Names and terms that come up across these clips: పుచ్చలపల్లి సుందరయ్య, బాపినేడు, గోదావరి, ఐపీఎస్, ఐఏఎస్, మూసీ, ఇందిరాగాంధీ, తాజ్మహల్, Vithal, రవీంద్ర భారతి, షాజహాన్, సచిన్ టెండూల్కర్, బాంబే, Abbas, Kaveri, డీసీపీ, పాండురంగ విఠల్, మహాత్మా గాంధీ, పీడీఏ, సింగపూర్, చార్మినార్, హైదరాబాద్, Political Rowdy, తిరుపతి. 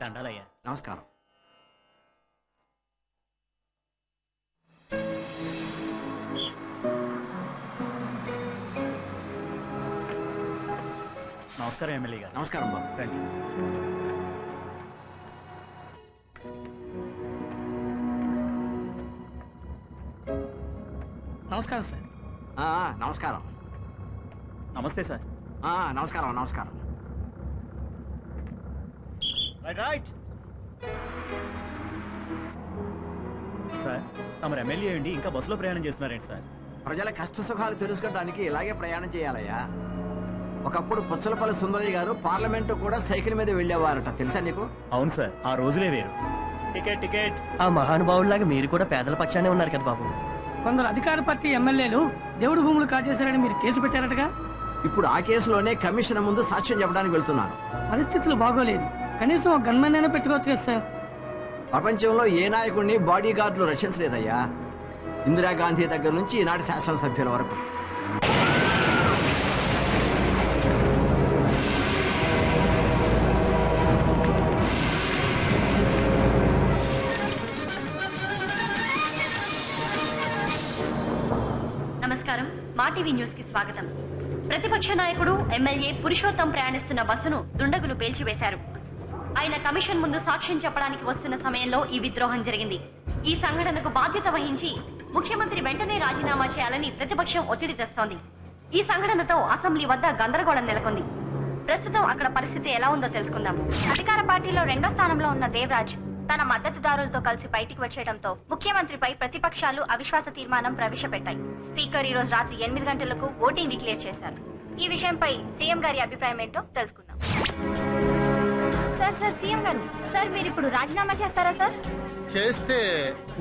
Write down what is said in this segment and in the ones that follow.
దండాలయ్య. నమస్కారం. నమస్కారం ఎమ్మెల్యే గారు. నమస్కారం బాబు. Thank you. నమస్కారం సార్. నమస్కారం. నమస్తే సార్. నమస్కారం. నమస్కారం. రైట్ సార్, తమరు ఎమ్మెల్యే అండి, ఇంకా బస్సులో ప్రయాణం చేస్తున్నారండి సార్. ప్రజల కష్ట సుఖాలు తెలుసుకోవడానికి ఇలాగే ప్రయాణం చేయాలయ్యా. ఒకప్పుడు పుచ్చలపల్లి సుందరయ్య గారు పార్లమెంట్ కూడా సైకిల్ మీద వెళ్ళేవారట, తెలుసా నీకు? అవును సార్, ఆ రోజులే వేరు. Ticket ticket. ఆ మహానుభావులాగా మీరు కూడా పేదల పక్షానే ఉన్నారు కదా బాబు. కొందరు అధికార పార్టీ ఎమ్మెల్యేలు దేవుడు భూములు కాజేశారని మీరు కేసు పెట్టారటగా. ఇప్పుడు ఆ కేసులోనే కమిషన్ ముందు సాక్ష్యం చెప్పడానికి వెళ్తున్నాను. పరిస్థితులు బాగోలేదు, కనీసం ఒక గన్మెన్ అయినా పెట్టుకోవచ్చు కదా సార్. ప్రపంచంలో ఏ నాయకుడిని బాడీ గార్డులు రక్షించలేదయ్యా, ఇందిరాగాంధీ దగ్గర నుంచి ఈనాటి శాసనసభ్యుల వరకు. ప్రతిపక్ష నాయకుడు ఎమ్మెల్యే పురుషోత్తం ప్రయాణిస్తున్న బస్సును దుండగులు పేల్చివేశారు. ఆయన కమిషన్ ముందు సాక్ష్యం చెప్పడానికి వస్తున్న సమయంలో ఈ విద్రోహం జరిగింది. ఈ సంఘటనకు బాధ్యత వహించి ముఖ్యమంత్రి వెంటనే రాజీనామా చేయాలని ప్రతిపక్షం ఒత్తిడి తెస్తోంది. ఈ సంఘటనతో అసెంబ్లీ వద్ద గందరగోళం నెలకొంది. ప్రస్తుతం అక్కడ పరిస్థితి ఎలా ఉందో తెలుసుకుందాం. అధికార పార్టీలో 2వ స్థానంలో ఉన్న దేవరాజ్ తన మద్దతుదారులతో కలిసి బయటికి వచ్చేయడంతో ముఖ్యమంత్రిపై ప్రతిపక్షాలు అవిశ్వాస తీర్మానం ప్రవేశపెట్టాయి. స్పీకర్ ఈ రోజు రాత్రి 8 గంటలకు ఓటింగ్ డిక్లేర్ చేశారు. ఈ విషయంపై సీఎం గారి అభిప్రాయం ఏంటో తెలుసుకుందాం. సార్ సార్ సీఎం గారు, సార్ మీరు ఇప్పుడు రాజీనామా చేస్తారా సార్? చేస్తే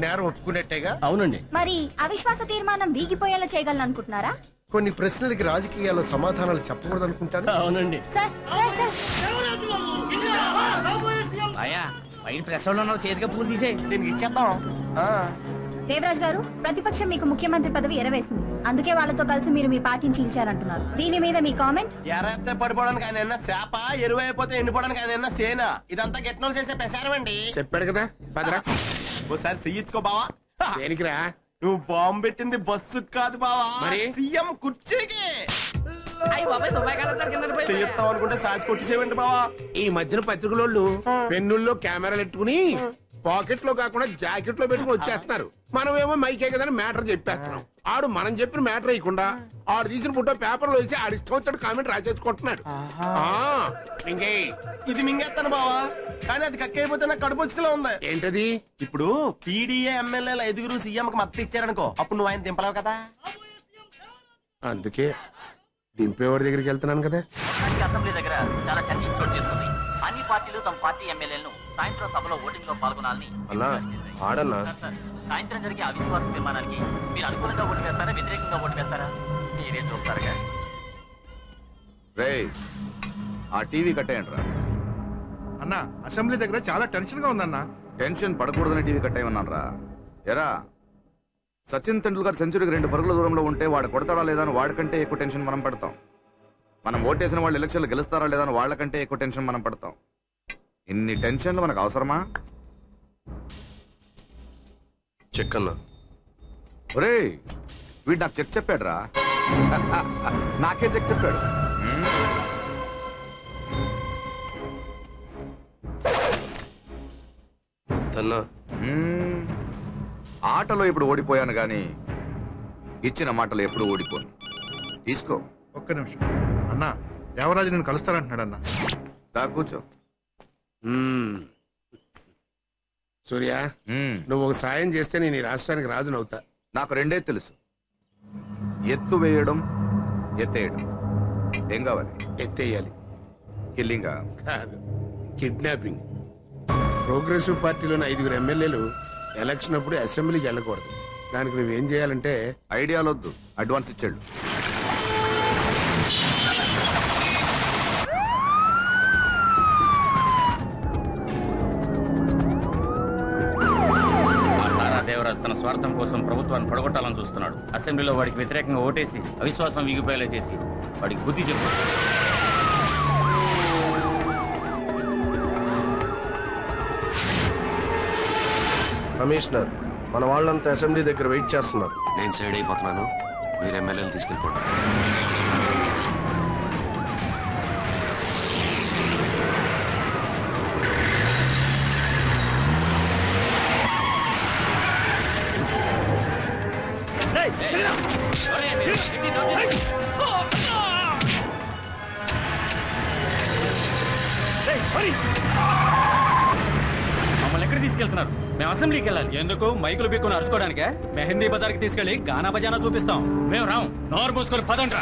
నేరం ఒప్పుకున్నట్టేగా. అవునండి. మరి అవిశ్వాస తీర్మానం వీగిపోయేలా చేయగలను అనుకుంటున్నారా? కొన్ని ప్రశ్నలకి రాజకీయాల్లో సమాధానాలు చెప్పకూడదు అనుకుంటాను. అవునండి. సార్ సార్ సార్ దేవరాజ్ గారు, ప్రతిపక్షం మీకు ముఖ్యమంత్రి పదవి ఎరవేసింది, అందుకే వాళ్ళతో కలిసి మీరు మీ పార్టీని చీల్చారంటున్నారు. దీని మీద మీ కామెంట్? ఎరస్తే పడిపోవడానికి ఆయన శాప, ఎరువైపోతే ఎండిపోవడానికి ఆయన సేన. ఇదంతా గెట్నోలు చేసే పెసారమండి. చెప్పాడు కదా, ఓసారి సీయించుకో బావా. దేనికిరా? నువ్వు బాంబు పెట్టింది బస్సు కాదు బావా, సీఎం కుర్చీకి. ఈ మధ్యన పత్రికలోళ్ళు పెన్నుల్లో కెమెరాలు పెట్టుకుని పాకెట్ లో కాకుండా జాకెట్ లో పెట్టుకుని వచ్చేస్తున్నారు. మనమేమో మైకే కదా మ్యాటర్ చెప్పేస్తున్నాం. ఆడు మనం చెప్పిన మ్యాటర్ వేయకుండా ఆడు తీసిన ఫోటో పేపర్ లో వేసి ఆడు ఇష్టం వచ్చాడు కామెంట్ రాసేసుకుంటున్నాడు. ఇది మింగేస్తాను బావా, కానీ అది కక్కైపోతే నాకు కడుపు వచ్చేలా ఉంది. ఏంటది? ఇప్పుడు పీడీఏ ఎమ్మెల్యేల 5 సీఎం కి మద్దతు ఇచ్చారనుకో, అప్పుడు నువ్వు ఆయన దింపలేవు కదా. అందుకే దింపేవాడి దగ్గరికి వెళ్తున్నాను కదా. అసెంబ్లీ దగ్గర చాలా టెన్షన్ చోటు చేసుకుంది. అన్ని పార్టీలు తమ పార్టీ ఎమ్మెల్యేలను సాయంత్రం సభలో ఓటింగ్ లో పాల్గొనాలని ఆడన్నా. సాయంత్రం జరిగే అవిశ్వాస తీర్మానానికి మీరు అనుకూలంగా ఓటు వేస్తారా, వ్యతిరేకంగా ఓటు వేస్తారా, మీరే చూస్తారు. ఆ టీవీ కట్టేయండి రా అన్నా. అసెంబ్లీ దగ్గర చాలా టెన్షన్ గా ఉందన్నా. టెన్షన్ పడకూడదని టీవీ కట్టేయమన్నాను రా. ఎరా సచిన్ టెండూల్కర్ సెంచరీకి 2 పరుగుల దూరంలో ఉంటే వాడు కొడతాడా లేదా అని వాడికంటే ఎక్కువ టెన్షన్ మనం పడతాం. మనం ఓటేసిన వాళ్ళు ఎలక్షన్లు గెలుస్తారా లేదా అని వాళ్ళకంటే ఎక్కువ టెన్షన్ మనం పడతాం. ఇన్ని టెన్షన్లు మనకు అవసరమా? చెక్ అన్నా. ఒరే వీడు నాకు చెక్ చెప్పాడు రా, నాకే చెక్ చెప్పాడు. ఆటలో ఇప్పుడు ఓడిపోయాను, కానీ ఇచ్చిన మాటలు ఎప్పుడు ఓడిపోను. తీసుకో. ఒక్క నిమిషం అన్నా, దేవరాజు నేను కలుస్తానంటున్నాడు అన్నా. దా కూర్చో. సూర్య, నువ్వు ఒక సాయం చేస్తే నేను ఈ రాష్ట్రానికి రాజునవుతా. నాకు 2 తెలుసు, ఎత్తు వేయడం, ఎత్తేయడం. ఏం కావాలి? ఎత్తేయాలి. కిల్లింగ్ కాదు, కిడ్నాపింగ్. ప్రోగ్రెసివ్ పార్టీలోని 5 ఎమ్మెల్యేలు ఎలక్షన్ అప్పుడు అసెంబ్లీకి వెళ్ళకూడదు. దానికి నువ్వేం చేయాలంటే, ఐడియాలు వద్దు, అడ్వాన్స్ ఇచ్చాడు. దేవరాజ్ తన స్వార్థం కోసం ప్రభుత్వాన్ని పడగొట్టాలని చూస్తున్నాడు. అసెంబ్లీలో వాడికి వ్యతిరేకంగా ఓటేసి అవిశ్వాసం వీగిపోయేలా చేసి వాడికి బుద్ధి చెప్పు. Commissioner, Manawalan assembly the great chestnut. Then said a portano, we remember this report. Assembly kelal. Yenduko Michael be konar archko danke. Mehendi bazar ki tiskeli gana bajana chupistam. Me raun. Normus kol padandra.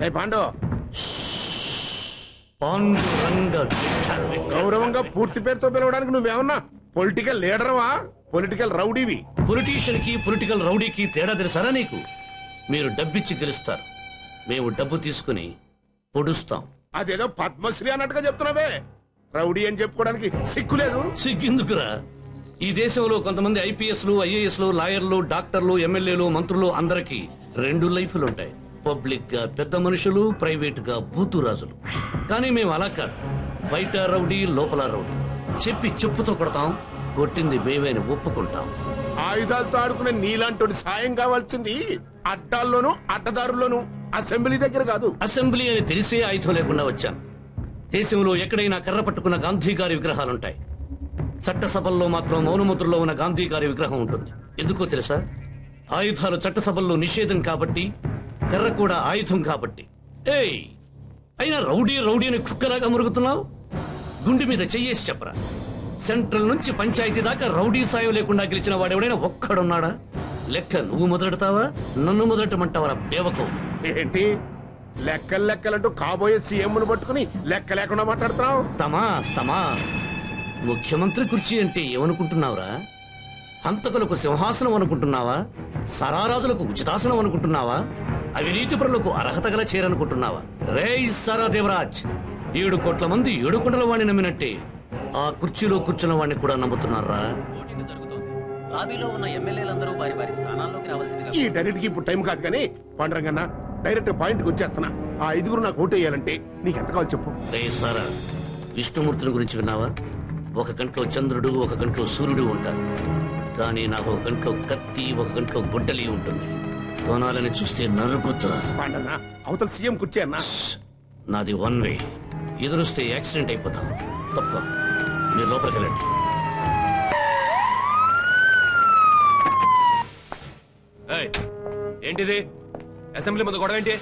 Hey, Pando. Pando, Pando. Gauravanga, purti per to belodaniki nuvve avanna. Political leader va, political rowdy vi. Politician ki, political rowdy ki theda telusara neeku. Meeru dabbichi gelustaru. Memu dabbu teeskuni podustam. Adi edo Padmasri annatuga cheptunnave. Rowdy ani cheppukodaniki siggu ledu. Siggindukura. Ee deshamlo kontamandi IPS lu, IAS lu, lawyer lu, doctor lu, MLA lu, mantrulu andariki rendu life lu untayi. Public pedda manushulu, private ga bootu rajulu. Kani mem ala kadu. Baita rowdy, lopala rowdy. Cheppi chepputo kodtam, kottindi beveni oppukuntam. Aayudhalu taadukune neelantodi sahayam kavalsindi addallonu attadarulonu assembly daggara kaadu. Assembly ani telise aayudham lekunda vachchanu. Deshamlo ekkadaina karra pattukuna Gandhi gari vigrahalu untayi. Chatta saballo matram maunamudrilo unna Gandhi gari vigraham untundi. Enduko telusa? Aayudhalu chatta saballo nishedham kabatti Kerra kuda ayudham kabatti. Hey, aina rowdy ani kukkalaga murugutunnavu. Gundi meeda cheyyesi cheppra. Central nunchi panchayati daaka rowdy saayam lekunda gelichina vaadu evaina okkadu unnada. Lekka nuvvu modalataava, nannu modalatamantavara bevako. Enti lekkalantu kaboye CM nu pattukoni lekka lekunda maatladutunnao. Tama. Mukhyamantri kurchi ante em anukuntunnavara? హంతకులకు సింహాసనం అనుకుంటున్నావా సరారాధులకు ఉచితాసనం అనుకుంటున్నావా అవినీతి పరులకు అర్హత గల చేరనుకుంటున్నావా రేయ్ సరాదేవరాజ్ 7 కోట్ల మంది 7 కుండల వాణ్ణి నమ్మినట్టే ఆ కుర్చీలో కూర్చున్న వాణ్ణి కూడా నమ్ముతున్నారా రావిలో ఉన్న ఎమ్మెల్యేలందరూ వారి స్థానాల్లోకి రావాల్సిందిగా ఈ డైరెక్ట్ కి ఇప్పుడు టైం కాదు కానీ పండ్రంగన్న డైరెక్ట్ పాయింట్ కు వచ్చేస్తున్నా ఆ 5గురు నాకు ఓటు వేయాలంటే నీకు ఎంత కావాలి చెప్పు రేయ్ సరా విష్ణుమూర్తిని గురించి విన్నావా ఒక గంటలో చంద్రుడు ఒక గంటలో సూర్యుడు ఉంటారు కానీ నాకు ఒక గంటలో కత్తి ఒక గంటలో గుడ్డలి ఉంటుంది కోనాలని చూస్తే నరుకుతా అవతల సీఎం కుర్చీ అన్నా నాది వన్ వే ఎదురుస్తే యాక్సిడెంట్ అయిపోతాం తప్పుకో మీరు లోపలికి వెళ్ళండి ఏంటిది అసెంబ్లీ ముందు గొడవ ఏంటి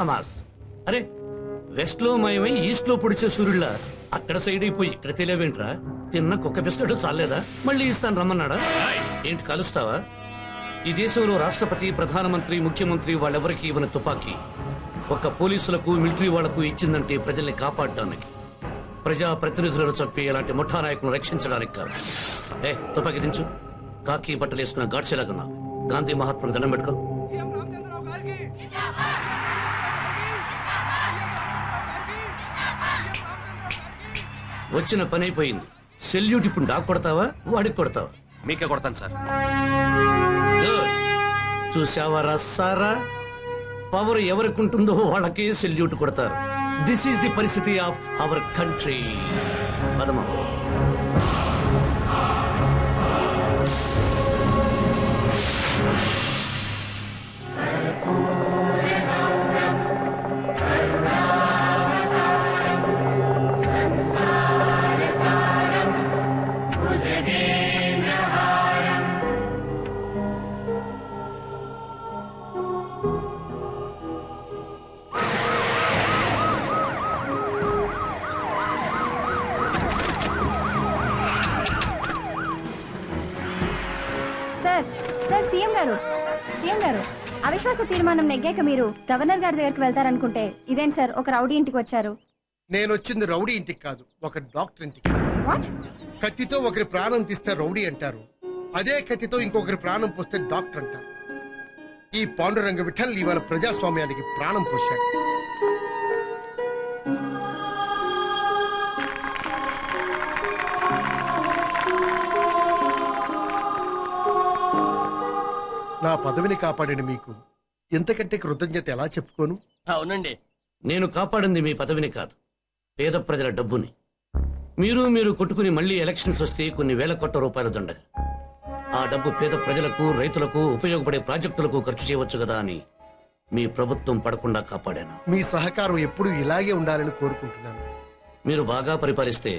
తమాస్ అరే వెస్ట్ లో మయమై ఈస్ట్ లో పొడిచే సూర్యుడిలా అక్కడ సైడ్ అయిపోయి ఇక్కడ తెలియవేంట్రా తిన్న కుక్క బిస్కెట్ చాలేదా మళ్ళీ ఇస్తాను రమ్మన్నాడా ఏంటి కలుస్తావా ఈ దేశంలో రాష్ట్రపతి ప్రధానమంత్రి ముఖ్యమంత్రి వాళ్ళెవరికి ఇవ్వని తుపాకీ ఒక్క పోలీసులకు మిలిటరీ వాళ్లకు ఇచ్చిందంటే ప్రజల్ని కాపాడడానికి ప్రజా ప్రతినిధులను చంపి అలాంటి ముఠా నాయకులను రక్షించడానికి కాదు ఏ తుపాకీ దించు కాకి బట్టలు వేసుకున్న గాడ్సేలాగున్నా గాంధీ మహాత్ముని దండం పెట్టుకో వచ్చిన పని అయిపోయింది సెల్యూట్ ఇప్పుడు నాకు కొడతావా వాడికి కొడతావా మీకే కొడతాను సార్ చూసావా రస్సారా పవర్ ఎవరికి ఉంటుందో వాళ్ళకే సెల్యూట్ కొడతారు దిస్ ఈస్ ది పరిస్థితి ఆఫ్ అవర్ కంట్రీ పదమా Sir, sir, CM Garu. CM Garu. అవిశ్వాస తీర్మానం నెగ్గాక మీరు గవర్నర్ గారి దగ్గరికి వెళ్తారనుకుంటే ఇదేం సార్ ఒక రౌడీ ఇంటికి వచ్చారు? నేను వచ్చింది రౌడీ ఇంటికి కాదు, ఒక డాక్టర్ ఇంటికి. కత్తితో ఒకరి ప్రాణం తీస్తే రౌడీ అంటారు, అదే కత్తితో ఇంకొకరి ప్రాణం పోస్తే డాక్టర్ అంటారు. ఈ పాండురంగ విఠల్ ఇవాళ ప్రజాస్వామ్యానికి ప్రాణం పోశాడు. నా పదవిని కాపాడిన మీకు ఎంతకంటే కృతజ్ఞత ఎలా చెప్పుకోను? అవునండి, నేను కాపాడింది మీ పదవిని కాదు, పేద ప్రజల డబ్బుని. మీరు కొట్టుకుని మళ్ళీ ఎలక్షన్స్ వస్తే కొన్ని వేల కోట్ల రూపాయల దండగా ఆ డబ్బు పేద ప్రజలకు, రైతులకు, ఉపయోగపడే ప్రాజెక్టులకు ఖర్చు చేయవచ్చు కదా అని మీ ప్రభుత్వం పడకుండా కాపాడాను. మీ సహకారం ఎప్పుడూ ఇలాగే ఉండాలని కోరుకుంటున్నాను. మీరు బాగా పరిపాలిస్తే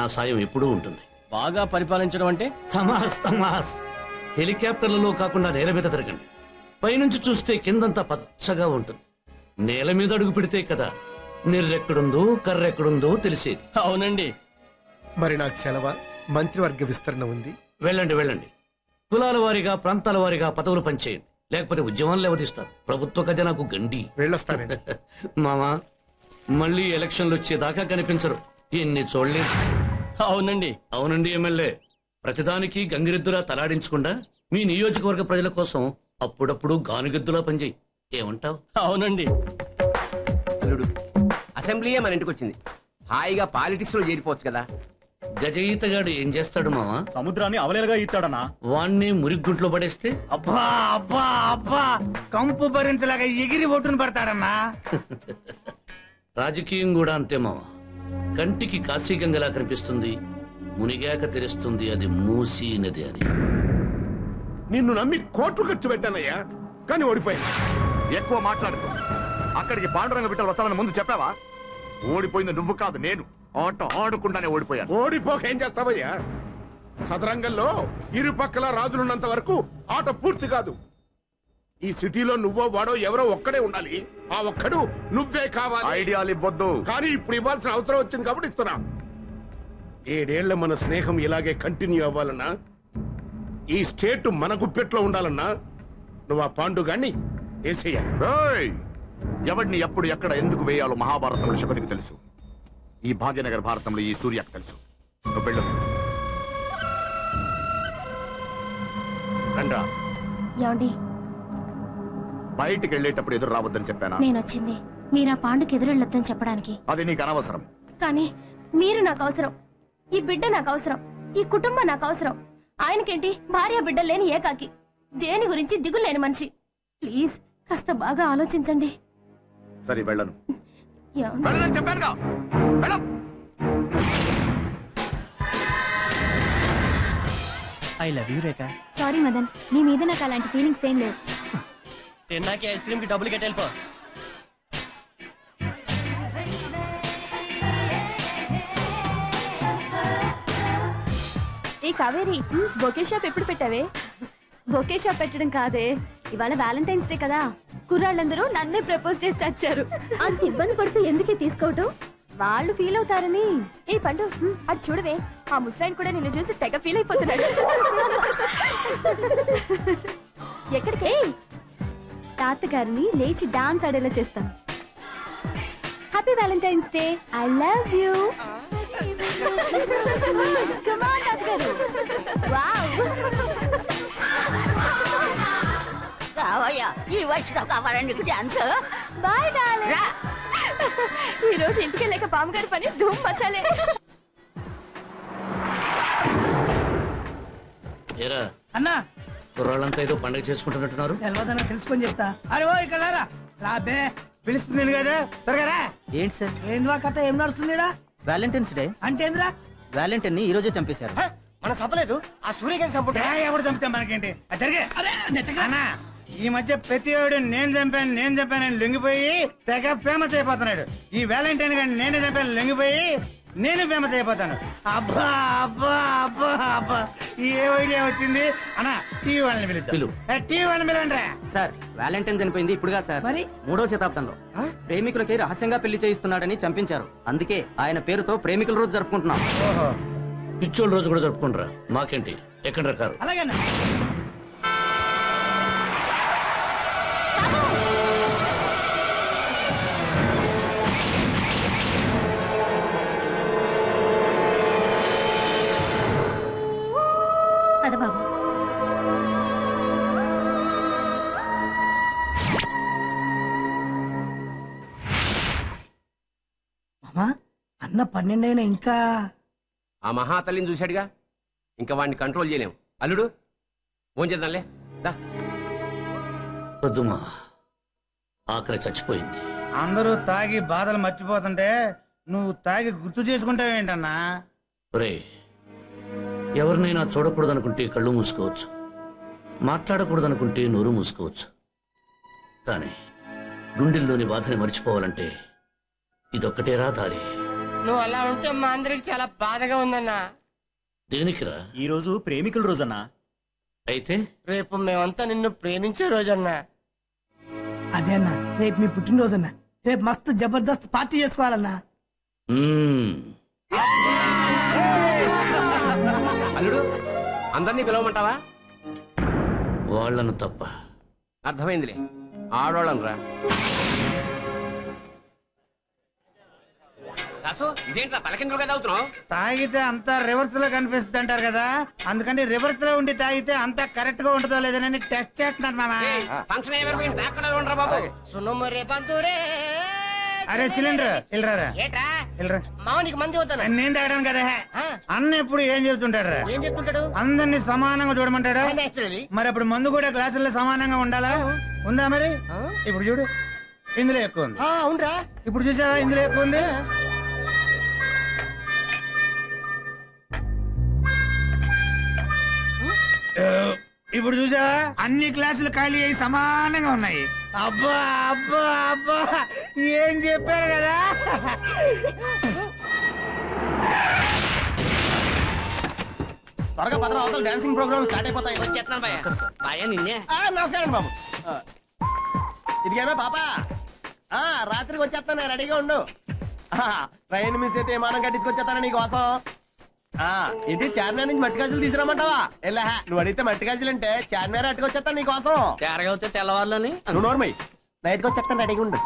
నా సాయం ఎప్పుడూ ఉంటుంది. బాగా పరిపాలించడం అంటే? తమాస్ తమాస్. హెలికాప్టర్లలో కాకుండా నేల మీద తిరగండి. పైనుంచి చూస్తే కిందంతా పచ్చగా ఉంటుంది. నేల మీద అడుగు పెడితే కదా నీరెక్కడుందో కర్రెక్కడుందో తెలిసేది. అవునండి. మరి నాకు సెలవా? మంత్రివర్గ విస్తరణ ఉంది. వెళ్ళండి వెళ్ళండి. కులాల వారిగా, ప్రాంతాల వారిగా పదవులు పంచేయండి, లేకపోతే ఉద్యమం లేవదీస్తారు. ప్రభుత్వ ఖజానాకు గండి. వెళ్ళొస్తానండి. మామా, మళ్ళీ ఎలక్షన్లు వచ్చేదాకా కనిపించరు. ఎన్ని చూడలేదు. అవునండి అవునండి. ఎమ్మెల్యే ప్రతిదానికి గంగిరెద్దులా తలాడించకుండా మీ నియోజకవర్గ ప్రజల కోసం అప్పుడప్పుడు గానుగెద్దులా పనిచేయి. ఏమంటావు? అవునండి. అసెంబ్లీయే మన ఇంటికి వచ్చింది, హాయిగా పాలిటిక్స్ లో చేరిపోవచ్చు కదా. గజ ఈతగాడు ఏం చేస్తాడు మామా? సముద్రాన్ని అవలేలుగా ఈతాడనా? వాణ్ణి మురిగ్గుంట్లో పడేస్తే అబ్బా అబ్బా అబ్బా కంపు భరించలాగా ఎగిరి ఒట్టును పడతాడన్నా. రాజకీయం కూడా అంతే మామా. కంటికి కాశీగంగలా కనిపిస్తుంది, మునిగాక తెలుస్తుంది అది మూసీ నది అని. నిన్ను నమ్మి కోట్లు ఖర్చు పెట్టానయ్యా, కానీ ఓడిపోయింది. ఎక్కువ మాట్లాడుకో. అక్కడికి పాండురంగ బిడ్డలు వస్తామని ముందు చెప్పావా? ఓడిపోయింది నువ్వు కాదు నేను. ఆట ఆడకుండానే ఓడిపోయాను. ఓడిపోక ఏం చేస్తావయ్యా? సదరంగంలో ఇరు పక్కల రాజులున్నంత వరకు ఆట పూర్తి కాదు. ఈ సిటీలో నువ్వో వాడో ఎవరో ఒక్కడే ఉండాలి. ఆ ఒక్కడు నువ్వే కావాలి. ఐడియాలు ఇవ్వద్దు, కానీ ఇప్పుడు ఇవ్వాల్సిన అవసరం వచ్చింది కాబట్టి ఇస్తున్నా. ఏడేళ్ల మన స్నేహం ఇలాగే కంటిన్యూ అవ్వాలన్నా, ఈ స్టేట్ మన గుప్పెట్లో ఉండాలన్నా నువ్వు ఆ పాండుగాన్ని వేసేయాలి. ఎవడిని ఎప్పుడు ఎక్కడ ఎందుకు వేయాలో మహాభారతంలో శకునికి తెలుసు, ఈ భాగ్యనగర భారతంలో ఈ సూర్యకు తెలుసు. నువ్వు వెళ్ళు. బయటికి వెళ్ళేటప్పుడు ఎదురు రావద్దని చెప్పాను. నేను వచ్చింది మీరు ఆ పాండుకి ఎదురు వెళ్ళొద్దని చెప్పడానికి. అది నీకు అనవసరం, కానీ మీరు నాకు అవసరం. ఈ బిడ్డ నాకు అవసరం, ఈ కుటుంబం నాకు అవసరం. ఆయనకేంటి, భార్య బిడ్డ లేని ఏకాకి, దేని గురించి దిగులు లేని మనిషి. ప్లీజ్ కాస్త బాగా ఆలోచించండి. సరే వెళ్ళను. సారీ మదన్, నీ మీద నాకు అలాంటి ఫీలింగ్స్ ఏం లేదు. తిన్నాకి ఐస్ క్రీమ్ కి డబ్బులు కట్టి వెళ్ళిపో. ఏ కావేరి, బొకే షాప్ ఎప్పుడు పెట్టావే? బొకే షాప్ పెట్టడం కాదే, ఇవాళ వ్యాలంటైన్స్ డే కదా. కుర్రాళ్ళందరూ నన్నే ప్రపోజ్ చేసి చచ్చారు. అంత ఇబ్బంది పడుతూ ఎందుకే తీసుకోవటం? వాళ్ళు ఫీల్ అవుతారని. ఏ పండు, అది చూడవే, ఆ ముసలాయన కూడా నిన్ను చూసి తెగ ఫీల్ అయిపోతున్నాడు. ఎక్కడికే? తాతగారిని లేచి డాన్స్ ఆడేలా చేస్తాను. Happy Valentine's day, I love you. ఈరోజు ఇంటికెళ్ళాక పాముగారి పని ధూమ్ మచాలే. అన్నా, కుర్రాళ్ళంతా ఏదో పండుగ చేసుకుంటున్నట్టున్నారు. తెలుసుకొని చెప్తా. అరే ఓ ఇక్కడ రాబే, పిలుస్తుంది కదా, త్వరగా. ఏంటి సార్ ఏంద్రా కథ, ఏం నడుస్తుంది? వ్యాలంటైన్స్ డే అంటే వ్యాలంటైన్ ని ఈ రోజే చంపేశారు. మనం చంపలేదు, ఆ సూర్యకాంత్ చంపుతాం. మనకేంటి ఈ మధ్య ప్రతి ఒడు నేను చంపాను లొంగిపోయి తెగ ఫేమస్ అయిపోతున్నాడు. ఈ వ్యాలంటైన్ గాని నేనే చంపాను లొంగిపోయి నేను ఫేమస్ అయిపోతాను. అబ్బా అబ్బా అబ్బా అబ్బా, ఏ వైడియా వచ్చింది అనా? టీ వాళ్ళని పిలుద్దాం. సార్ వ్యాలంటైన్ చనిపోయింది ఇప్పుడుగా సార్, మరి 3వ శతాబ్దంలో. ప్రేమికులకి రహస్యంగా పెళ్లి చేయిస్తున్నాడని చంపించారు, అందుకే ఆయన పేరుతో ప్రేమికుల రోజు జరుపుకుంటున్నాం. పిచ్చోళ్ళ రోజు కూడా జరుపుకుంటారా? మాకేంటి, ఎక్కడ రకారు. అలాగే అన్న 12 అయినా ఇంకా ఆ మహా తల్లిని చూశాడుగా ఇంకా వాడిని కంట్రోల్ చేయలేం అల్లుడు ఫోన్ చేద్దాంలే దా పొద్దుమా ఆకలి చచ్చిపోయింది అందరూ తాగి బాధలు మర్చిపోతుంటే నువ్వు తాగి గుర్తు చేసుకుంటావేంటన్నా ఒరేయ్ ఎవర్నైనా చూడకూడదు అనుకుంటే కళ్ళు మూసుకోవచ్చు మాట్లాడకూడదు అనుకుంటే నోరు మూసుకోవచ్చు కానీ గుండెల్లోని బాధని మర్చిపోవాలంటే ఇదొక్కటేరా దారి నువ్వు అలా ఉంటే మా అందరికి చాలా బాధగా ఉందన్నా దేనికిరా ఈరోజు ప్రేమికుల రోజన్నా అయితే రేపు మేమంతా నిన్ను ప్రేమించే రోజన్నా అదేనా రేపు మీ పుట్టినరోజన్నా రేపు మస్తు జబర్దస్త్ పార్టీ చేసుకోవాలన్నా అల్లుడు అందరినీ పిలవమంటావా వాళ్ళను తప్ప అర్థమైందిలే ఆడవాళ్ళను రా ఇదేంట్రా పలకిండ్రు కదా అవుతున్నావు తాగితే అంతా రివర్స్ లో కనిపిస్తుంది అంటారు కదా అందుకని రివర్స్ లో ఉండి తాగితే అంతా కరెక్ట్ గా ఉంటుందో లేదని టెస్ట్ చేస్తున్నారు అరే సిలిండర్ మంది నేను తాగడానికి కదా అన్న ఎప్పుడు ఏం చెప్తుంటాడు అందరినీ సమానంగా చూడమంటాడు మరి అప్పుడు మందు కూడా గ్లాసుల్లో సమానంగా ఉండాలా ఉందా మరి ఇప్పుడు చూడు ఇందులో ఎక్కువ ఉంది అవునరా ఇప్పుడు చూసావా ఇందులో ఎక్కువ ఉంది ఇప్పుడు చూసావా అన్ని క్లాసులు ఖాళీ అయ్యి సమానంగా ఉన్నాయి అబ్బా అబ్బా అబ్బా ఏం చెప్పారు కదా త్వరగా 15 అవతల డాన్సింగ్ ప్రోగ్రామ్ స్టార్ట్ అయిపోతాయి నమస్కారం బాబు ఇదిగేమే పాపా రాత్రికి వచ్చేస్తాను రెడీగా ఉండు ట్రైన్ మిస్ అయితే విమానం కట్టించుకొచ్చేస్తాను నీకోసం ఏంటి చార్మినార్ నుంచి మట్టి గాజులు తీసుకురామంటావా ఎలా నువ్వు అడిగితే మట్టి గాజులు అంటే చార్మినార్ అట్టుకొచ్చేస్తాను నీకోసం తేరగవుతే తెల్లవారులోని నువ్వు నోర్మై నైట్కి వచ్చేస్తాను రెడీగా ఉండు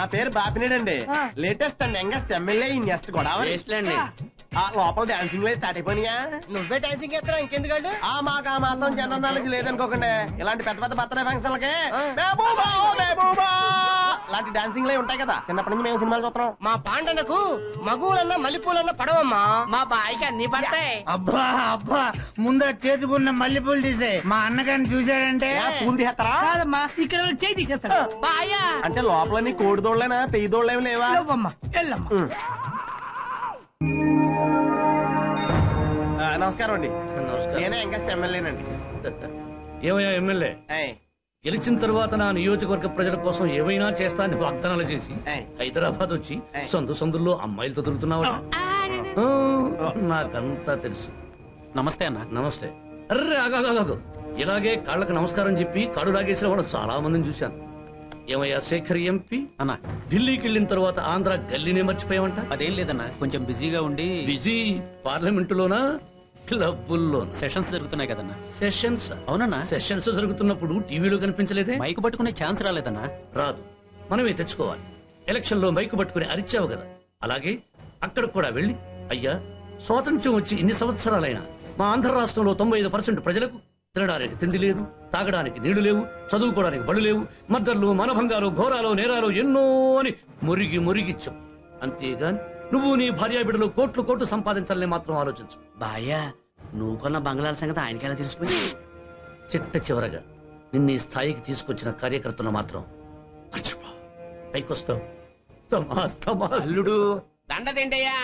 నా పేరు బాపినేడు అండి లేటెస్ట్ అండ్ యంగెస్ట్ ఎమ్మెల్యే ఈ నెక్స్ట్ గోదావరి లోపల డాన్సింగ్ లైట్ స్టార్ట్ అయిపోయినాయా నువ్వే డాన్సింగ్ చేస్తావు ఇంకెందుకంటే మాకు ఆ మాత్రం జనరల్ నాలెడ్జ్ లేదనుకోకండి ఇలాంటి పెద్ద పెద్ద బర్త్డే ఫంక్షన్లకి ఇలాంటి డాన్సింగ్ లే ఉంటాయి కదా చిన్నప్పటి నుంచి మేము సినిమాలు చూస్తున్నాం మా పాండనకు మగువులన్నా మల్లెపూలన్నా పడవమ్మా మా బాయికి అన్ని పడతాయి అబ్బా అబ్బా ముందు చేతికున్న మల్లెపూలు తీసే మా అన్నగారిని చూసాడంటే పూలు తీస్తారా కాదమ్మా ఇక్కడ చేయి తీసేస్తాడు బాయా అంటే లోపల నీ కోడిదోళ్ళైనా పెయ్యిదోళ్ళేమి లేవా వెళ్ళమ్మా నమస్కారం అండి నేనే ఇంకా ఎమ్మెల్యేనండి ఏమయ్యా ఎమ్మెల్యే గెలిచిన తర్వాత నా నియోజకవర్గ ప్రజల కోసం ఏమైనా చేస్తా అని వాగ్దానాలు చేసి హైదరాబాద్ వచ్చి సందు సందుల్లో అమ్మాయిలతో తిరుగుతున్నావా నాకంతా తెలుసు నమస్తే అన్న నమస్తే అర్రే ఆగాగాగు ఇలాగే కాళ్ళకు నమస్కారం చెప్పి కాడు లాగేసిన వాళ్ళు చాలా మందిని చూశాను ఏమయ్యా శేఖర్ ఎంపీ అన్న ఢిల్లీకి వెళ్ళిన తర్వాత ఆంధ్ర గల్లీనే మర్చిపోయామంట అదేం లేదన్నా కొంచెం బిజీగా ఉండి బిజీ పార్లమెంటులోనా క్లబ్బుల్లో సెషన్స్ జరుగుతున్నాయి కదన్నా సెషన్స్ అవునన్నా సెషన్స్ జరుగుతున్నప్పుడు టీవీలో కనిపించలేదే మైక్ పట్టుకునే ఛాన్స్ రాలేదన్నా రాదు మనమే తెచ్చుకోవాలి ఎలక్షన్ లో మైక్ పట్టుకుని అరిచావు కదా అలాగే అక్కడ కూడా వెళ్ళి అయ్యా స్వాతంత్ర్యం వచ్చి ఇన్ని సంవత్సరాలైనా మా ఆంధ్ర రాష్ట్రంలో 95% ప్రజలకు తినడానికి తిండి లేదు తాగడానికి నీళ్లు లేవు చదువుకోవడానికి బళ్ళు లేవు మద్దర్లు మనభంగాలు ఘోరాలు నేరాలు ఎన్నో అని మురిగి మురిగిచ్చాం అంతేగాని నువ్వు నీ భార్య బిడ్డలో కోట్లు కోట్లు సంపాదించాలని మాత్రం ఆలోచించు బాయ్యా నువ్వు కొన్న బంగ్లాల సంగతి ఆయనకెలా తెలిసిపోయింది చిట్ట చివరగా నిన్ను స్థాయికి తీసుకొచ్చిన కార్యకర్తలు మాత్రం మర్చిపో పైకి వస్తావు అల్లుడు దండదేంటయ్యా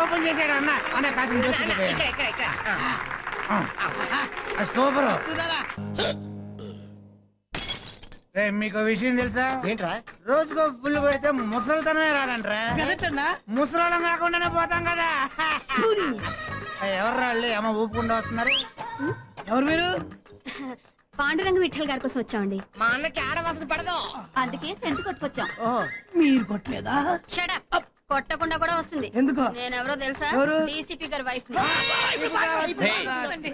ఓపెన్ చేశాడు అన్న అన్న కాసిన సూపర్ మీకు విషయం తెలుసా ఏంట్రా రోజుకో ఫుల్ పెడితే ముసలితనమే రాదంట్రా ముసలం కాకుండానే పోతాం కదా ఎవరు రాళ్ళు అమ్మ ఊపుకుండా వస్తున్నారు ఎవరు మీరు పాండురంగ విఠల్ గారి కోసం వచ్చామండి మా అన్నకి ఆడవాసన పడదు అందుకే సెంటు కొట్టుకొచ్చాం మీరు కొట్టలేదా కొట్టకుండా కూడా వస్తుంది ఎందుకు నేనెవరో తెలుసా డీసీపీ గారి వైఫ్ ని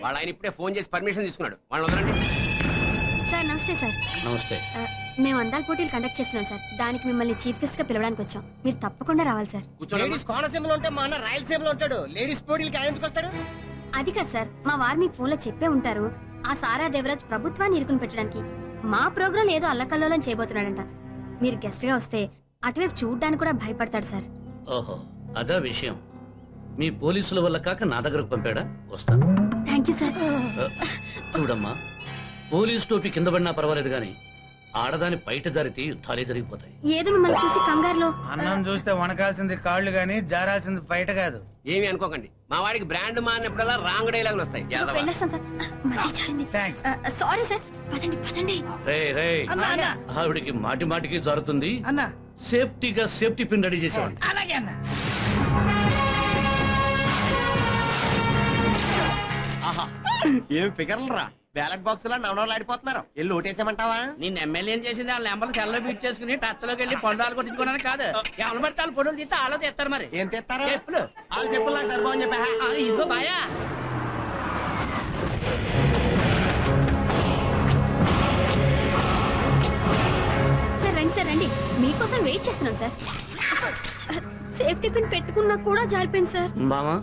వాళ్ళ ఆయన ఇప్పుడే ఫోన్ చేసి పర్మిషన్ తీసుకున్నాడు వాళ్ళు వదలండి సార్ నమస్కారం Namaste, sir. Namaste. We are conducting the sir. Danik Mimali chief guest ka pilavadanik vacham. Meer tappakunda raavali sir. Ladies corner symbol unte mana royal symbol untadu. Ladies podil ki ayantku ostadu. Adi ka sir, maa vaar meeku phone lo cheppe untaru. Aa Sara Devraj prabhutvaanni irukunu pettadaniki maa program edo allakallolani cheyabothunadanta. Meer guest ga vaste atuvep choodaniki kuda bhayapadtadu sir. Oho, ada vishayam. మీ పోలీసుల వల్ల కాక నా దగ్గరకు పంపాడా వస్తాను thank you sir చూడమ్మా police టోపీ కింద పడినా పర్వాలేదు కానీ ఆడదాని బయట జరిగితే యుద్ధాలే జరిగిపోతాయి ఏదో మిమ్మల్ని చూసి కంగారులో అన్నం చూస్తే వణకాల్సింది కాళ్ళు గాని జారాల్సింది బయట కాదు ఏమీ అనుకోకండి మా వాడికి బ్రాండ్ మానినప్పుడలా రాంగ్ డైలాగులు వస్తాయి సారీ సార్ పదండి పదండి రేయ్ రేయ్ అన్న ఆవిడికి మాటిమాటికి జరుగుతుంది అన్న సేఫ్టీగా సేఫ్టీ పిన్ రెడీ చేసాం అలాగే అన్న ఏం ఫిగర్లరా బ్యాలెట్ బాక్స్ లా నవనవలు ఆడిపోతున్నారు వెళ్ళి ఓటేసామంటావా నిన్ను ఎమ్మెల్యేం చేసింది వాళ్ళ నెంబర్లు సెల్లో బీట్ చేసుకుని టచ్ లోకి వెళ్ళి పండుగలు కొట్టించుకోవడానికి కాదు ఎవరు పడితే వాళ్ళు పొడులు తీస్తే వాళ్ళు తెస్తారు మరి ఏం తెస్తారా చెప్పులు వాళ్ళు చెప్పులు నాకు సరిపోని చెప్పా బాయా సార్ రండి సార్ రండి మీకోసం వెయిట్ చేస్తున్నాం సార్ సేఫ్టీ పిన్ పెట్టుకున్నా కూడా జారిపోయింది సార్ బామా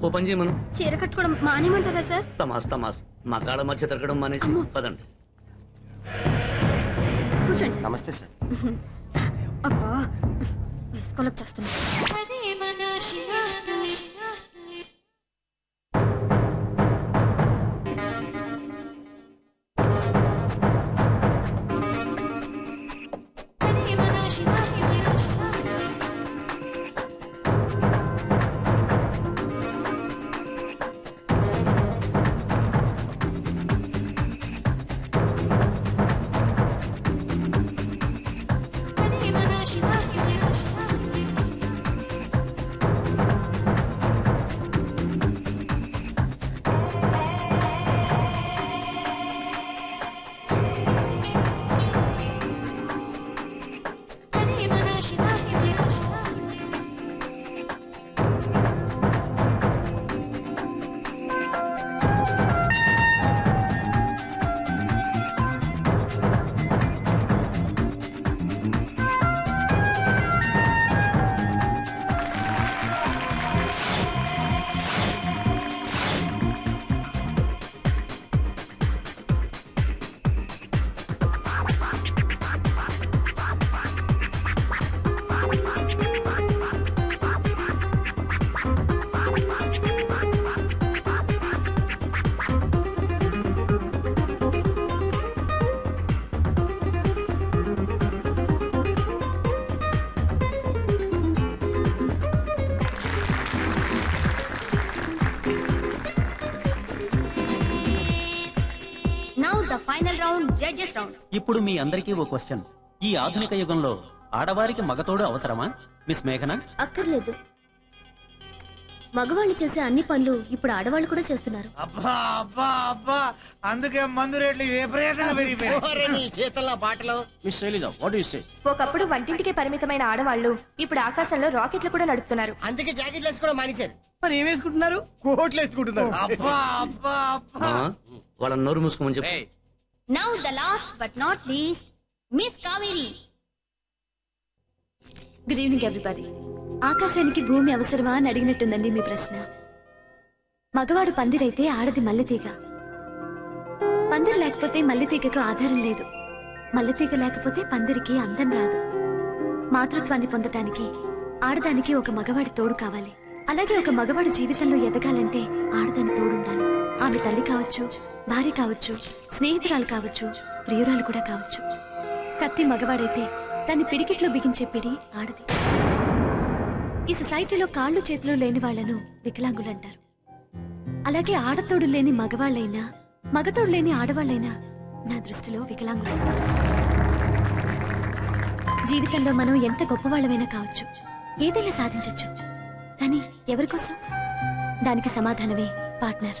ఓ పని చేయమను చీర కట్టుకోవడం మానేమంటారా సార్ తమాస్ తమాస్ మా కాళ్ళ మధ్య తిరగడం మానేసి పదండి కూర్చోండి నమస్తే సార్ అబ్బా స్కాలప్ చేస్తాను ఇప్పుడు మీ అందరికీ ఒక క్వశ్చన్ ఈ ఆధునిక యుగంలో ఆడవారికి మగతోడు అవసరమా మిస్ మేఘన అక్కర్లేదు మగవాళ్ళు చేసే అన్ని పనులు ఇప్పుడు ఆడవాళ్ళు కూడా చేస్తున్నారు అబ్బా అబ్బా అబ్బా అందుకే మందు రేట్లు విపరీతంగా పెరిగిపోయాయి చేతల బాటలో miss Shailaja what you say ఒకప్పుడు వంటింటికే పరిమితమైన ఆడవాళ్ళు ఇప్పుడు ఆకాశంలో రాకెట్లు కూడా నడుపుతున్నారు అందుకే జాకెట్లు వేసుకోవడం మానేశారు మరి ఏం వేసుకుంటున్నారు కోట్లు వేసుకుంటున్నారు అబ్బా అబ్బా అబ్బా వాళ్ళ నోరు మూసుకోమని చెప్పు Now the last but not least, Miss Kaveri. Good evening, everybody. ఆకాశానికి భూమి అవసరమా అని అడిగినట్టుందండి మీ ప్రశ్న. మగవాడు పందిరైతే ఆడది మల్లెతీగ. పందిరి లేకపోతే మల్లెతీగకు ఆధారం లేదు. మల్లెతీగ లేకపోతే పందిరికి అందం రాదు. మాతృత్వాన్ని పొందటానికి ఆడదానికి ఒక మగవాడి తోడు కావాలి. అలాగే ఒక మగవాడు జీవితంలో ఎదగాలంటే ఆడదాని తోడుండాలి. ఆమె తల్లి కావచ్చు భార్య కావచ్చు స్నేహితురాలు కావచ్చు ప్రియురాలు కూడా కావచ్చు కత్తి మగవాడైతే తన పిడికిట్లో బిగించే పిడి ఆడది ఈ సొసైటీలో కాళ్ళు చేతులు లేని వాళ్లను వికలాంగులంటారు అలాగే ఆడతోడు లేని మగవాళ్ళైనా మగతోడు లేని ఆడవాళ్ళైనా నా దృష్టిలో వికలాంగులు జీవితంలో మనం ఎంత గొప్పవాళ్ళమైనా కావచ్చు ఏదైనా సాధించవచ్చు కానీ ఎవరికోసం దానికి సమాధానమే partner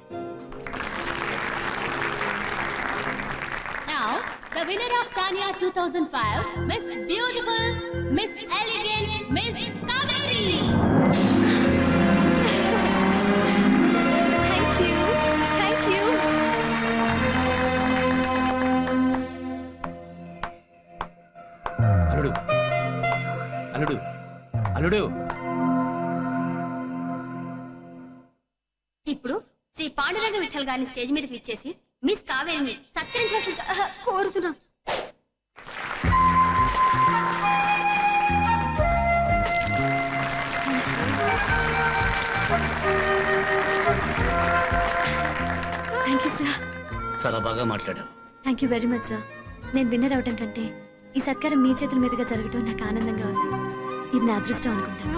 Now the winner of Tanya 2005, Miss Beautiful, Miss Elegant, Miss Kaveri. Thank you. అల్లుడు ఇప్పుడు శ్రీ పాండురంగ విఠల్ గారిని స్టేజ్ మీదకి ఇచ్చేసి మిస్ కావేరిని సత్కరించాల్సి కోరుతున్నాం. చాలా బాగా మాట్లాడారు. Thank you very much sir. నేను విన్నర్ అవటం కంటే ఈ సత్కారం మీ చేతుల మీదుగా జరగటం నాకు ఆనందంగా ఉంది. ఇది నా అదృష్టం అనుకుంటాను.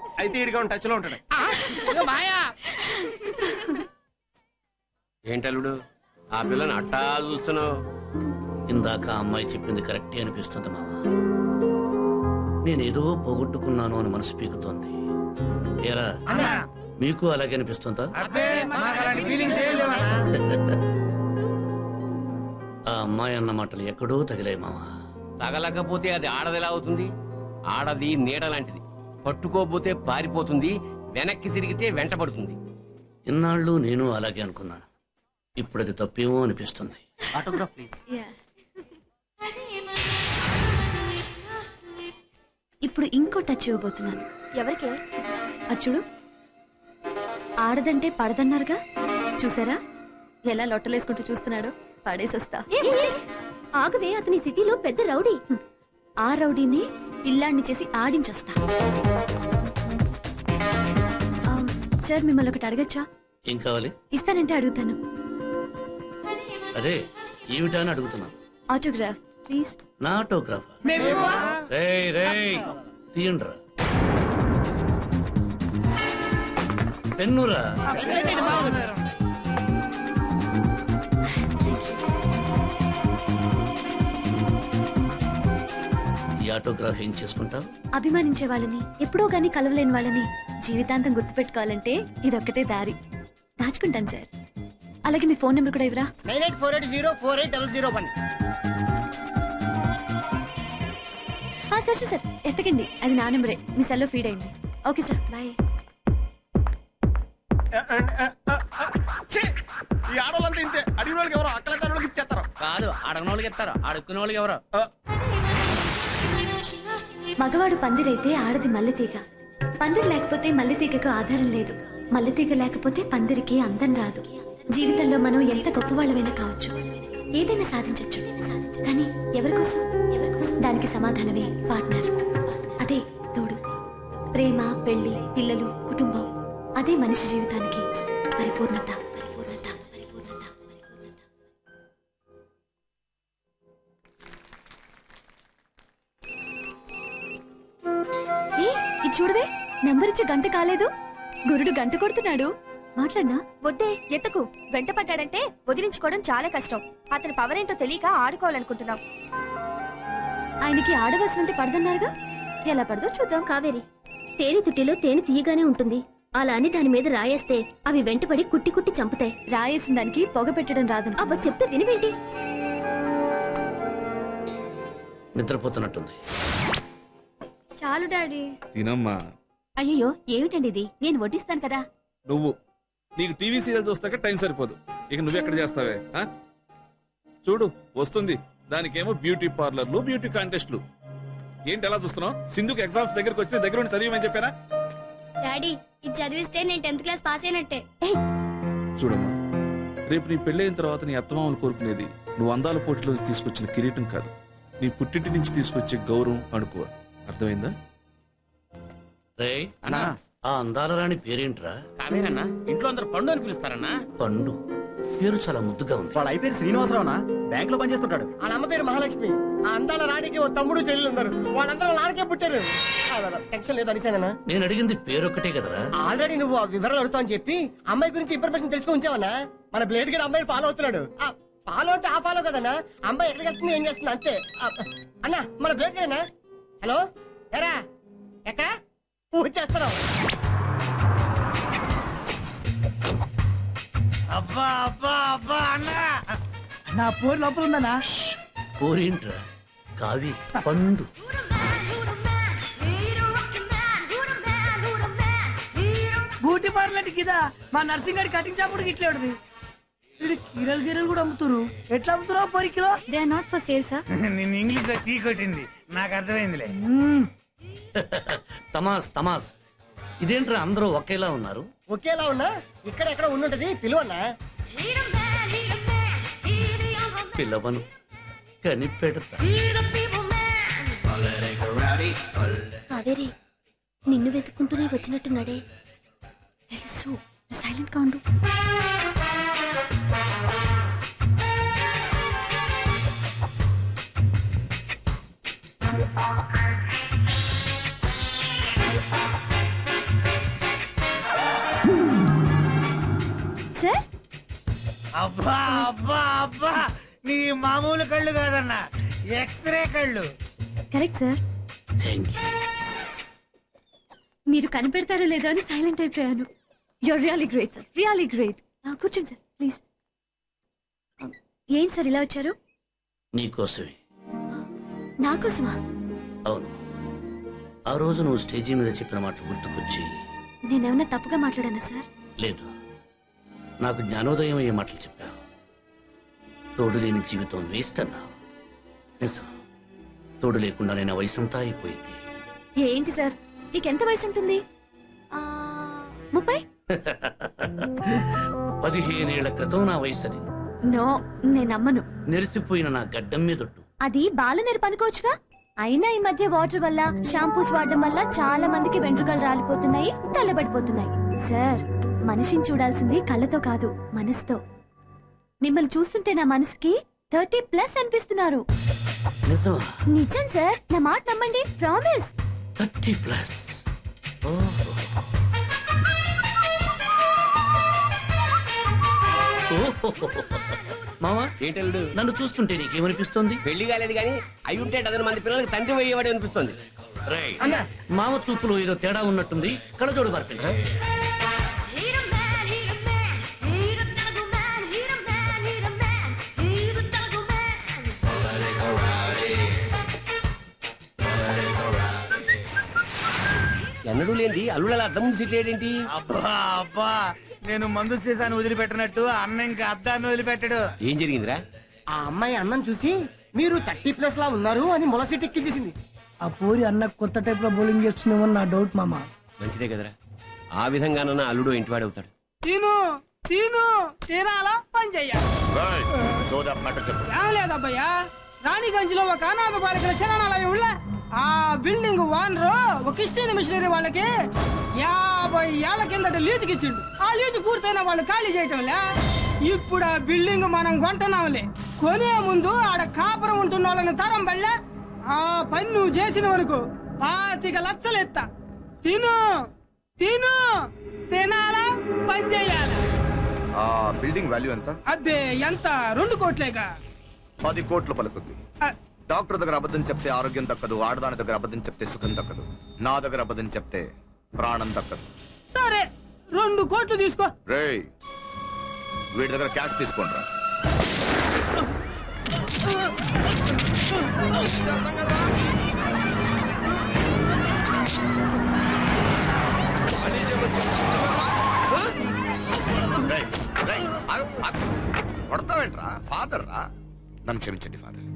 అయితే ఇదిగా టచ్ లో ఉంటాడు. ఏంటల్లుడు ఆ పిల్లని అట్టా చూస్తున్నావు? ఇందాక అమ్మాయి చెప్పింది కరెక్టే అనిపిస్తుంది మామ. నేనేదో పోగొట్టుకున్నాను అని మనసు పీకుతోంది. ఏరా మీకు అలాగే అనిపిస్తుందా? ఆ అమ్మాయి అన్న మాటలు ఎక్కడో తగిలాయి మామ. తగలకపోతే అది ఆడదిలా అవుతుంది. ఆడది నీడ లాంటిది, పట్టుకోపోతే పారిపోతుంది, వెనక్కి తిరిగితే వెంట పడుతుంది. ఇన్నాళ్ళు నేను అలాగే అనుకున్నాను. ఇప్పుడు అది తప్పేమో అనిపిస్తుంది. Autograph please. ఇప్పుడు ఇంకో టచ్ ఇవ్వబోతున్నాను. ఎవరికి? అచ్చుడు ఆడదంటే పడదన్నారుగా, చూసారా ఎలా లొట్టలేసుకుంటూ చూస్తున్నాడు. పడేసొస్తా. ఆగవే, అతని సిటీలో పెద్ద రౌడీ. ఆ రౌడీని పిల్లాడిని చేసి ఆడించొస్తా. సార్ మిమ్మల్ని ఒకటి అడగచ్చా? ఏం కావాలి? ఇస్తానంటే అడుగుతాను. అదే ఏమిటా అని అడుగుతున్నాను. Autograph please. నా ఆటోగ్రాఫ్ తీయండ్రా. పెన్నురా. ఈ ఆటోగ్రాఫ్ ఏం చేసుకుంటావు? అభిమానించే వాళ్ళని, ఎప్పుడో గానీ కలవలేని వాళ్ళని జీవితాంతం గుర్తుపెట్టుకోవాలంటే ఇదొక్కటే దారి. దాచుకుంటాను సార్. అలాగే మీ ఫోన్ నెంబర్ కూడా ఇవ్వరా? 9848048001. సార్ ఎత్తకండి, అది నా నెంబరే. మీ సెల్లో ఫీడ్ అయింది. Okay sir, bye. మగవాడు పందిరైతే ఆడది మల్లెతీగ. పందిరి లేకపోతే మల్లెతీగకు ఆధారం లేదు, మల్లెతీగ లేకపోతే పందిరికి అందం రాదు. జీవితంలో మనం ఎంత గొప్పవాళ్ళమైనా కావచ్చు, ఏదైనా సాధించవచ్చు, కానీ ఎవరికోసం? దానికి సమాధానమే పార్ట్నర్. అదే తోడు. ప్రేమ, పెళ్లి, పిల్లలు, కుటుంబం, అదే మనిషి జీవితానికి పరిపూర్ణత. ఇది చూడవే, నెంబర్ ఇచ్చి గంట కాలేదు, గురుడు గంట కొడుతున్నాడు. మాట్లాడినా? వద్దే, ఎత్తకు. వెంట పడ్డాడంటే వదిలించుకోవడం చాలా కష్టం. అతని పవర్ ఏంటో తెలియక ఆడుకోవాలనుకుంటున్నాం. ఆయనకి ఆడవలసినంటే పడదన్నారుగా, ఎలా పడదో చూద్దాం. కావేరి, తేనె తుట్టిలో తేనె తీయగానే ఉంటుంది. అలా అని దాని మీద రాయేస్తే అవి వెంటపడి కుట్టి కుట్టి చంపుతాయి. రాయేసిన దానికి పొగ పెట్టడం రాదని అబ్బా చెప్తే వినివేంటి? నిద్రపోతున్నట్టుంది. చాలు డాడీ, తినమ్మా. అయ్యో ఏమిటండి ఇది? నేను వడ్డిస్తాను కదా. నువ్వు నీకు టీవీ సీరియల్ చూస్తాక టైం సరిపోదు, ఇక నువ్వెక్కడ చేస్తావే? చూడు వస్తుంది, దానికేమో బ్యూటీ పార్లర్లు, బ్యూటీ కాంటెస్ట్లు. ఏంటి ఎలా చూస్తున్నావు? సింధుకు ఎగ్జామ్స్ దగ్గరకు వచ్చి దగ్గర ఉండి చదివమని చెప్పానా? డాడీ ఇది చదివిస్తే నేను 10th క్లాస్ పాస్ అయినట్టే. చూడమ్మా, రేపు నీ పెళ్ళైన తర్వాత నీ అత్తమామలు కోరుకునేది నువ్వు అందాల పోటీలో తీసుకొచ్చిన కిరీటం కాదు, నీ పుట్టింటి నుంచి తీసుకొచ్చే గౌరవం అనుకో. అర్థమైందా? అందాలరాని పేరేంట్రా? కావేరన్నా, ఇంట్లో అందరు పండు అని పిలుస్తారన్నా. పండు పేరు చాలా ముద్దుగా ఉంది. వాళ్ళ అయిపోయి శ్రీనివాసరావునా? బ్యాంక్ లో పనిచేస్తుంటాడు. వాళ్ళ అమ్మ పేరు మహాలక్ష్మి. ఆ అందాల రాణికి ఓ తమ్ముడు చెల్లెలు ఉన్నారు. వాళ్ళందరూ నాన్నకే పుట్టారు. టెన్షన్ లేదు అనిసానా? నేను అడిగింది పేరు ఒక్కటే కదరా. ఆల్రెడీ నువ్వు ఆ వివరాలు అడుగుతావు అని చెప్పి అమ్మాయి గురించి ఇన్ఫర్మేషన్ తెలుసుకుని ఉంచావన్నా. మన బ్లేడ్ గారు అమ్మాయిని ఫాలో అవుతున్నాడు. ఫాలో అంటే ఆ ఫాలో కదన్నా, అమ్మాయి ఎక్కడికి వెళ్తుంది ఏం చేస్తుంది అంతే. అన్నా మన బ్లేడ్ గారేనా? హలో ఎరా, ఎక్కడ పూజ చేస్తున్నావు? అబ్బా అబ్బా అబ్బా అన్న, నా పూరి లోపల ఉందన్నా. పూరేంట్రా? కావి పండు. బూటీ పార్లంటి కిదా మా నర్సింగ్ గారి కటింగ్ చేపడు ఇట్లేడుది. వీడు కీరలు గీరలు కూడా అమ్ముతురు. ఎట్లా అమ్ముతురా పూరి kilo? They are not for sale sir. నిన్ను ఇంగ్లీష్ లో చీ కొట్టింది నాకు అర్థమైందిలే. తమాస్ తమాస్, ఇదేంట్రా అందరూ ఒకేలా ఉన్నారు? ఒకేలా ఉన్నా ఇక్కడ ఎక్కడ ఉండుంటది. పిలువన్నా, పిలవను కనిపెడతా. కావేరి నిన్ను వెతుక్కుంటూనే వచ్చినట్టున్నాడే. తెలుసు, నువ్వు సైలెంట్ గా ఉండు. సార్? అబ్బా అబ్బా అబ్బా, నీ మామూలు కళ్ళు కాదన్నా, ఎక్స్రే కళ్ళు. Correct sir. మీరు కనిపెడతారో లేదో అని సైలెంట్ అయిపోయాను. You're really great sir, really great. కూర్చోండి సార్ ప్లీజ్. ఏంటి సార్ ఇలా వచ్చారు? నీకోసమే. నా కోసమా? అవును, ఆ రోజు నువ్వు స్టేజీ మీద చెప్పిన మాటలు గుర్తుకొచ్చి. నేనేమన్నా తప్పుగా మాట్లాడానా సార్? లేదు, నాకు జ్ఞానోదయం అయ్యే మాటలు చెప్పావు. తోడు లేని జీవితం వేస్ట్ అన్నావు. నిజం, తోడు లేకుండా నేను వయసు అంతా అయిపోయింది. ఏంటి సార్ నీకెంత వయసు ఉంటుంది? 30. 15 ఏళ్ల క్రితం నా వయసు అది. నో, నేను నమ్మను. నెరిసిపోయిన నా గడ్డం మీదొట్టు. అది బాలనేరు పనుకోవచ్చుగా. అయినా ఈ మధ్య వాటర్ వల్ల, షాంపూస్ వాడడం వల్ల చాలా మందికి వెంట్రుకలు రాలిపోతున్నాయి, తెల్లబడిపోతున్నాయి. సార్, మనిషిని చూడాల్సింది కళ్ళతో కాదు, మనసుతో. మిమ్మల్ని చూస్తుంటే నా మనసుకి 30+ అనిపిస్తున్నారు. నిజం సార్, నా మాట నమ్మండి, ప్రామిస్. 30+. మామా ఏటల్డు, నన్ను చూస్తుంటే నీకేమనిపిస్తుంది? పెళ్లి కాలేదు కానీ అయి ఉంటే 10 మంది పిల్లలకి తండ్రి అయ్యేవాడు అనిపిస్తుంది. మామ చూపులో ఏదో తేడా ఉన్నట్టుంది, కళ్ళజోడు మార్పించా. ఎన్నడూ లేని అల్లుడలా అద్దం సిట్లేడేంటి? అబ్బా అబ్బా, నేను మందు సీసాను వదిలిపెట్టినట్టు అన్న ఇంకా అద్దాన్ని వదిలిపెట్టాడు. ఏం జరిగిందిరా? ఆ అమ్మాయి అన్నం చూసి మీరు 30+ లా ఉన్నారు అని మొలసిట్ ఎక్కించేసింది. ఆ పూరి అన్న కొత్త టైప్ లో బౌలింగ్ చేస్తుందేమో నా డౌట్ మామ. మంచిదే కదరా, ఆ విధంగానన్నా అల్లుడు ఇంటివాడు అవుతాడు. తీను తీను తీరాలా పని చెయ్యాలి. లేదబ్బయ్యా, రాణిగంజ్ లో ఒక అనాథ బాలికల శరణాలయం ఉళ్ళ. ఆ బిల్డింగ్ ఓనరు ఒక క్రిస్టియన్ మిషనరీ వాళ్ళకి 50 ఏళ్ల కిందట లీజుకి ఇచ్చిండు. ఆ లీజు పూర్తయిన వాళ్ళు ఖాళీ చేయటంలే. ఇప్పుడు ఆ బిల్డింగ్ మనం కొంటున్నాంలే. కొనే ముందు ఆడ కాపురం ఉంటున్న వాళ్ళని తరం బళ్ళే. ఆ పని నువ్వు చేసిన వరకు 25 లక్షలు ఎత్తా. తిను తిను తినాలా పని చేయాలి. ఆ బిల్డింగ్ వాల్యూ ఎంత? అబ్బే ఎంత, 2 కోట్లేగా. 10 కోట్లు పలుకుద్ది. డాక్టర్ దగ్గర అబద్ధం చెప్తే ఆరోగ్యం దక్కదు, ఆడదాని దగ్గర అబద్ధం చెప్తే సుఖం దక్కదు, నా దగ్గర అబద్ధం చెప్తే ప్రాణం దక్కదు. సరే 2 కోట్లు తీసుకో. రేయ్, వీడి దగ్గర క్యాష్ తీసుకోండి. కొడతావేంట్రా? ఫాదర్ రా, నన్ను క్షమించండి ఫాదర్.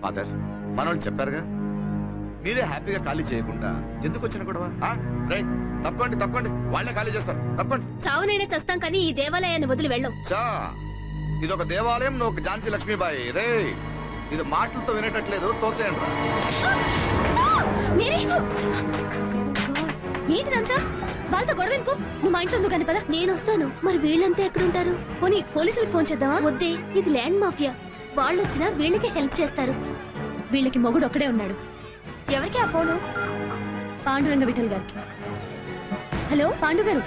ఫాదర్, మనోళ్ళు చెప్పారుగా, మీరే హ్యాపీగా ఖాళీ చేయకుండా ఎందుకు వచ్చిన గొడవ? తప్పండి తప్పండి, వాళ్ళే ఖాళీ చేస్తారు. తప్పండి, చావునైనా చేస్తాం కానీ ఈ దేవాలయాన్ని వదిలి వెళ్ళం. చా, ఇదొక దేవాలయం, నువ్వు ఒక ఝాన్సీ లక్ష్మీబాయి. రే, ఇది మాటలతో వినేటట్లేదు, తోసేయండి. ఏంటిదంతా వాళ్ళతో గొడవెందుకు నువ్వు మా ఇంట్లో కానీ పద నేను వస్తాను మరి వీళ్ళంతా ఎక్కడుంటారు పోనీ పోలీసులకు ఫోన్ చేద్దామా వద్దే ఇది ల్యాండ్ మాఫియా వాళ్ళు వచ్చినా వీళ్ళకి హెల్ప్ చేస్తారు వీళ్ళకి మొగుడు ఒక్కడే ఉన్నాడు ఎవరికి ఆ ఫోను పాండురంగ విఠల్ గారికి హలో పాండు గారు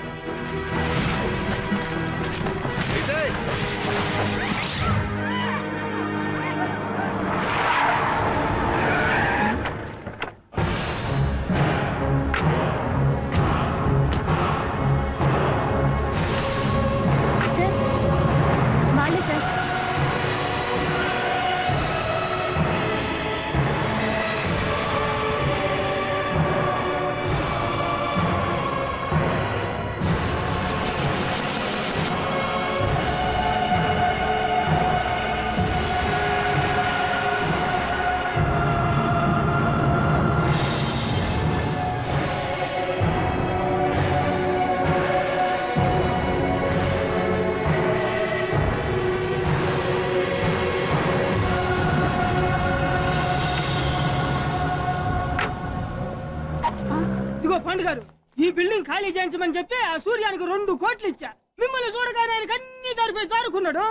ఖాళీ చేయించమని చెప్పి ఆ సూర్యానికి 2 కోట్లు ఇచ్చా మిమ్మల్ని చూడగానే ఆయనకి అన్ని జరిపోయి జారుకున్నాడు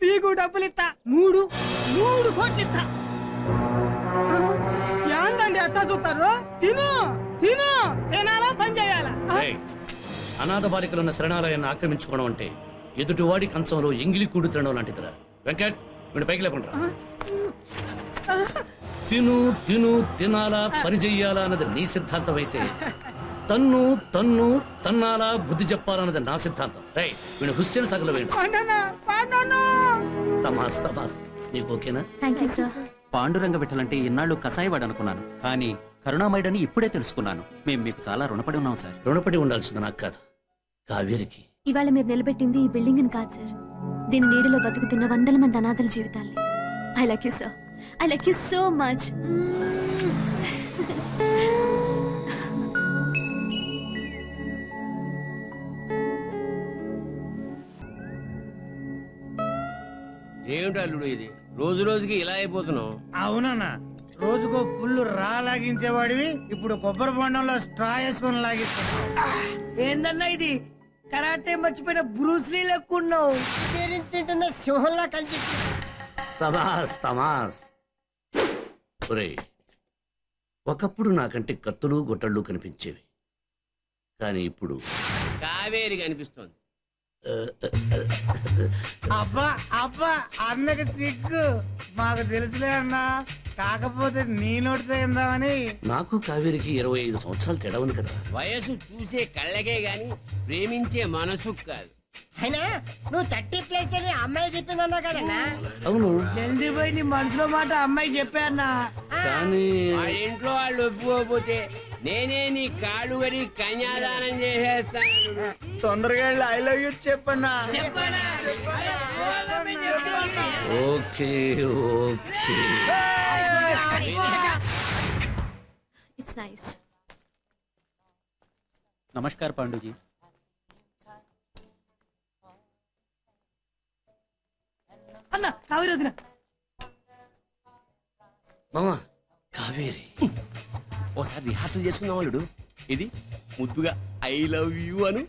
పీకు డబ్బులు ఇస్తా 3 కోట్లు ఇస్తా ఏందండి అట్టా చూస్తారు తిను తిను తినాలా పని చేయాలా అనాథ బాలికలున్న శరణాలయాన్ని ఆక్రమించుకోవడం అంటే ఎదుటి వాడి కంచంలో ఎంగిలి కూడు తినడం లాంటిదిరా వెంకట్ వీడు పైకి లేకుండా తిను తిను తినాలా పని చెయ్యాలా అన్నది నీ సిద్ధాంతం అయితే తన్ను తన్ను తన్నాలా బుద్ధి చెప్పాలన్నది నా సిద్ధాంతం వీడు హుస్సేన్ సగలు వేయండినా పాండురంగ విఠలంటే ఇన్నాళ్ళు కసాయవాడు అనుకున్నాను కానీ కరుణామయుడని ఇప్పుడే తెలుసుకున్నాను మేము మీకు చాలా రుణపడి ఉన్నాం సార్ రుణపడి ఉండాల్సింది నాకు కాదు కావేరికి ఇవాళ మీరు నిలబెట్టింది ఈ బిల్డింగ్ ని కాదు సార్ దీని నీడలో బతుకుతున్న 100 మంది అనాథల జీవితాన్ని I like you sir I like you so much ఏమిటాడు ఇది రోజు రోజుకి ఇలా అయిపోతున్నావు అవునన్నా రోజుకో ఫుల్ రా లాగించేవాడివి ఇప్పుడు కొబ్బరి బొండంలో స్ట్రా వేసుకొని లాగిస్తున్నావు ఏందన్నా ఇది కరాటే మర్చిపోయిన బ్రూస్లీ లెక్కున్నావు తింటున్న సింహంలా కనిపిస్తుంది ఒకప్పుడు నాకంటే కత్తులు గొట్టళ్ళు కనిపించేవి కానీ ఇప్పుడు కావేరి కనిపిస్తోంది అబ్బా అబ్బా అన్నకి సిగ్గు మాకు తెలుసులే అన్నా కాకపోతే నీ నోటితో ఇందామని నాకు కావేరికి 25 సంవత్సరాలు తేడా ఉంది కదా వయసు చూసే కళ్ళకే గాని ప్రేమించే మనసు కాదు అయినా నువ్వు 30+ అని అమ్మాయి చెప్పిందన్నా కదన్నా అవును జల్దీ పోయి నీ మనసులో మాట అమ్మాయి చెప్పానా కానీ ఇంట్లో వాళ్ళు ఒప్పుకోపోతే నేనే నీ కాళ్ళు వరి కన్యాదానం చేసేస్తాను తొందరగా ఐ లవ్ యూ చెప్పన్నా నమస్కారం పాండుజీ అన్న కావేరి వదిన మామా కావేరి ఓసారి రిహార్సల్ చేసుకున్నాం అల్లుడు ఇది ముద్దుగా ఐ లవ్ యూ అను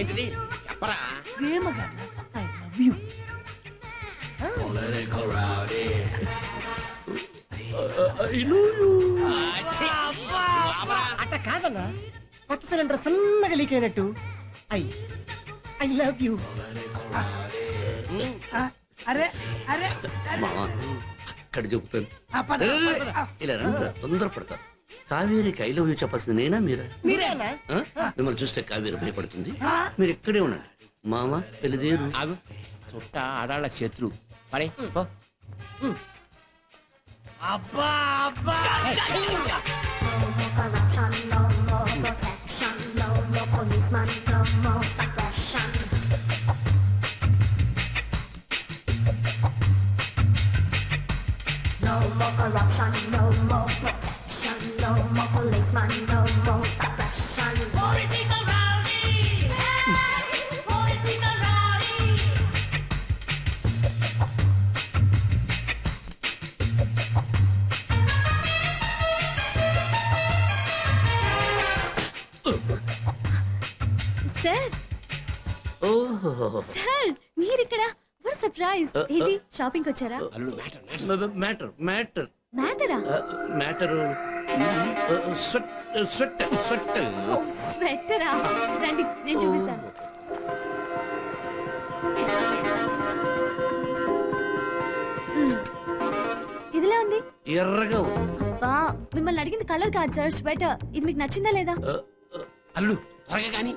ఏంటిది చెప్పరా అట్ట కాదన్నా కొత్త సిలిండర్ సన్నగా లీక్ అయినట్టు ఐ ఐ లవ్ యూ అరే అరే అక్కడ చెబుతాను ఇలా రండి తొందరపడతాను కావేరికి ఐ లవ్ యూ చెప్పాల్సింది నేనా మీరా మిమ్మల్ని చూస్తే కావేరి భయపడుతుంది మీరు ఇక్కడే ఉండండి మామ పెళ్ళిదేరు చుట్ట ఆడాళ్ళ శత్రు అరే అబ్బా అబ్బా No more corruption, no more protection, no more policeman, no more suppression. Political rowdy, hey, political rowdy. Sir. Oh. Sir, you're here. What a surprise. Didi, shopping kochara? Matter. Mattera? Matter. Sweater. Oh, sweatera. Randy, nenu chupistanu. Idela undi? Erraga. Appa, mimmalni adigindi color kaadu sir, sweater. Idi meeku nachinda leda? Allu, త్వరగా కానీ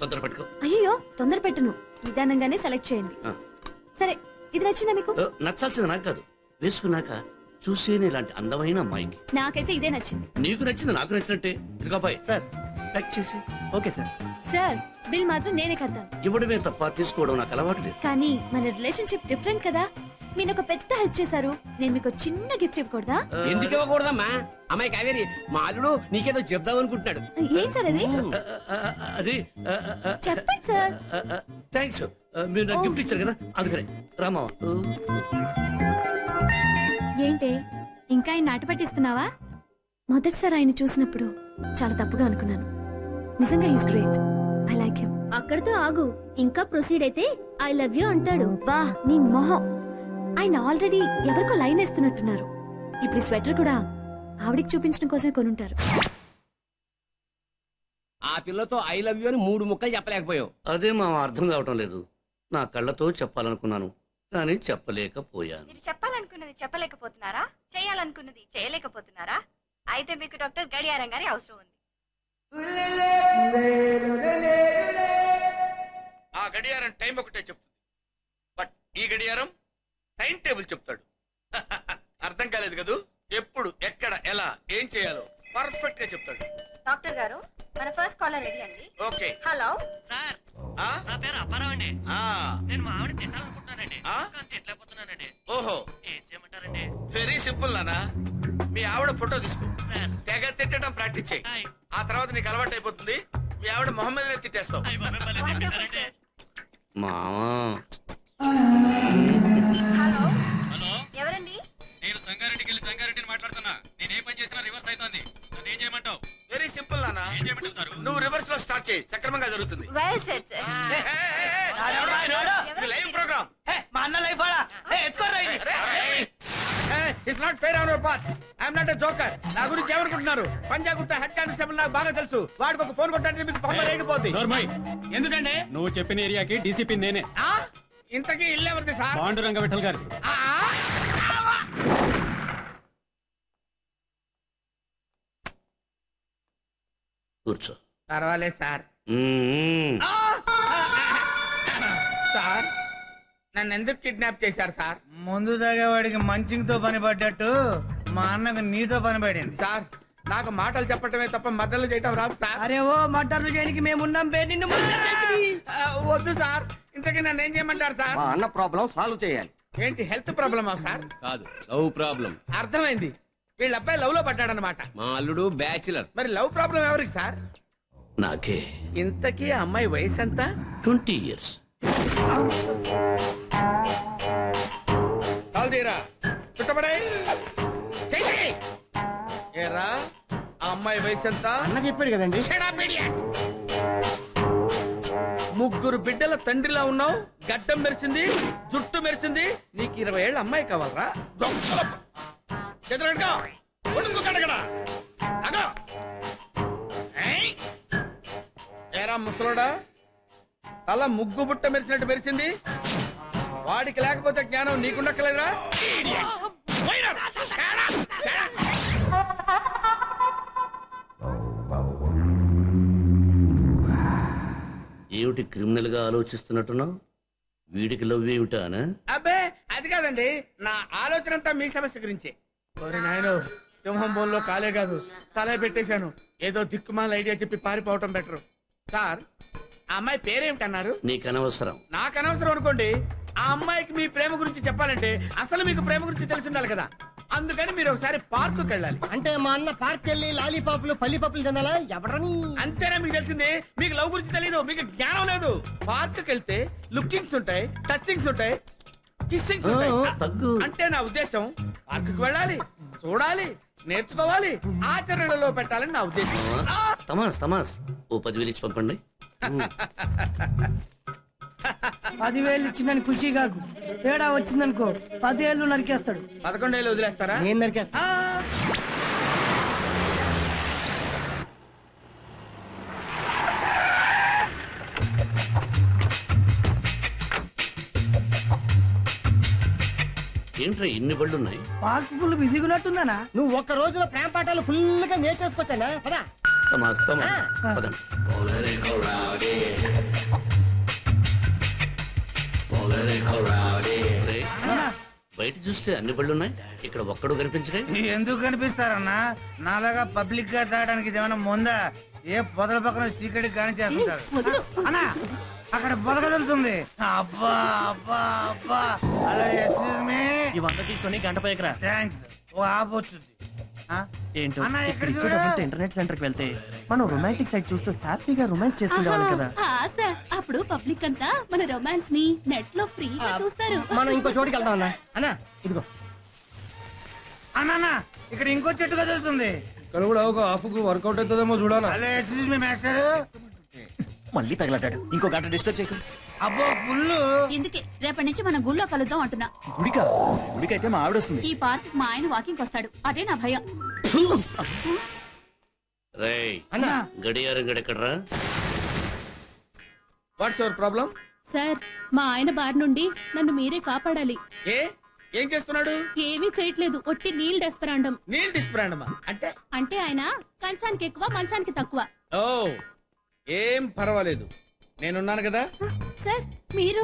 తొందర పెట్టుకో. అయ్యో తొందర పెట్టను, నిదానంగానే select చేయండి. సరే ఇది నచ్చిందా మీకు? నచ్చాల్సింది నాకు కాదు, వేసుకున్నాక చూసేనే ఇలాంటి అందమైన అమ్మాయికి. నాకైతే ఇదే నచ్చింది. నీకు నచ్చింది నాకు నచ్చినట్టే. ఇదిగోబాయ్ సార్ ప్యాక్ చేసి. Okay sir. సార్ బిల్ మాత్రం నేనే కడతాను. ఇవ్వడమే తప్ప తీసుకోవడం నాకు అలవాటు లేదు. కానీ మన రిలేషన్షిప్ డిఫరెంట్ కదా. మీరు ఒక పెద్ద హెల్ప్ చేశారు, నేను మీకు చిన్న గిఫ్ట్ ఇవ్వకూడదా? ఎందుకు ఇవ్వకూడదమ్మా? అమ్మాయి కావేరి, మా అల్లుడు నీకేదో చెప్దాం అనుకుంటున్నాడు. ఏం సార్ అది? అది చెప్పండి సార్. థ్యాంక్స్, మీరు నాకు గిఫ్ట్ ఇచ్చారు కదా అందుకనే. రామా ఏంటి ఇంకా ఆయన నాట పట్టిస్తున్నావా? మొదటిసారి ఆయన చూసినప్పుడు చాలా తప్పుగా అనుకున్నాను. నిజంగా is great, I like him. అక్కడతో ఆగు, ఇంకా ప్రొసీడ్ అయితే ఐ లవ్ యూ అంటాడు. బా నీ మొహం. ఆయన ఆల్రెడీ ఎవరికో లైన్ వేస్తున్నట్టున్నారు. ఇప్పుడు స్వెటర్ కూడా ఆవిడికి చూపించడం కోసమే కొనుంటారు. ఆ పిల్లతో ఐ లవ్ యూ అని మూడు ముక్కలు చెప్పలేకపోయావు. అదే మా అర్థం కావటం లేదు. నా కళ్ళతో చెప్పాలనుకున్నాను కానీ చెప్పలేకపోయాను. మీరు చెప్పాలనుకున్నది చెప్పలేకపోతున్నారా, చేయాలనుకున్నది చేయలేకపోతున్నారా? అయితే మీకు డాక్టర్ గడియారం గారి అవసరం ఉంది. ఆ గడియారం టైం ఒకటే చెప్తుంది, బట్ ఈ గడియారం టైం టేబుల్ చెప్తాడు. అర్థం కాలేదు కదూ, ఎప్పుడు ఎక్కడ ఎలా ఏం చేయాలో పర్ఫెక్ట్ గా చెప్తాడు. డాక్టర్ గారు మన ఫస్ట్ కాలర్ రెడీ అండి. ఓకే హలో సార్, నా పేరు అబ్బారావు అండి. నేను మా ఆవిడ తిట్టాలనుకుంటున్నానండి, తిట్టలేకపోతున్నానండి. ఓహో ఏం చేయమంటారండి? వెరీ సింపుల్ నానా, మీ ఆవిడ ఫోటో తీసుకో, తెగ తిట్టడం ప్రాక్టీస్ చేయి. ఆ తర్వాత నీకు అలవాటు అయిపోతుంది, మీ ఆవిడ మొహమ్మద్ నే తిట్టేస్తావు. హలో హలో ఎవరండి? నేను సంగారెడ్డికి వెళ్ళి సంగారెడ్డిని మాట్లాడుతున్నా. నేను ఏ పని చేసినా రివర్స్ అవుతుంది. నన్ను ఏం చేయమంటావు? వెరీ సింపుల్ నాన్న. ఏం చేయమంటారు? నువ్వు రివర్స్ లో స్టార్ట్ చేయి, సక్రమంగా జరుగుతుంది. Well set sir. Live programme మా అన్న లైఫ్ ఆడా ఎత్తుకోరా ఇది. It's not fair on your part. I am not a joker. నా గురించి ఏమనుకుంటున్నారు? పంజాగుట్ట హెడ్ కానిస్టేబుల్ నాకు బాగా తెలుసు. వాడికి ఒక ఫోన్ కొట్టానంటే మీకు పంప రేగిపోద్ది. ఎందుకంటే నువ్వు చెప్పిన ఏరియాకి డీసీపీ నేనే. ఇంతకీ ఇల్లు ఎవరిది సార్? పాండురంగ విఠల్ గారు. కూర్చో. పర్వాలేదు సార్. సార్ నన్ను ఎందుకు కిడ్నాప్ చేశారు సార్? ముందు తాగేవాడికి మంచింగ్తో పని పడ్డట్టు మా అన్నకు నీతో పని పడింది సార్. నాకు మాటలు చెప్పటమే తప్ప మద్దలు చేయటం రాదు సార్. అరే ఓ మద్దలు చేయడానికి మేమున్నాం. వద్దు సార్, ఇంతకీ నన్ను ఏం చేయమంటారు సార్? మా అన్న ప్రాబ్లం సాల్వ్ చేయాలి. ఏంటి హెల్త్ ప్రాబ్లమా సార్? కాదు, లవ్ ప్రాబ్లం. అర్థమైంది, వీళ్ళ అబ్బాయి లవ్ లో పడ్డాడనమాట. మా అల్లుడు బ్యాచిలర్. మరి లవ్ ప్రాబ్లం ఎవరికి సార్? నాకే. ఇంతకీ అమ్మాయి వయసు ఎంత? 20 years. కాల్ తీరా చుట్టపడే. ఏరా అమ్మాయి వయసు ఎంత? అన్న చెప్పాడు కదండి. ముగ్గురు బిడ్డల తండ్రిలా ఉన్నావు, గడ్డం మెరిసింది, జుట్టు మెరిసింది, నీకు 20 ఏళ్ళ అమ్మాయి కావాలరా? ఏరా ముసలోడా, అలా ముగ్గు బుట్ట మెరిసినట్టు మెరిసింది, వాడికి లేకపోతే జ్ఞానం నీకుండక్కలేదా? ఏమిటి క్రిమినల్ గా ఆలోచిస్తున్నట్టున్నావు? వీడికి లవ్ ఏమిటానా? అబ్బే అది కాదండి, నా ఆలోచన అంతా మీ సమస్య గురించే. నాయన సింహం బోన్లో కాలే కాదు తలే పెట్టేశాను. ఏదో దిక్కుమాల ఐడియా చెప్పి పారిపోవటం బెటర్ సార్. ఆ అమ్మాయి పేరేమిటన్నారు? నీకనవసరం నాకనవసరం అనుకోండి. ఆ అమ్మాయికి మీ ప్రేమ గురించి చెప్పాలంటే అసలు మీకు ప్రేమ గురించి తెలిసి ఉండాలి కదా. అందుకని మీరు ఒకసారి పార్క్ వెళ్ళాలి. అంటే మా అన్న పార్క్ వెళ్ళి లాలీపాపులు పల్లిపాపులు తినాలా? ఎవరని? అంతేనా మీకు తెలిసింది? మీకు లవ్ గురించి తెలీదు, మీకు జ్ఞానం లేదు. పార్క్ వెళ్తే లుకింగ్స్ ఉంటాయి, టచింగ్స్ ఉంటాయి, కిస్సింగ్స్ ఉంటాయి. అంటే నా ఉద్దేశం పార్క్ వెళ్ళాలి, చూడాలి, నేర్చుకోవాలి, ఆచరణలో పెట్టాలని నా ఉద్దేశం. తమాస్ తమాస్, ఓ 10,000 పంపండి. 10,000 ఇచ్చినని ఖుషి కాకు. తేడా వచ్చిందనుకో 10 ఏళ్ళు నరికేస్తాడు. 11 ఏళ్ళు వదిలేస్తారా? నేను నరికేస్తా. ఏంట్రా ఎన్ని బళ్ళు ఉన్నాయి? పార్క్ ఫుల్ బిజీగా ఉన్నట్టుందనా? నువ్వు ఒక్క రోజులో ప్రేమ పాఠాలు ఫుల్ గా నేర్చేసుకోవచ్చానా? పదా బయట చూస్తే అన్ని బళ్ళు ఉన్నాయి, ఇక్కడ ఒక్కడు కనిపించలే. ఎందుకు కనిపిస్తారన్నా? నాలాగా పబ్లిక్ గా తాగడానికి ఏమైనా ముందా? ఏ పొదల పక్కన సీక్రెట్ గాని చేస్తుంటారు. అక్కడ పొద కదులుతుంది. అబ్బా అబ్బా అబ్బా. Hello, excuse me. ఇవంతా తీసుకొని గంట పైకరా. థ్యాంక్స్. ఓ ఆప్ వచ్చింది. ఏంటో ఇక్కడ చూడమంటే ఇంటర్నెట్ సెంటర్ కి వెళ్తే మనం రొమాంటిక్ సైట్ చూస్తూ హ్యాపీగా రొమాన్స్ చేసుకునేవాళ్ళం కదా. సార్ అప్పుడు పబ్లిక్ అంతా మన రొమాన్స్ ని నెట్ లో ఫ్రీగా చూస్తారు. మనం ఇంకో చోటికి వెళ్దాం అన్న. అన్నా ఇదిగో అన్నా, ఇక్కడ ఇంకో చెట్టు కదులుతుంది. కలుగుడు ఒక ఆఫ్కు వర్కౌట్ అవుతుందేమో చూడాలి. Hello, excuse me master. మళ్ళీ తగలటాడు. ఇంకో గంట డిస్టర్బ్ చేయకు. అబ్బో గుళ్ళు. ఇందుకే రేపటి నుంచి మనం గుళ్ళో కలుద్దాం అంటున్నా. గుడికా? గుడికైతే మా ఆవిడ వస్తుంది. ఈ పార్క్ మా ఆయన వాకింగ్ వస్తాడు, అదే నా భయం. సార్ మా ఆయన బార్ నుండి నన్ను మీరే కాపాడాలి. ఏం చేస్తున్నాడు? ఏమీ చేయట్లేదు, ఒట్టి నీల్ డెస్పరాండం. నీల్ డెస్పరాండమా? అంటే ఆయన కంచానికి ఎక్కువ మంచానికి తక్కువ. ఓ ఏం పర్వాలేదు, నేనున్నాను కదా. సార్ మీరు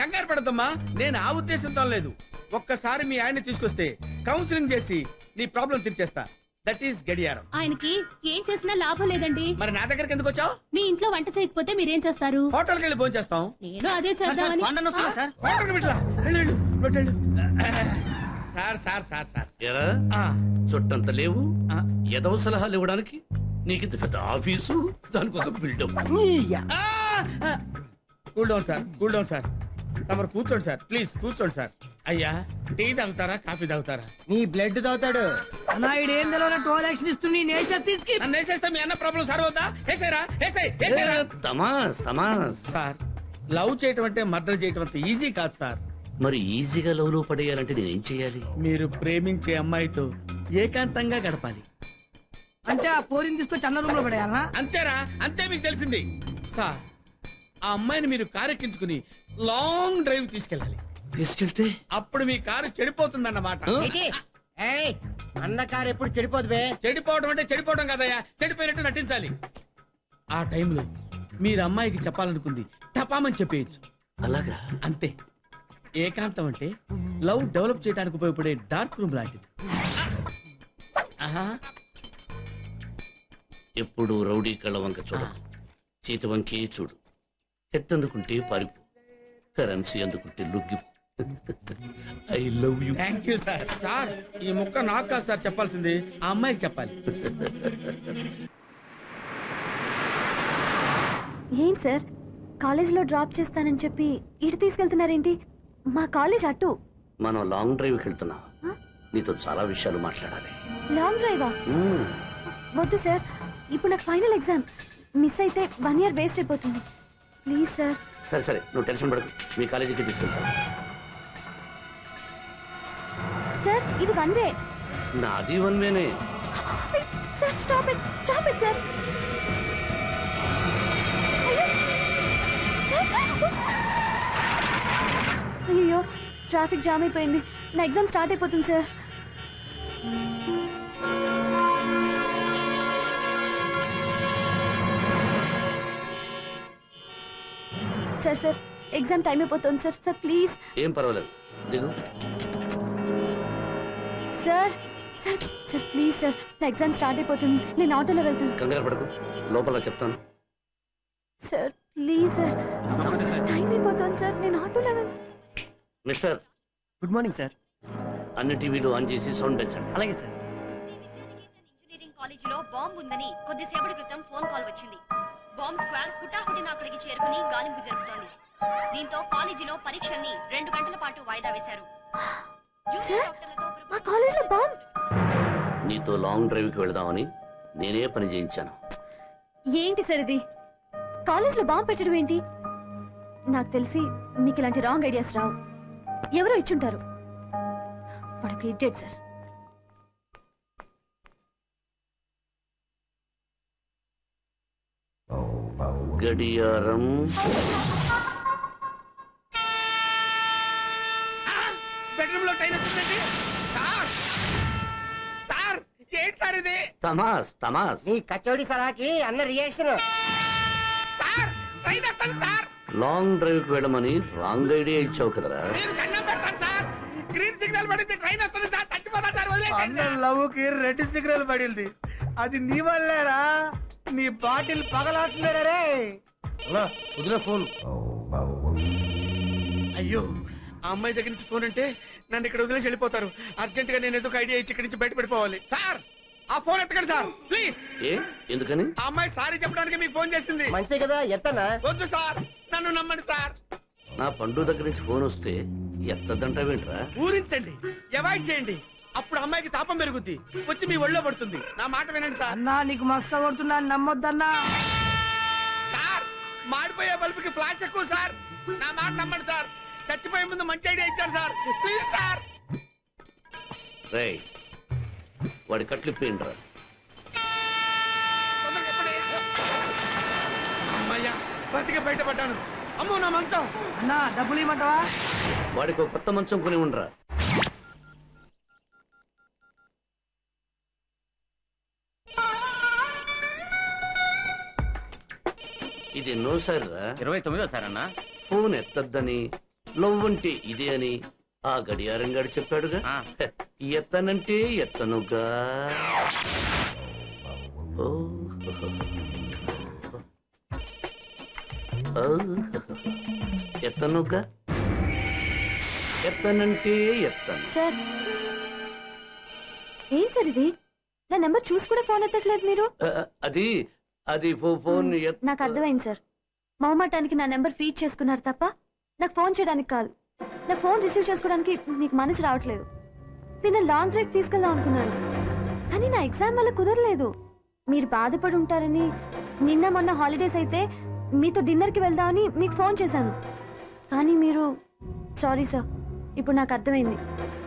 కంగారు పడద్దమ్మా, నేను ఆ ఉద్దేశంతో లేదు. ఒక్కసారి మీ ఆయన తీసుకొస్తే కౌన్సిలింగ్ చేసి నీ ప్రాబ్లం తీర్చేస్తా. దట్ ఈస్ గడియారం. ఆయనకి ఏం చేసినా లాభం లేదండి. మరి నా దగ్గరికి ఎందుకు వచ్చావు? మీ ఇంట్లో వంట చేయకపోతే మీరేం చేస్తారు? హోటల్ కి వెళ్ళి భోజనం చేస్తాం. నేను అదే చేద్దామని. చుట్టంత లేవు ఏదో సలహాలు ఇవ్వడానికి. నీకింత పెద్ద ఆఫీసు, దానికి ఒక buildup. Cool down sir, cool down sir. తమరు కూర్చోండి సార్, ప్లీజ్ కూర్చోండి సార్. అయ్యా టీ తాగుతారా కాఫీ తాగుతారా? నీ బ్లడ్ తాగుతాడు. లవ్ చేయటం అంటే మర్డర్ చేయటం అంత ఈజీ కాదు సార్. మరి ఈజీగా లవ్ లో పడేయాలంటే నేనేం చేయాలి? మీరు ప్రేమించే అమ్మాయితో ఏకాంతంగా గడపాలి. అంటే ఆ పోరిని తీసుకొచ్చి అన్న రూమ్ లో పడేయాలా? అంతేరా, అంతే. మీకు తెలిసింది సార్, ఆ అమ్మాయిని మీరు కారు ఎక్కించుకుని లాంగ్ డ్రైవ్ తీసుకెళ్ళాలి. తీసుకెళ్తే అప్పుడు మీ కారు చెడిపోతుంది అన్నమాట. అన్న కారు ఎప్పుడు చెడిపోదు? చెడిపోవడం అంటే చెడిపోవడం కదయ్యా, చెడిపోయినట్టు నటించాలి. ఆ టైంలో మీరు అమ్మాయికి చెప్పాలనుకుంది తపామని చెప్పేయచ్చు. అలాగా? అంతే. ఏకాంతం అంటే లవ్ డెవలప్ చేయడానికి ఉపయోగపడే డార్క్ రూమ్ లాంటిది. ఎప్పుడు రౌడీ కళ్ళ వంక చూడకు, చేతి వంకే చూడు. ఎత్తందుకుంటే పారిపో, కరెన్సీ అందుకుంటే లొగ్గి. I love you. Thank you sir. Sir ఈ ముక్క నాకు కాదు సార్ చెప్పాల్సింది, ఆ అమ్మాయికి చెప్పాలి. ఏంటి సార్ కాలేజ్లో డ్రాప్ చేస్తానని చెప్పి ఇటు తీసుకెళ్తున్నారేంటి? మా కాలేజ్ అటు. మనం లాంగ్ డ్రైవ్కి వెళ్తున్నా, నీతో చాలా విషయాలు మాట్లాడాలి. లాంగ్ డ్రైవా? వద్దు సార్, ఇప్పుడు నాకు ఫైనల్ ఎగ్జామ్, మిస్ అయితే 1 year వేస్ట్ అయిపోతుంది. Please sir. సరే సరే, నువ్వు టెన్షన్ పడకు, మీ కాలేజీకి తీసుకెళ్తాను. సార్ ఇది 1 way. నాది 1 wayనే. Sir stop it, stop it sir. అయ్యో ట్రాఫిక్ జామ్ అయిపోయింది, నా ఎగ్జామ్ స్టార్ట్ అయిపోతుంది sir. Sir sir exam time అయిపోతుంది సార్. Sir please. ఏం పర్వాలేదు దిగు. Sir sir sir please sir, నా ఎగ్జామ్ స్టార్ట్ అయిపోతుంది, నేను ఆటోలో వెళ్తాను. కంగారు పడకు, లోపల చెప్తాను. సార్ ప్లీజ్ సార్, టైం అయిపోతుంది సార్, నేను ఆటోలో వెళ్తాను. Mister good morning sir. అన్ని టీవీలు ఆన్ చేసి సౌండ్ పెంచండి. అలాగే సార్. ఇంజనీరింగ్ కాలేజీలో బాంబు ఉందని కొద్దిసేపటి క్రితం ఫోన్ కాల్ వచ్చింది. బాంబ్ స్క్వాడ్ హుటాహుటిన అక్కడికి చేరుకుని గాలింపు జరుగుతోంది. దీంతో కాలేజీలో పరీక్షల్ని 2 గంటల పాటు వాయిదా వేశారు. నీతో లాంగ్ డ్రైవ్ కి వెళదామని నేనే పని చేయించాను. ఏంటి సార్ ఇది? కాలేజ్ లో బాంబ్ పెట్టడం ఏంటి? నాకు తెలిసి మీకు ఇలాంటి రాంగ్ ఐడియాస్ రావు. ఎవరో ఇచ్చుంటారు. వాడికి ఇడ్డేట్ సార్. గడియారం బెడ్రూమ్ లో టైం వచ్చిందండి సార్. సార్ ఏంటి సార్ ఇది? తమాస్ తమాస్ నీ కచోడి సలాకి అన్న రియాక్షన్ సార్. ట్రైన్ వస్తాను సార్. లాంగ్ డ్రైవ్ కి వెళ్ళమని రాంగ్ ఐడియా ఇచ్చావు కదరా. నేను కన్నం పెడతాను సార్. గ్రీన్ సిగ్నల్ పడింది, ట్రైన్ వస్తుంది సార్. చచ్చిపోతా సార్. అన్న లవ్ కి రెడ్ సిగ్నల్ పడింది, అది నీ వల్లేరా. నీ బాటిల్ పగలాస్తున్నారే. వదిలే ఫోన్. అయ్యో ఆ అమ్మాయి దగ్గర నుంచి ఫోన్ అంటే నన్ను ఇక్కడ వదిలేసి వెళ్ళిపోతారు. అర్జెంట్ గా నేను ఎందుకు ఐడియా ఇచ్చి ఇక్కడి నుంచి బయటపడిపోవాలి సార్. ఆ ఫోన్ ఎత్తకండి సార్ ప్లీజ్. ఎందుకని? ఆ అమ్మాయి సారీ చెప్పడానికి మీకు ఫోన్ చేసింది. మంచిదే కదా, ఎత్తనా? వద్దు సార్, నన్ను నమ్మండి సార్. నా పండు దగ్గర నుంచి ఫోన్ వస్తే ఎత్తదంటావేంట్రా? ఊరించండి, అవాయిడ్ చేయండి, అప్పుడు అమ్మాయికి తాపం పెరుగుద్ది, వచ్చి మీ ఒళ్ళో పడుతుంది. నా మాట వినండి సార్. అన్నా నీకు మస్కా కొడుతున్నా, నమ్మొద్దన్నా సార్. మాడిపోయే బల్బుకి ఫ్లాష్ ఎక్కువ సార్. నా మాట నమ్మండి సార్. చచ్చిపోయే ముందు మంచి ఐడియా ఇచ్చాను సార్. Please sir. రేయ్ వాడి కట్లిపోయిండ్రా. అమ్మయ్యా బతికి బయటపడ్డాను. అమ్మో నా మంచం. అన్నా డబ్బులు ఇవ్వమంటావా? వాడికి ఒక కొత్త మంచం కొని ఉండరా. ఇది ఎన్నోసారి రా? 29వ సార్ అన్న. ఫోన్ ఎత్తద్దని, లవ్ అంటే ఇదే అని ఆ గడియారం గారు చెప్పాడుగా. ఎత్తనంటే ఎత్తనుగా. ఎత్తనుగా, ఎత్తనంటే ఎత్తను. సార్ ఏం సార్ ఇది? నా నెంబర్ చూసి కూడా ఫోన్ ఎత్తట్లేదు మీరు. అది అది ఫోన్ నాకు అర్థమైంది సార్. మౌమాటానికి నా నెంబర్ ఫీడ్ చేసుకున్నారు తప్ప నాకు ఫోన్ చేయడానికి కాదు. నా ఫోన్ రిసీవ్ చేసుకోవడానికి మీకు మనసు రావట్లేదు. నేను లాంగ్ డ్రైవ్ తీసుకెళ్దాం అనుకున్నాను, కానీ నా ఎగ్జామ్ వల్ల కుదరలేదు. మీరు బాధపడి ఉంటారని నిన్న మొన్న హాలిడేస్ అయితే మీతో డిన్నర్కి వెళ్దామని మీకు ఫోన్ చేశాను, కానీ మీరు సారీ సార్. ఇప్పుడు నాకు అర్థమైంది,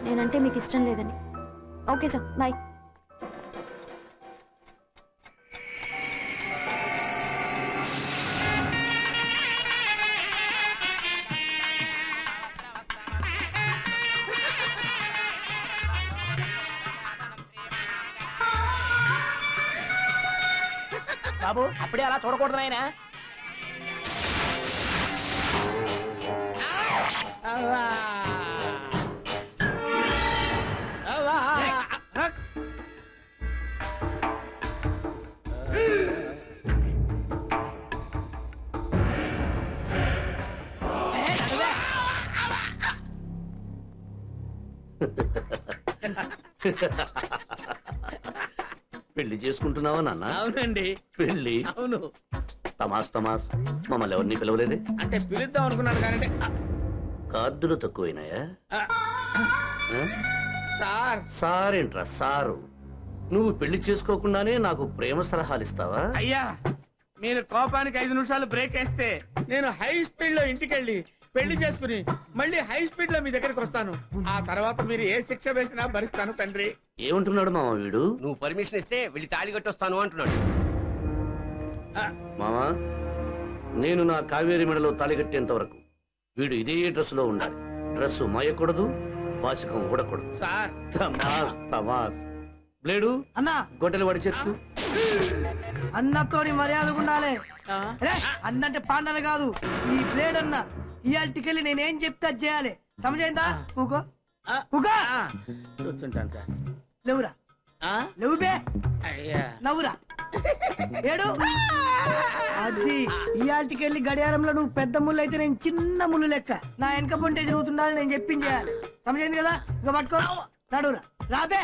నేనంటే మీకు ఇష్టం లేదని. Okay sir, bye. బాబు అప్పుడే అలా చూడకూడదు నాయనా. పెళ్లి చేసుకుంటున్నావా నాన్న? అవునండి పెళ్లి. అవును. తమాస్ తమాస్ మమ్మల్ని ఎవరిని పిలవలేదే? అంటే పిలుద్దాం అనుకున్నాను కానీ కార్డులు తక్కువైనాయా? సార్ సార్ ఏంట్రా సారు? నువ్వు పెళ్లి చేసుకోకుండానే నాకు ప్రేమ సలహాలు ఇస్తావా? అయ్యా మీరు కోపానికి 5 నిమిషాలు బ్రేక్ వేస్తే నేను హై స్పీడ్ లో ఇంటికెళ్ళి పెళ్లి చేసుకుని మళ్ళీ హై స్పీడ్ లో మీ దగ్గరికి వస్తాను. ఆ తర్వాత మీరు ఏ శిక్ష వేసినా భరిస్తాను తండ్రి. ఏమంటున్నాడు మామ వీడు? నువ్వు పర్మిషన్ ఇస్తే వెళ్ళి తాళి కట్టొస్తాను అంటున్నాడు. మామ నేను నా కావేరి మెడలో తాళి కట్టేంత వరకు వీడు ఇదే డ్రెస్ లో ఉండాలి. డ్రెస్ మాయకూడదు, వాచకం ఊడకూడదు. సార్ తమాస్ తమాస్. బ్లేడు అన్న గొడ్డలు వాడి చెట్టు అన్నతోని మర్యాదగా ఉండాలి. అన్నంటే పాండాలు కాదు ఈ బ్లేడ్ అన్న. ఇవాళకెళ్ళి నేనేం చెప్తా చేయాలి. సమజైందా? కూర్చుంటాను సార్. లేవురా లేవుబే నవ్వురా ఏడు. అది ఇవాళకెళ్ళి గడియారంలో నువ్వు పెద్ద ముళ్ళు అయితే నేను చిన్న ముళ్ళు లెక్క. నా వెనక పొంటే జరుగుతుండాలి. నేను చెప్పింది చేయాలి. సమజైంది కదా? ఇక పట్టుకో నడువురా రాబే.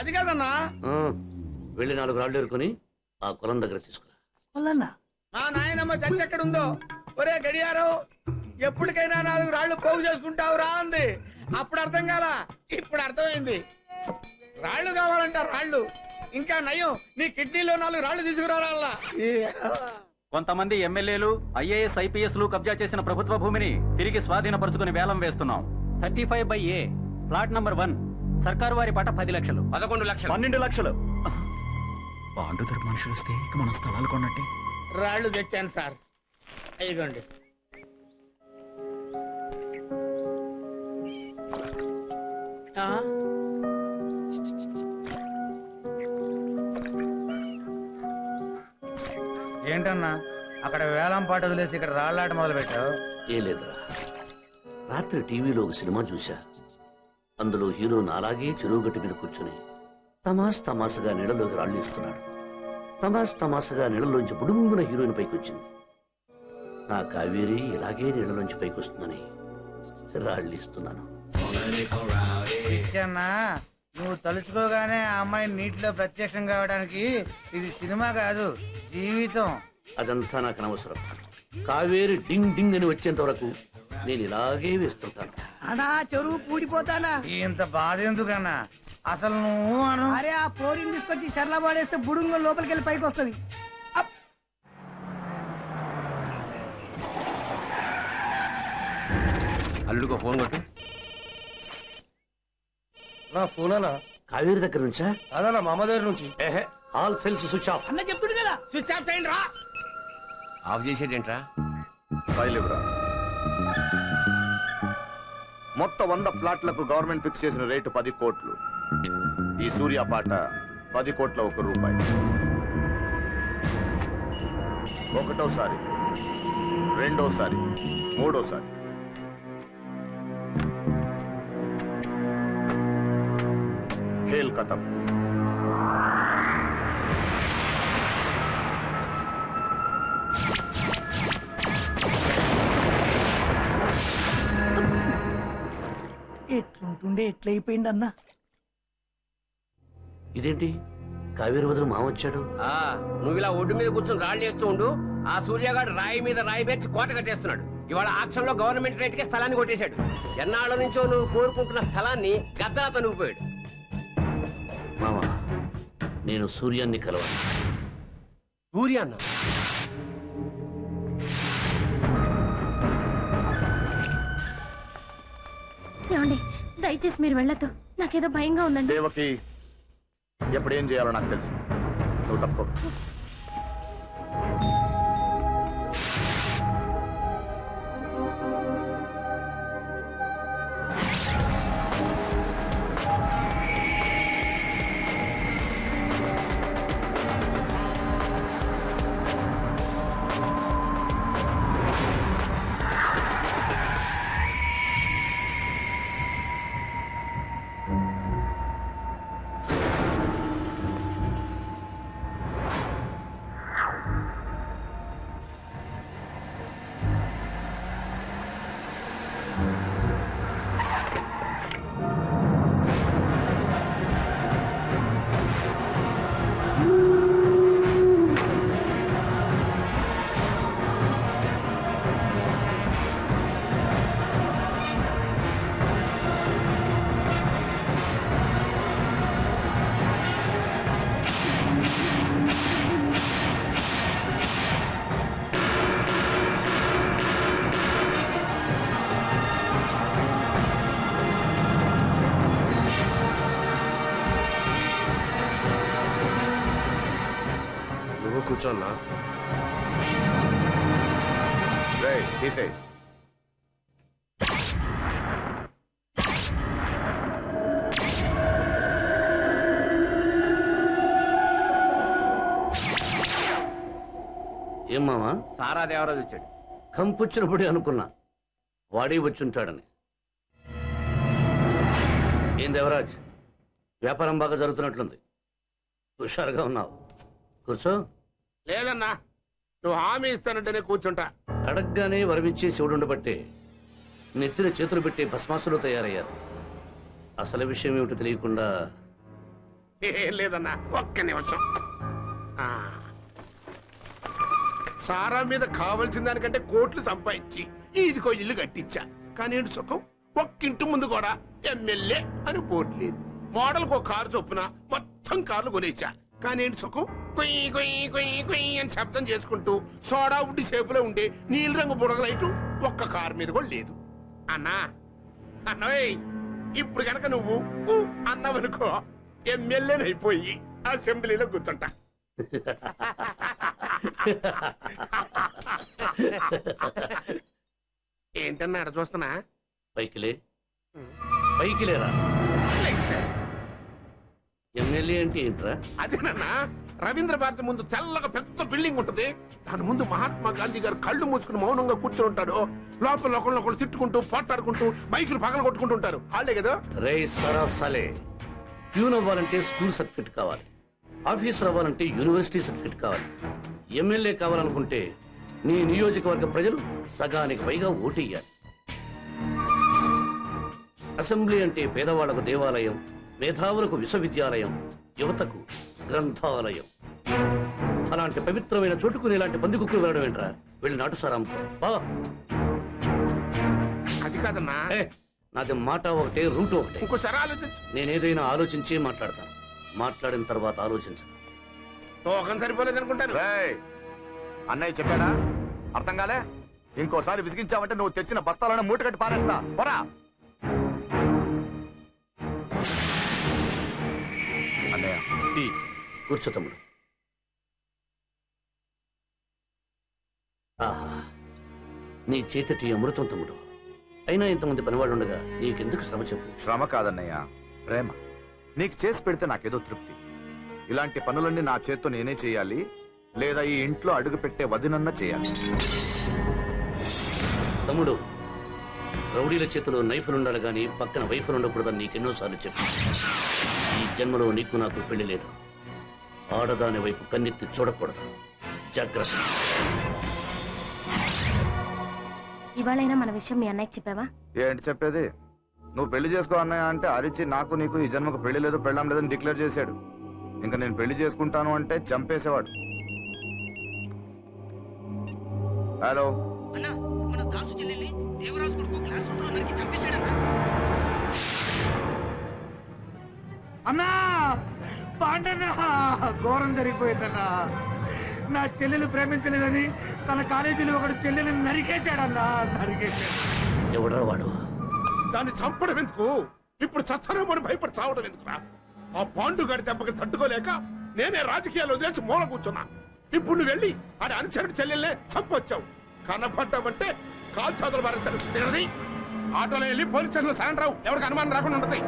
అది కాదన్నా వెళ్ళి 4 రాళ్ళు ఎరుకొని ఆ కులం దగ్గర తీసుకురా. కొల్లన్నా మా నాయనమ్మ చచ్చి ఎక్కడ ఉందో ఒరే గడియారం ఎప్పటికైనా 4 రాళ్ళు పోగు చేసుకుంటావురా అంది. అప్పుడు అర్థం కాలా, ఇప్పుడు అర్థమైంది. రాళ్ళు కావాలంట రాళ్ళు, ఇంకా నయం నీ కిడ్నీలో 4 రాళ్ళు తీసుకురావాలా. కొంతమంది ఎమ్మెల్యేలు ఐఏఎస్ ఐపీఎస్ లు కబ్జా చేసిన ప్రభుత్వ భూమిని తిరిగి స్వాధీనపరుచుకుని వేలం వేస్తున్నాం. 35/A ప్లాట్ నంబర్ 1 సర్కారు వారి పట 10 లక్షలు, 11 లక్షలు, 12 లక్షలు. బాండు దొరికి మనుషులు వస్తే మన స్థలాలు కొన్నట్టే. రాళ్ళు తెచ్చాను సార్, అయ్యండి. ఏంటన్నా అక్కడ వేలం పాట వదిలేసి ఇక్కడ రాళ్ళాట మొదలు పెట్టావు? ఏ లేదురా, రాత్రి టీవీలో ఒక సినిమా చూశా. అందులో హీరో నాలాగే చెరువుగట్టు మీద కూర్చుని తమాసగా నీళ్ళలోకి రాళ్ళు ఇస్తున్నాడు. తమాసగా నీళ్ళలోంచి బుడుమున హీరోయిన్ పైకి వచ్చింది. నా కావేరి ఇలాగే నీళ్ళలోంచి పైకి వస్తుందని రాళ్ళు ఇస్తున్నాను. నువ్వు తలుచుకోగానే ఆ అమ్మాయి నీటిలో ప్రత్యక్షం కావడానికి ఇది సినిమా కాదు, జీవితం. అదంతా నాకు అనవసరం. కావేరి డింగ్ డింగ్ అని వచ్చేంత వరకు నేను ఇలాగే వేస్తుంటాను. అనా చెరువు పూడిపోతానా? ఇంత బాధ ఎందుకన్నా? అసలు నువ్వు అరే ఆ ఫ్లోరింగ్ తీసుకొచ్చి చర్లా పాడేస్తే బుడుంగ లోపలికి వెళ్ళి పైకి వస్తుంది. అల్లుడుకో ఫోన్ కొట్టు. ఫోనా కావేరి దగ్గర నుంచా? అదనా మా అమ్మ దగ్గర నుంచి. ఆల్ సెల్స్ స్విచ్ ఆఫ్ అన్న చెప్తుడు కదా. స్విచ్ ఆఫ్ చేయండి రా. ఆఫ్ చేసేటేంట్రా? ఫైల్ ఇవ్వరా. మొత్తం 100 ప్లాట్లకు గవర్నమెంట్ ఫిక్స్ చేసిన రేటు 10 కోట్లు. ఈ సూర్య పాట 10 కోట్ల 1 రూపాయి. ఒకటోసారి, రెండోసారి, మూడోసారి. ఖేల్ ఖతం. ఎట్లుంటుండే ఎట్లయిపోయింది అన్న. ఇదేంటి కావేరి వదిలి మామొచ్చాడు? నువ్వు ఇలా ఒడ్డు మీద కూర్చొని రాళ్ళు వేస్తూ ఉండు, ఆ సూర్యగాడు రాయి మీద రాయి పెట్టి కోట కట్టేస్తున్నాడు. ఇవాళ ఆక్షన్లో గవర్నమెంట్ రేట్కే స్థలాన్ని కొట్టేశాడు. ఎన్నాళ్ళ నుంచో నువ్వు కోరుకుంటున్న స్థలాన్ని గద్దలా తనుగుపోయాడు. మామ, నేను సూర్యాన్ని కలవాలి. సూర్యాన్న? దయచేసి మీరు వెళ్ళొద్దు, నాకేదో భయంగా ఉందండి. దేవకి ఎప్పుడేం చేయాలో నాకు తెలుసు, నువ్వు తప్పు. తీసేయి. ఏం మామా, సారా దేవరాజు వచ్చాడు. కంపుచ్చినప్పుడే అనుకున్నా వాడి వచ్చుంటాడని. ఏం దేవరాజ్, వ్యాపారం బాగా జరుగుతున్నట్లుంది, హుషారుగా ఉన్నావు. కూర్చో. లేదన్నా, నువ్వు హామీ ఇస్తానంటేనే కూర్చుంటా. అడగ్గానే వరవించి శివుడుండబట్టే నెత్తిన చేతులు పెట్టి భస్మాసులు తయారయ్యారు. అసలు విషయం ఏమిటో తెలియకుండా లేదన్నా ఒక్క నిమిషం. సారా మీద కావలసిన దానికంటే కోట్లు సంపాదించి ఇదికో ఇల్లు కట్టించా. కానీ ఏంటి సుఖం, ఒక్కింటి ముందు కూడా ఎమ్మెల్యే అని బోర్డు లేదు. మోడల్కి ఒక కారు చొప్పున మొత్తం కార్లు కొనేచ్చా. కానీ ఏంటి సుఖం, కొయ్యి కొయ్యి కొయ్యి కొయ్యి అని శబ్దం చేసుకుంటూ సోడా ఉడ్డి షేపులో ఉండే నీళ్ళ రంగు బుడగలైటు ఒక్క కారు మీద కూడా లేదు. అన్నా అన్నవే, ఇప్పుడు కనుక నువ్వు అన్నవనుకో ఎమ్మెల్యేని అయిపోయి అసెంబ్లీలో కూర్చుంటా. ఏంటన్నా అడ చూస్తున్నా? పైకిలే పైకిలేరా? ఎమ్మెల్యే అంటే ఏంట్రా? అదేనన్నా, రవీంద్ర భారతి ముందు తెల్లగా పెద్ద బిల్డింగ్ ఉంటది, దాని ముందు మహాత్మా గాంధీ గారు కళ్ళు మూసుకుని మౌనంగా కూర్చొని ఉంటాడు. లోపల ఒకళ్ళొకళ్ళు తిట్టుకుంటూ పోట్లాడుకుంటూ బైకులు పగల కొట్టుకుంటూ ఉంటారు. వాళ్ళే కదా రే సరాసలే. ప్యూన్ అవ్వాలంటే స్కూల్ సర్టిఫికెట్ కావాలి, ఆఫీసర్ అవ్వాలంటే యూనివర్సిటీ సర్టిఫికెట్ కావాలి, ఎమ్మెల్యే కావాలనుకుంటే నీ నియోజకవర్గ ప్రజలు సగానికి పైగా ఓటేయాలి. అసెంబ్లీ అంటే పేదవాళ్లకు దేవాలయం, మేధావులకు విశ్వవిద్యాలయం, యువతకు గ్రంథాలయం. అలాంటి పవిత్రమైన చోటుకుని ఇలాంటి పందికుక్కులు వెళ్ళడం ఏంట్రా? వెళ్ళి నాటు సారాంతో బా. అది కాదన్నా, నాది మాట ఒకటే, రూట్ ఒకటే. ఇంకోసారి ఆలోచించు. నేనేదైనా ఆలోచించి మాట్లాడతాను, మాట్లాడిన తర్వాత ఆలోచించను. సరిపోలేదు అనుకుంటాను. అన్నయ్య చెప్పాడా? అర్థం కాలే. ఇంకోసారి విసిగించావంటే నువ్వు తెచ్చిన బస్తాలను మూటగట్టి పారేస్తా. పోరా. అన్నయ్య కూర్చో తమ్ముడు. ఆహా, నీ చేతటి అమృతం తమ్ముడు. అయినా ఇంతమంది పనివాళ్ళు ఉండగా నీకెందుకు శ్రమ? చెప్పు. శ్రమ కాదన్నయ్య, ప్రేమ. నీకు చేసి పెడితే నాకేదో తృప్తి. ఇలాంటి పనులన్నీ నా చేత్తో నేనే చేయాలి, లేదా ఈ ఇంట్లో అడుగు పెట్టే వదినన్నా చేయాలి. తమ్ముడు, రౌడీల చేతిలో నైఫులుండాలి కానీ పక్కన వైఫులు ఉండకూడదని నీకెన్నోసార్లు చెప్పు. ఈ జన్మలో నీకు నాకు పెళ్లి లేదు. ఆడదాని వైపు కన్నెత్తి చూడకూడదు, జాగ్రత్త. ఇవాళైనా మన విషయం మీ అన్నయ్యకి చెప్పావా? ఏంటి చెప్పేది? నువ్వు పెళ్లి చేసుకో అన్నయ్య అంటే అరిచి నాకు నీకు ఈ జన్మకు పెళ్లి లేదు పెళ్ళాం లేదని డిక్లేర్ చేశాడు. ఇంకా నేను పెళ్లి చేసుకుంటాను అంటే చంపేసేవాడు. హలో అన్నా, పాండన్నా ఘోరం జరిగిపోయిందన్నా. నా చెల్లెలు ప్రేమించలేదని తన కాలేజీలో ఒకడు చెల్లెలు నరికేశాడన్నా. ఎవడో వాడు. దాన్ని చంపడం ఎందుకు? ఇప్పుడు చస్తారేమో అని భయపడి చావడం ఎందుకురా? ఆ పాండుగాడి దెబ్బకి తట్టుకోలేక నేనే రాజకీయాలు వదిలేసి మూల కూర్చున్నా. ఇప్పుడు నువ్వు వెళ్ళి ఆడి అనుచరుడు చెల్లెళ్ళే చంపొచ్చావు. కనపడ్డామంటే కాల్ చదువులు మారేస్తారు. తిరది ఆటోలో వెళ్ళి పోలీస్ స్టేషన్ సాయం రావు. ఎవరికి అనుమానం రాకుండా ఉంటుంది.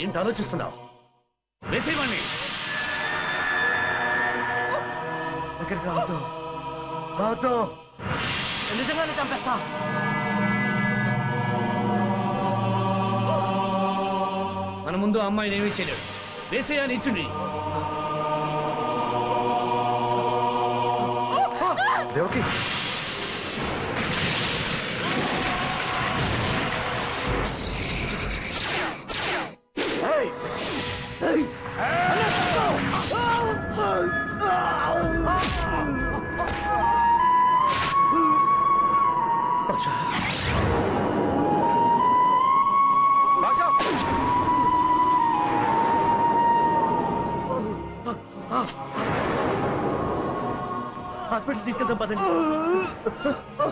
ఏంటి ఆలోచిస్తున్నావు? వేసేవాణ్ణి దగ్గరికి రావద్దు రావద్దు, నిజంగానే చంపేస్తా. మన ముందు ఆ అమ్మాయిని ఏమీ చేయలేడు. వేసేయా నిచ్చుండి. దేవకి నుంచి తీసుకెళ్తాం పదండి.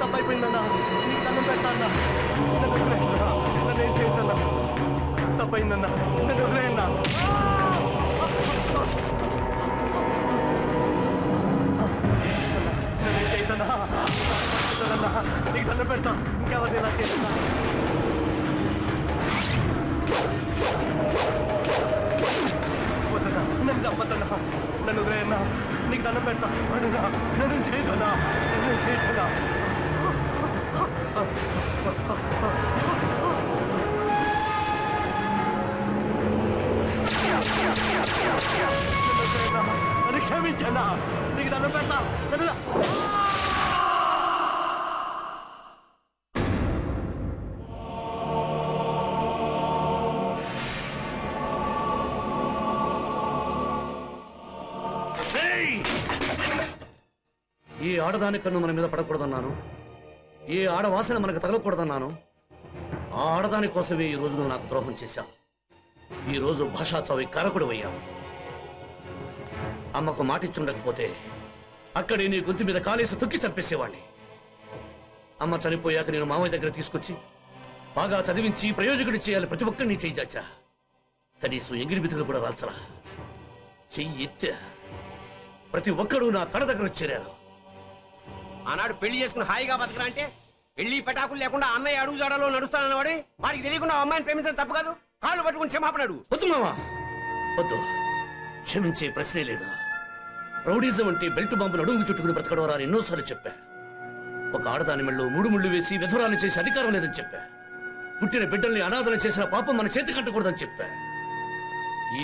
తప్పైపోయిందన్నా, నీకు తను పెట్టాలన్నా, నన్ను ఏం చేయొద్దన్నా, తప్పైందన్నా, నన్ను వదిలేయన్నా. నన్నేం చేయద్దన్నా, నీకు తను పెడతా, ఇంకెవరిని ఇలా చేస్తున్నా. వద్దన్నా, నన్ను తప్పద్దన్నా, నన్ను వదిలేయన్నా, నీకు తను పెడతా, అడుగునా, నన్ను చేయదన్నా, నన్ను చేయదన్నా. క్షమించనా, నీకు దండం పెడతా. ఈ ఆడదాని కన్ను మన మీద పడకూడదన్నాను, ఈ ఆడవాసన మనకు తగలకూడదన్నాను. ఆ ఆడదాని కోసమే ఈ రోజు నువ్వు నాకు ద్రోహం చేశావు. ఈరోజు భాషా చవి కారకుడు అయ్యావు. అమ్మకు మాట ఇచ్చుండకపోతే అక్కడే నీ గొంతు మీద కాలేసి తొక్కి చంపేసేవాడిని. అమ్మ చనిపోయాక నేను మామయ్య దగ్గర తీసుకొచ్చి బాగా చదివించి ప్రయోజకుడు చేయాలి. ప్రతి ఒక్కరిని చేయిచాచా, కనీసం ఎంగిలి బితులు కూడా రాల్చరా. చెయ్యి ఎత్తే ప్రతి ఒక్కరూ నా కడ దగ్గర చేరారు. ఆనాడు పెళ్లి చేసుకుని హాయిగా బతకరా అంటే పెళ్లి పెటాకులు లేకుండా అన్నయ్య అడుగు జాడలో నడుస్తానన్నవాడే వాడికి తెలియకుండా అమ్మాయిని ప్రేమించడం తప్పు కాదు. కాళ్ళు పట్టుకుని క్షమాపణాడు. వద్దు మావా వద్దు, క్షమించే ప్రశ్నే లేదు. రౌడీజం అంటే బెల్ట్ బాంబులు అడుగు చుట్టుకుని బ్రతకడం రాని ఎన్నోసార్లు చెప్పా. ఒక ఆడదాని మెళ్ళు 3 ముళ్ళు వేసి విధురాలు చేసే అధికారం లేదని చెప్పా. పుట్టిన బిడ్డల్ని అనాథలు చేసిన పాపం మన చేతి కట్టకూడదని చెప్పా.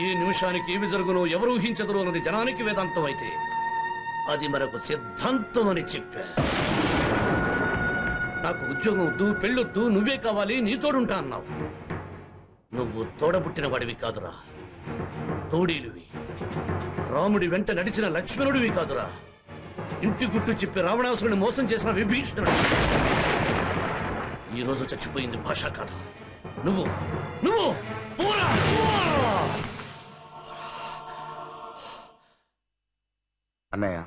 ఏ నిమిషానికి ఏమి జరుగునో ఎవరు ఊహించదురో అన్నది జనానికి వేదాంతం అయితే అది మరొక సిద్ధాంతం అని చెప్పా. నాకు ఉద్యోగం వద్దు, పెళ్ళొద్దు, నువ్వే కావాలి, నీ తోడుంటా అన్నావు. నువ్వు తోడబుట్టిన వాడివి కాదురా, తోడీలువి. రాముడి వెంట నడిచిన లక్ష్మణుడివి కాదురా, ఇంటి గుట్టు చెప్పి రావణాసురుని మోసం చేసిన విభీషణుడు. ఈరోజు చచ్చిపోయింది భాష కాదు నువ్వు. నువ్వు పోరా. అన్నయ్య,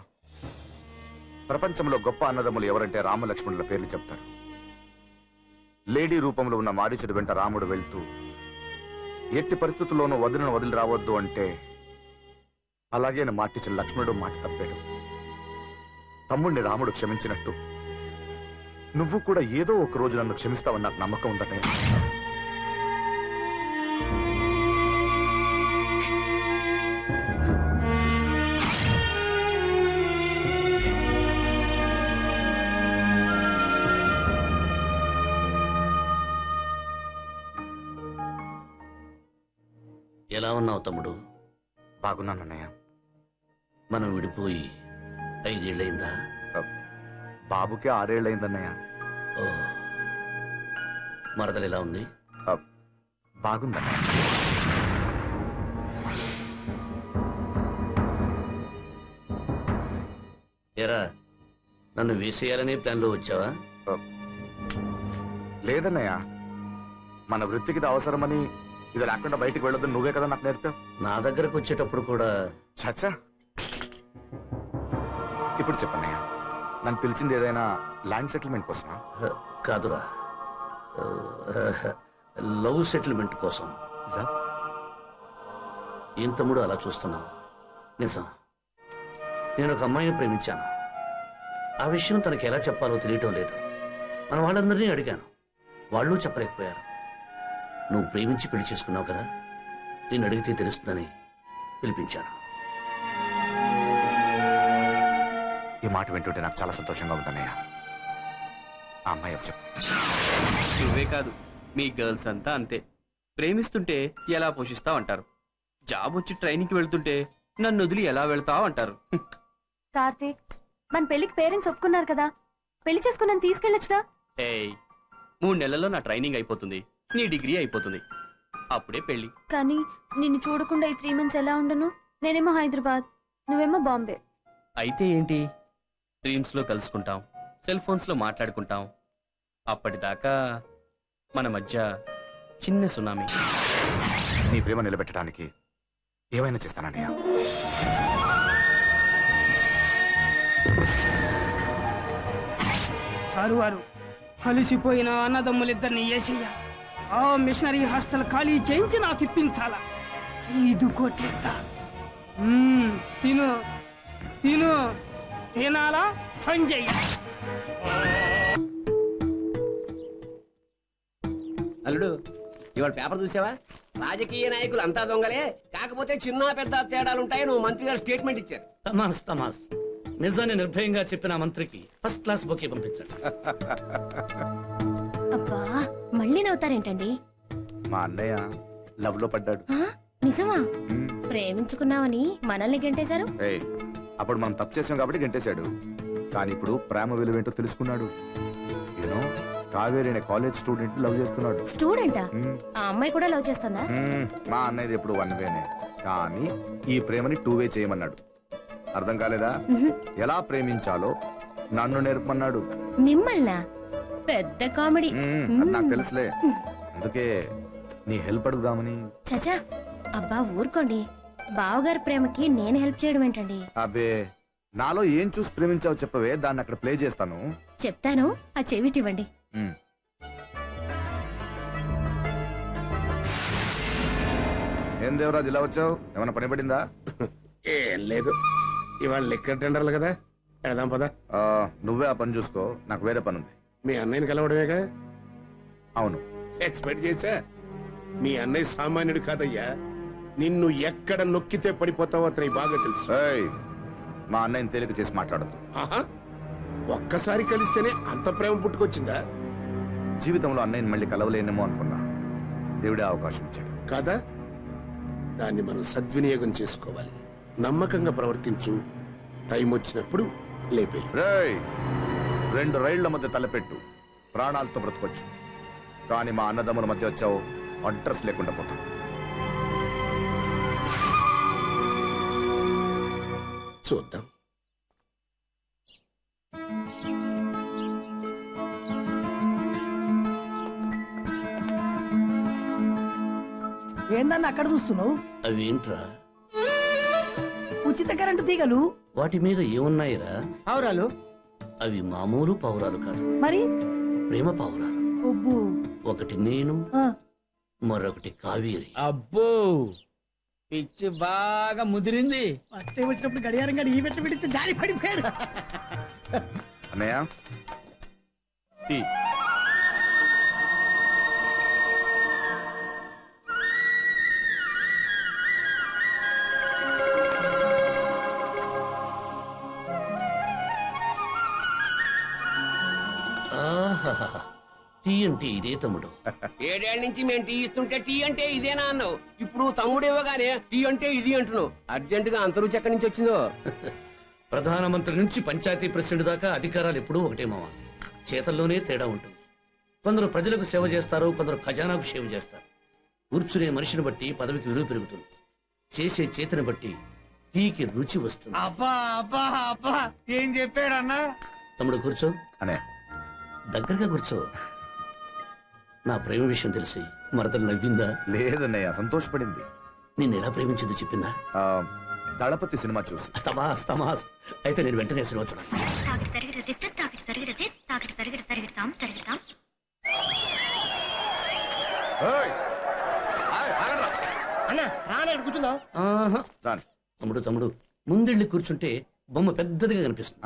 ప్రపంచంలో గొప్ప అన్నదమ్ములు ఎవరంటే రామలక్ష్మణుల పేర్లు చెప్తారు. లేడీ రూపంలో ఉన్న మారీచుడి వెంట రాముడు వెళ్తూ ఎట్టి పరిస్థితుల్లోనూ వదిలిన వదిలి రావద్దు అంటే అలాగే మాటిచ్చిన లక్ష్మణుడు మాట తప్పాడు. తమ్ముడిని రాముడు క్షమించినట్టు నువ్వు కూడా ఏదో ఒక రోజు నన్ను క్షమిస్తావని నాకు నమ్మకం ఉందన్నయ్య. ఎలా ఉన్నావు తమ్ముడు? బాగున్నానన్నయ్య. మనం విడిపోయి 5 ఏళ్ళయిందా? బాబుకే 6 ఏళ్ళయిందన్నయ్య. ఓ, మరదలు ఎలా ఉంది? బాగుందన్నయ్య. ఎరా, నన్ను వేసేయాలనే ప్లాన్లో వచ్చావా? లేదన్నయ్య, మన వృత్తికి ఇది అవసరమని ఇది లేకుండా బయటకు వెళ్ళొద్దు. నువ్వే కదా నాకు నేర్పావు. నా దగ్గరకు వచ్చేటప్పుడు కూడా చచ్చా. ఇప్పుడు చెప్పన్నయ్య, నన్ను పిలిచింది ఏదైనా ల్యాండ్ సెటిల్మెంట్ కోసమా? కాదురా, లవ్ సెటిల్మెంట్ కోసం. ఏం తమ్ముడు అలా చూస్తున్నావు? నిజం, నేను ఒక అమ్మాయిని ప్రేమించాను. ఆ విషయం తనకి ఎలా చెప్పాలో తెలియటం లేదు. మన వాళ్ళందరినీ అడిగాను, వాళ్ళు చెప్పలేకపోయారు. నువ్వు ప్రేమించి పెళ్లి చేసుకున్నావు కదా, నేను అడిగితే తెలుస్తుందని పిలిపించాను. ఈ మాట వింటుంటే నాకు చాలా సంతోషంగా ఉందన్నయ్య. ఆ అమ్మాయి చెప్పు. నువ్వే కాదు, మీ గర్ల్స్ అంతా అంతే. ప్రేమిస్తుంటే ఎలా పోషిస్తావు అంటారు, జాబ్ వచ్చి ట్రైనింగ్ కి వెళ్తుంటే నన్ను వదిలి ఎలా వెళ్తావు అంటారు. కార్తీక్, మన పెళ్లికి పేరెంట్స్ ఒప్పుకున్నారు కదా, పెళ్లి చేసుకున్నాను తీసుకెళ్ళొచ్చుగా. 3 నెలల్లో నా ట్రైనింగ్ అయిపోతుంది, నీ డిగ్రీ అయిపోతుంది, అప్పుడే పెళ్లి. కానీ నిన్ను చూడకుండా ఈ 3 మంత్స్ ఎలా ఉండను? నేనేమో హైదరాబాద్, నువ్వేమో బాంబే. అయితే ఏంటి, డ్రీమ్స్ లో కలుసుకుంటాం, సెల్ ఫోన్స్ లో మాట్లాడుకుంటాం, అప్పటిదాకా మన మధ్య చిన్న సునామీ. నీ ప్రేమ నిలబెట్టడానికి ఏమైనా చేస్తానన్నయ్య. సారు వారు కలిసిపోయిన అన్నదమ్ములిద్దరిని ఏసయ్య ఆ మిషనరీ హాస్టల్ ఖాళీ చేయించి నాకు ఇప్పించాలా? ఇదిగోట్లేదా? తిను తిను, తినాలా ఫోన్ చెయ్య. అల్లుడు, ఇవాళ పేపర్ చూసావా? రాజకీయ నాయకులు అంతా దొంగలే, కాకపోతే చిన్న పెద్ద తేడాలుంటాయి. నువ్వు మంత్రి గారు స్టేట్మెంట్ ఇచ్చారు. తమాస్ తమాస్, నిజాన్ని నిర్భయంగా చెప్పిన మంత్రికి ఫస్ట్ క్లాస్ బొకే పంపించాడు. అబ్బా, మళ్ళీ నవ్వుతారేంటండి? మా అన్నయ్య లవ్ లో పడ్డాడు. నిజమా? ప్రేమించుకున్నావని మనల్ని గెంటేశారు. అప్పుడు మనం తప్పు చేసాం కాబట్టి గెంటేశాడు, కానీ ఇప్పుడు ప్రేమ విలువేంటో తెలుసుకున్నాడు. కావేరి అనే కాలేజ్ స్టూడెంట్ లవ్ చేస్తున్నాడు. స్టూడెంటా? ఆ అమ్మాయి కూడా లవ్ చేస్తుందా? మా అన్నయ్య ఎప్పుడు 1 వేనే, కానీ ఈ ప్రేమని 2 వే చేయమన్నాడు. అర్థం కాలేదా? ఎలా ప్రేమించాలో నన్ను నేర్పమన్నాడు. మిమ్మల్ని? పెద్ద కామెడీ. నాకు తెలుసులే, అందుకే నీ హెల్ప్ అడుగుదామని. చచా, అబ్బా ఊరుకోండి, బావగారి ప్రేమకి నేను హెల్ప్ చేయడం ఏంటండి? అబ్బే, నాలో ఏం చూసి ప్రేమించావు చెప్పవే, దాన్ని అక్కడ ప్లే చేస్తాను. చెప్తాను, ఆ చెవిటివ్వండి. ఏం దేవరాజు ఇలా వచ్చావు, ఏమైనా పని పడిందా? ఏం లేదు, ఇవాళ లిక్కర్ టెండర్లు కదా, వెళదాం పదా. నువ్వే ఆ పని చూసుకో, నాకు వేరే పని ఉంది. మీ అన్నయ్యని కలవడమేగా? అవును. ఎక్స్పెక్ట్ చేశా. మీ అన్నయ్య సామాన్యుడు కాదయ్యా, నిన్ను ఎక్కడ నొక్కితే పడిపోతావో అతని బాగా తెలుసు. మా అన్నయ్యని తేలిక చేసి మాట్లాడద్దు. ఒక్కసారి కలిస్తేనే అంత ప్రేమ పుట్టుకొచ్చిందా? జీవితంలో అన్నయ్యని మళ్ళీ కలవలేనేమో అనుకున్నా, దేవుడే అవకాశం ఇచ్చాడు కదా, దాన్ని మనం సద్వినియోగం చేసుకోవాలి. నమ్మకంగా ప్రవర్తించు, టైం వచ్చినప్పుడు లేపే. 2 రైళ్ల మధ్య తలపెట్టు, ప్రాణాలతో బ్రతకొచ్చు, కానీ మా అన్నదమ్ముల మధ్య వచ్చావు అడ్రస్ లేకుండా పోతావు. చూద్దాం. ఏందన్నా అక్కడ చూస్తున్నావు? అవేంట్రా? ఉచిత కరెంటు తీగలు. వాటి మీద ఏమున్నాయిరా? పావురాలు. అవి మామూలు పావురాలు కాదు, మరి ప్రేమ పావురాలు. ఒకటి నేను, మరొకటి కావేరి. అబ్బో, పిచ్చి బాగా ముదిరింది. ఫస్ట్ వచ్చినప్పుడు గడియారం గారు ఈ వెంట విడిచి జారి పడిపోయారు. అన్నయ్య టీ అంటే ఇదే తమ్ముడు. 7 ఏళ్ల నుంచి మేము టీ ఇస్తుంటే టీ అంటే ఇదేనా అన్నావు, ఇప్పుడు తమ్ముడేవోగానే టీ అంటే ఇది అంటున్నావు. అర్జెంట్ గా అంతరుచి ఎక్కడి నుంచి వచ్చిందో. ప్రధానమంత్రి నుంచి పంచాయతీ ప్రెసిడెంట్ దాకా అధికారాలు ఎప్పుడూ ఒకటే మావా, చేతల్లోనే తేడా ఉంటుంది. కొందరు ప్రజలకు సేవ చేస్తారు, కొందరు ఖజానాకు సేవ చేస్తారు. కూర్చునే మనిషిని బట్టి పదవికి విలువ పెరుగుతుంది, చేసే చేతిని బట్టి టీకి రుచి వస్తుంది. అబ్బా అబ్బా అబ్బా, ఏం చెప్పాడు అన్నా? తమ్ముడు కూర్చో, అనే దగ్గరగా కూర్చో. నా ప్రేమ విషయం తెలిసి మరదలు నవ్విందా? లేదన్నయ్య, సంతోషపడింది. నిన్ను ఎలా ప్రేమించిందో చెప్పిందా? దళపతి సినిమా చూసి. తమాస్ తమాస్, అయితే నేను వెంటనే సినిమా చూడాలి. తమ్ముడు తమ్ముడు, ముందెళ్ళి కూర్చుంటే బొమ్మ పెద్దదిగా కనిపిస్తుంది.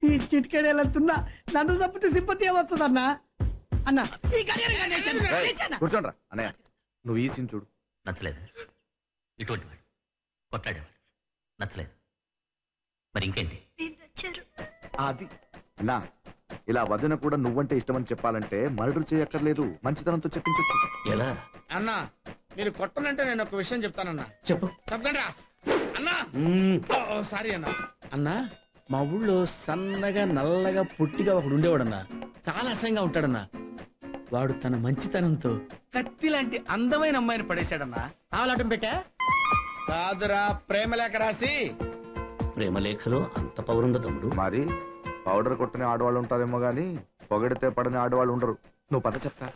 he cheated a lot. Anna, Nanu's up to sympathy about Sadana. Anna, he got it. Good, Sandra. Anna, no easy to not later. You told me what I do. Not later. But in candy, Adi, now, Ila Vadana put a new one taste on Chapalante, Murder Chakaledu, Manchatan to Chapin. Yella, Anna, you're a cotton and a question Japana. Chapo, Anna, oh, sorry, Anna. Anna. Mavulo, Sandaga, Nalaga, Puttika of Rundodana, Sala sang out Tadana, Vadutana Manchitananto, Katilanti, Andaway and Amir Padeshadana, Alatum Peta, Kadra, Premalakarasi, Premalekro, Antapurunda, Mari, Powder Cotton Adwalum Taramagani, forget the Padana Adwalunder, no Patachata.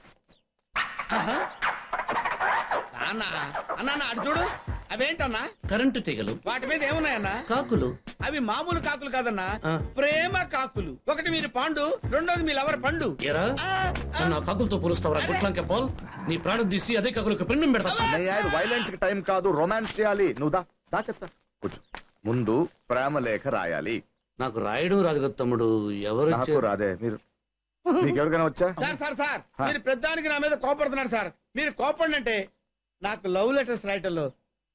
Anna, Adjudu, Aventana, current to take a look. What with Evana, Kakulu? I will Mamul Kakul Kadana, Prema Kakulu. Pocket me to Pandu, don't know me lover Pandu. Era, and a Kakul to Purustava, Kutlankapol, the proud of the sea, the Kakukapin, but I had violence time Kadu, romance, Ali, Nuda, that's after Mundu, Prama Lake Rayali. Nakraidu Ragatamudu, Yavara. We are going to check. Sir, we're preparing the copper, sir. We're copper and a day. నాకు love letters writer లో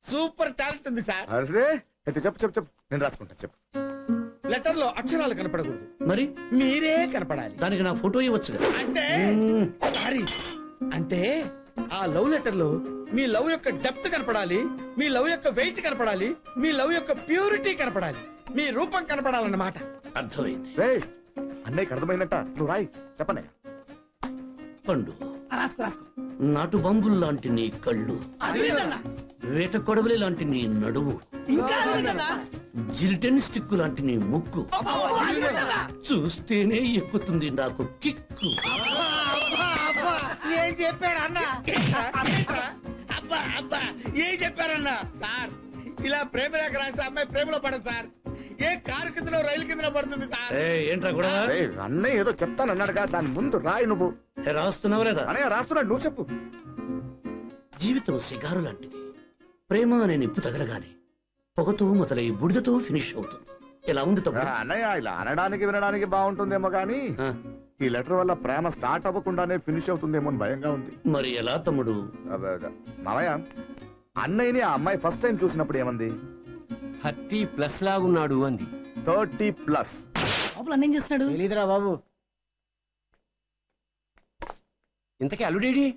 super talent ఉంది sir. అరే అంటే చెప్పు నేను రాసుకుంటా. చెప్పు letter లో అక్షరాలు కనపడకూడదు, మరి మీరే కనపడాలి. దానికి నా ఫోటో ఇవ్వచ్చు కదా. అంటే ఆ లవ్ లెటర్ లో మీ లవ్ యొక్క డెప్త్ కనపడాలి, మీ లవ్ యొక్క వెయిట్ కనపడాలి, మీ లవ్ యొక్క ప్యూరిటీ కనపడాలి, మీ రూపం కనపడాలన్నమాట. అర్థమైంది అన్నయ్యకి అర్థమైందట. నువ్వు రాయి చెప్పనే. పండు నాటు బంబులు లాంటి నీ కళ్ళు, వేట కొడవలి లాంటి నీ నడువు, జిల్టెన్ స్టిక్ లాంటి నీ ముక్కు, చూస్తేనే ఎక్కుతుంది నాకు కిక్కు. చెప్పారన్నా సార్, ఇలా ప్రేమలోకి రాస్తే అమ్మాయి ప్రేమలో పడదు సార్. ఏ కారు కింద రైలు కింద పడుతుంది సార్. ఏంట్రా కూడా అన్నయ్య ఏదో చెప్తానన్నాడుగా, దాని ముందు రాయి. నువ్వు రాస్తున్నావు లేదా? రాస్తున్నాడు, నువ్వు చెప్పు. జీవితం సిగారు లాంటిది. ప్రేమ అనే నిప్పు తగలగానే పొగతో మొదలై బుడిదతో ఫినిష్ అవుతుంది. ఎలా ఉంది అన్నయ్య? ఇలా అనడానికి వినడానికి బాగుంటుందేమో గానీ ఈ లెటర్ వల్ల ప్రేమ స్టార్ట్ అవ్వకుండానే ఫినిష్ అవుతుందేమో అని భయంగా ఉంది. మరి ఎలా తమ్ముడు? మామయ్య, అన్నయ్యని ఆ అమ్మాయి ఫస్ట్ టైం చూసినప్పుడు ఏమంది? 30+ లాగున్నాడు అంది. 30+ ఏం చేస్తున్నాడు తెలీదురా బాబు. ఇంతకీ అల్లుడేడి?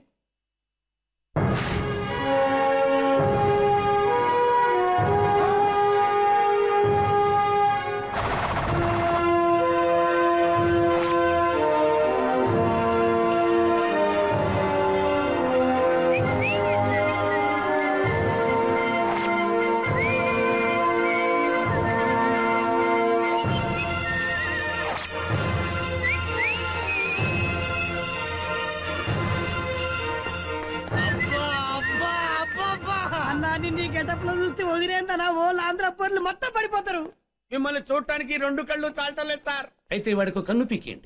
మిమ్మల్ని చూడటానికి రెండు కళ్ళు చాలటలేదు సార్. అయితే వాడికి కన్ను పీకేయండి.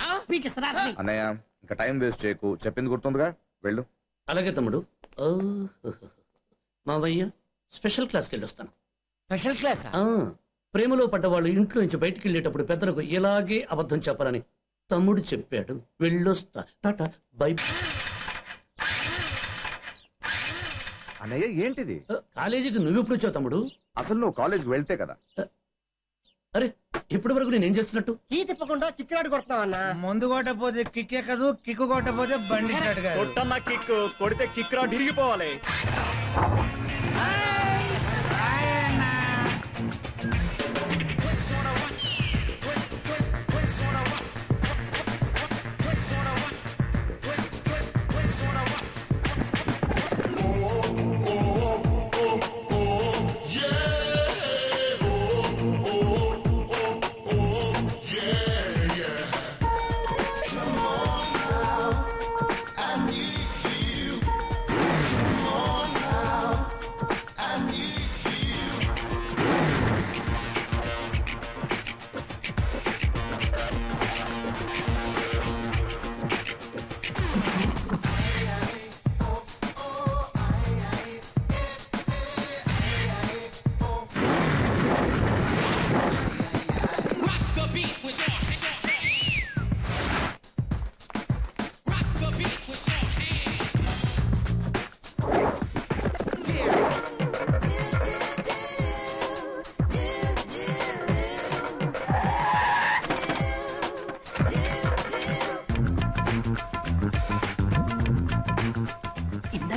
అన్నయ్య ఇంకా టైం వేస్ట్ చేయకు, చెప్పింది గుర్తుందిగా, వెళ్ళు. అలాగే తమ్ముడు. మావయ్య స్పెషల్ క్లాస్కి వెళ్ళి వస్తాను. Special class? ప్రేమలో పడ్డవాళ్ళు ఇంట్లో నుంచి బయటికి వెళ్ళేటప్పుడు పెద్దలకు ఇలాగే అబద్ధం చెప్పాలని తమ్ముడు చెప్పాడు. వెళ్ళొస్తా, టాటా బై. అన్నయ్య ఏంటిది? కాలేజీకి నువ్వెప్పుడు వచ్చావు తమ్ముడు? అసలు నువ్వు కాలేజీకి వెళ్తే కదా. అరే ఇప్పుడు వరకు నేనేం చేస్తున్నట్టు? కీ తిప్పకుండా కిక్కిరాడు కొడతావన్నా. ముందు కొట్టపోతే కిక్ ఎక్కదు, కిక్కు కొట్టపోతే బండి కొట్టమ్మా. కిక్కు కొడితే కిక్కిరాడు ఇరిగిపోవాలి.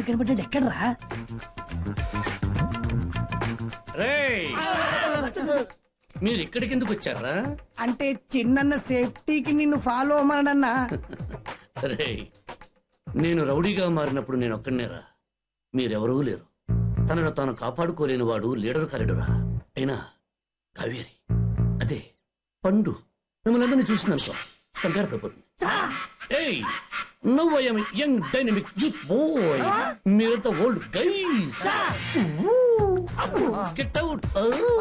కనబడ్డాడు ఎక్కడరా? మీరు ఇక్కడికి ఎందుకు వచ్చారా? అంటే చిన్న సేఫ్టీకి నిన్ను ఫాలో అవ్వమన్నా. రేయ్, నేను రౌడీగా మారినప్పుడు నేను ఒక్కనేరా, మీరెవరూ లేరు. తనను తాను కాపాడుకోలేని వాడు లీడర్ కాలేడురా. అయినా కావేరి అదే పండు మిమ్మల్ని అందరినీ చూసిందనుకో కంగారు పడిపోతుంది. Now I am a young dynamic youth boy. Mere the old guys. Get out.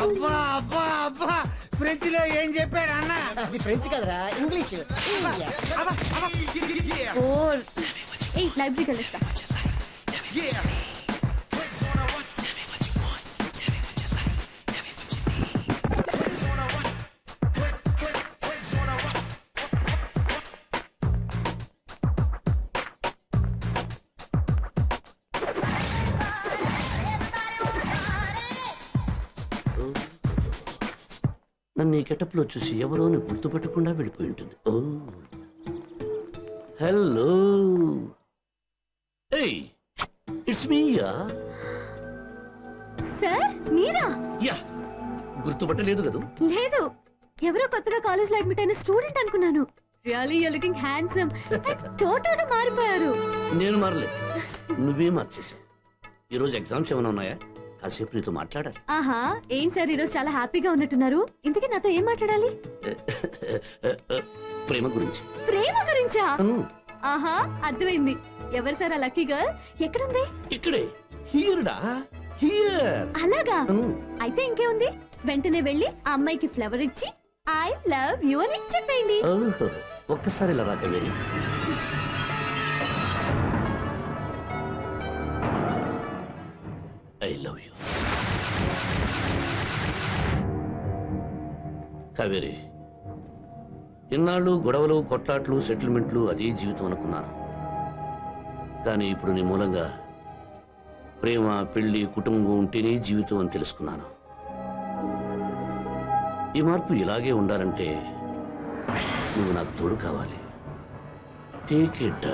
Abba, abba, abba. French lo em cheppadu anna? Adi French kadra, English. Abba, abba. Oh. Hey, library kalista. Yeah. నన్ను ఈ గెటప్లో చూసి ఎవరోని గుర్తుపట్టకుండా వెళ్ళిపోయి ఉంటుంది. Hello, it's me. Sir మీరా? Yeah, గుర్తుపట్టలేదు కదా? లేదు, ఎవరో కొత్తగా కాలేజ్ లో అడ్మిట్ అయిన స్టూడెంట్ అనుకున్నాను. Really you are looking handsome. Total గా మారిపోయారు. నేను మారలేదు, నువ్వే మార్చేశావు. ఈరోజు ఎగ్జామ్స్ ఏమైనా ఉన్నాయా? కాసేపు నీతో మాట్లాడాలి. ఆహా, ఏం సార్ ఈరోజు చాలా హ్యాపీగా ఉన్నట్టున్నారు. ఇంతకీ నాతో ఏం మాట్లాడాలి? ప్రేమ గురించి. ప్రేమ గురించా? ఆహా, అర్థమైంది. ఎవరు సార్ ఆ లక్కీ గర్ల్? ఎక్కడుంది? ఇక్కడే. హియర్డా? హియర్. అలాగా, అయితే ఇంకేముంది, వెంటనే వెళ్ళి ఆ అమ్మాయికి ఫ్లవర్ ఇచ్చి ఐ లవ్ యు అని చెప్పండి. ఒక్కసారి ఇలా రా Kaveri. I love you. Kaveri, ఇన్నాళ్ళు గొడవలు, కొట్లాట్లు, సెటిల్మెంట్లు అదే జీవితం అనుకున్నాను. కానీ ఇప్పుడు నీ మూలంగా ప్రేమ, పెళ్లి, కుటుంబం ఉంటేనే జీవితం అని తెలుసుకున్నాను. ఈ మార్పు ఇలాగే ఉండాలంటే నువ్వు నాకు తోడు కావాలి. Take it.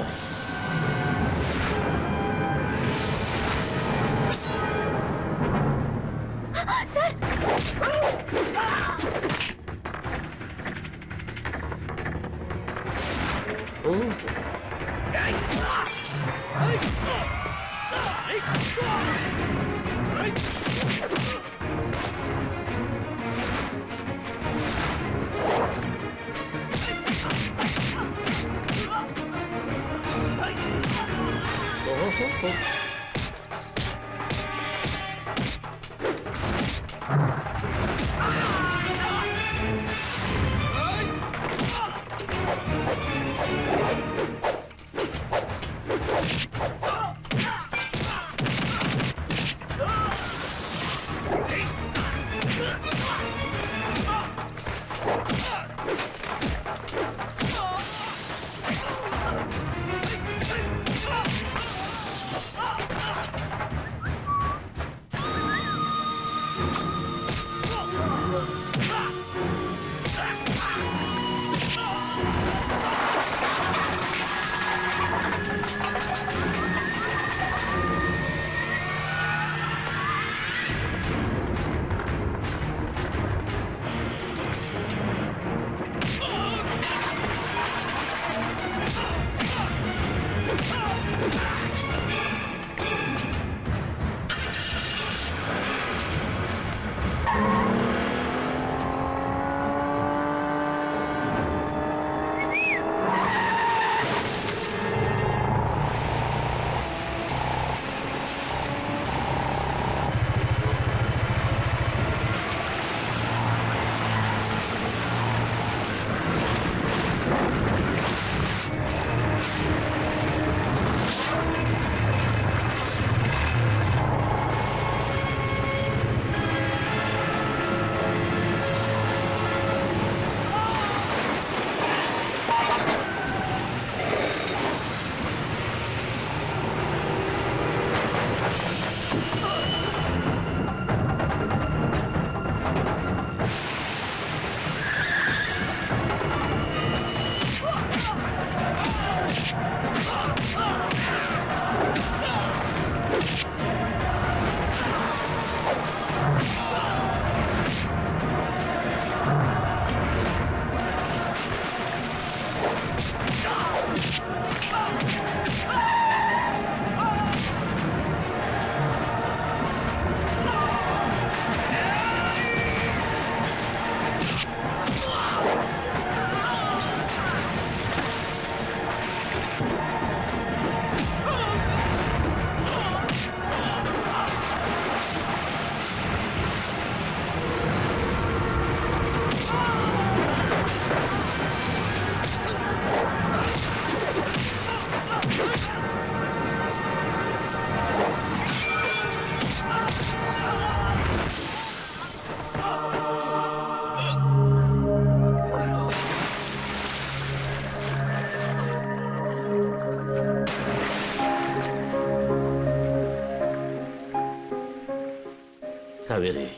Kaveri,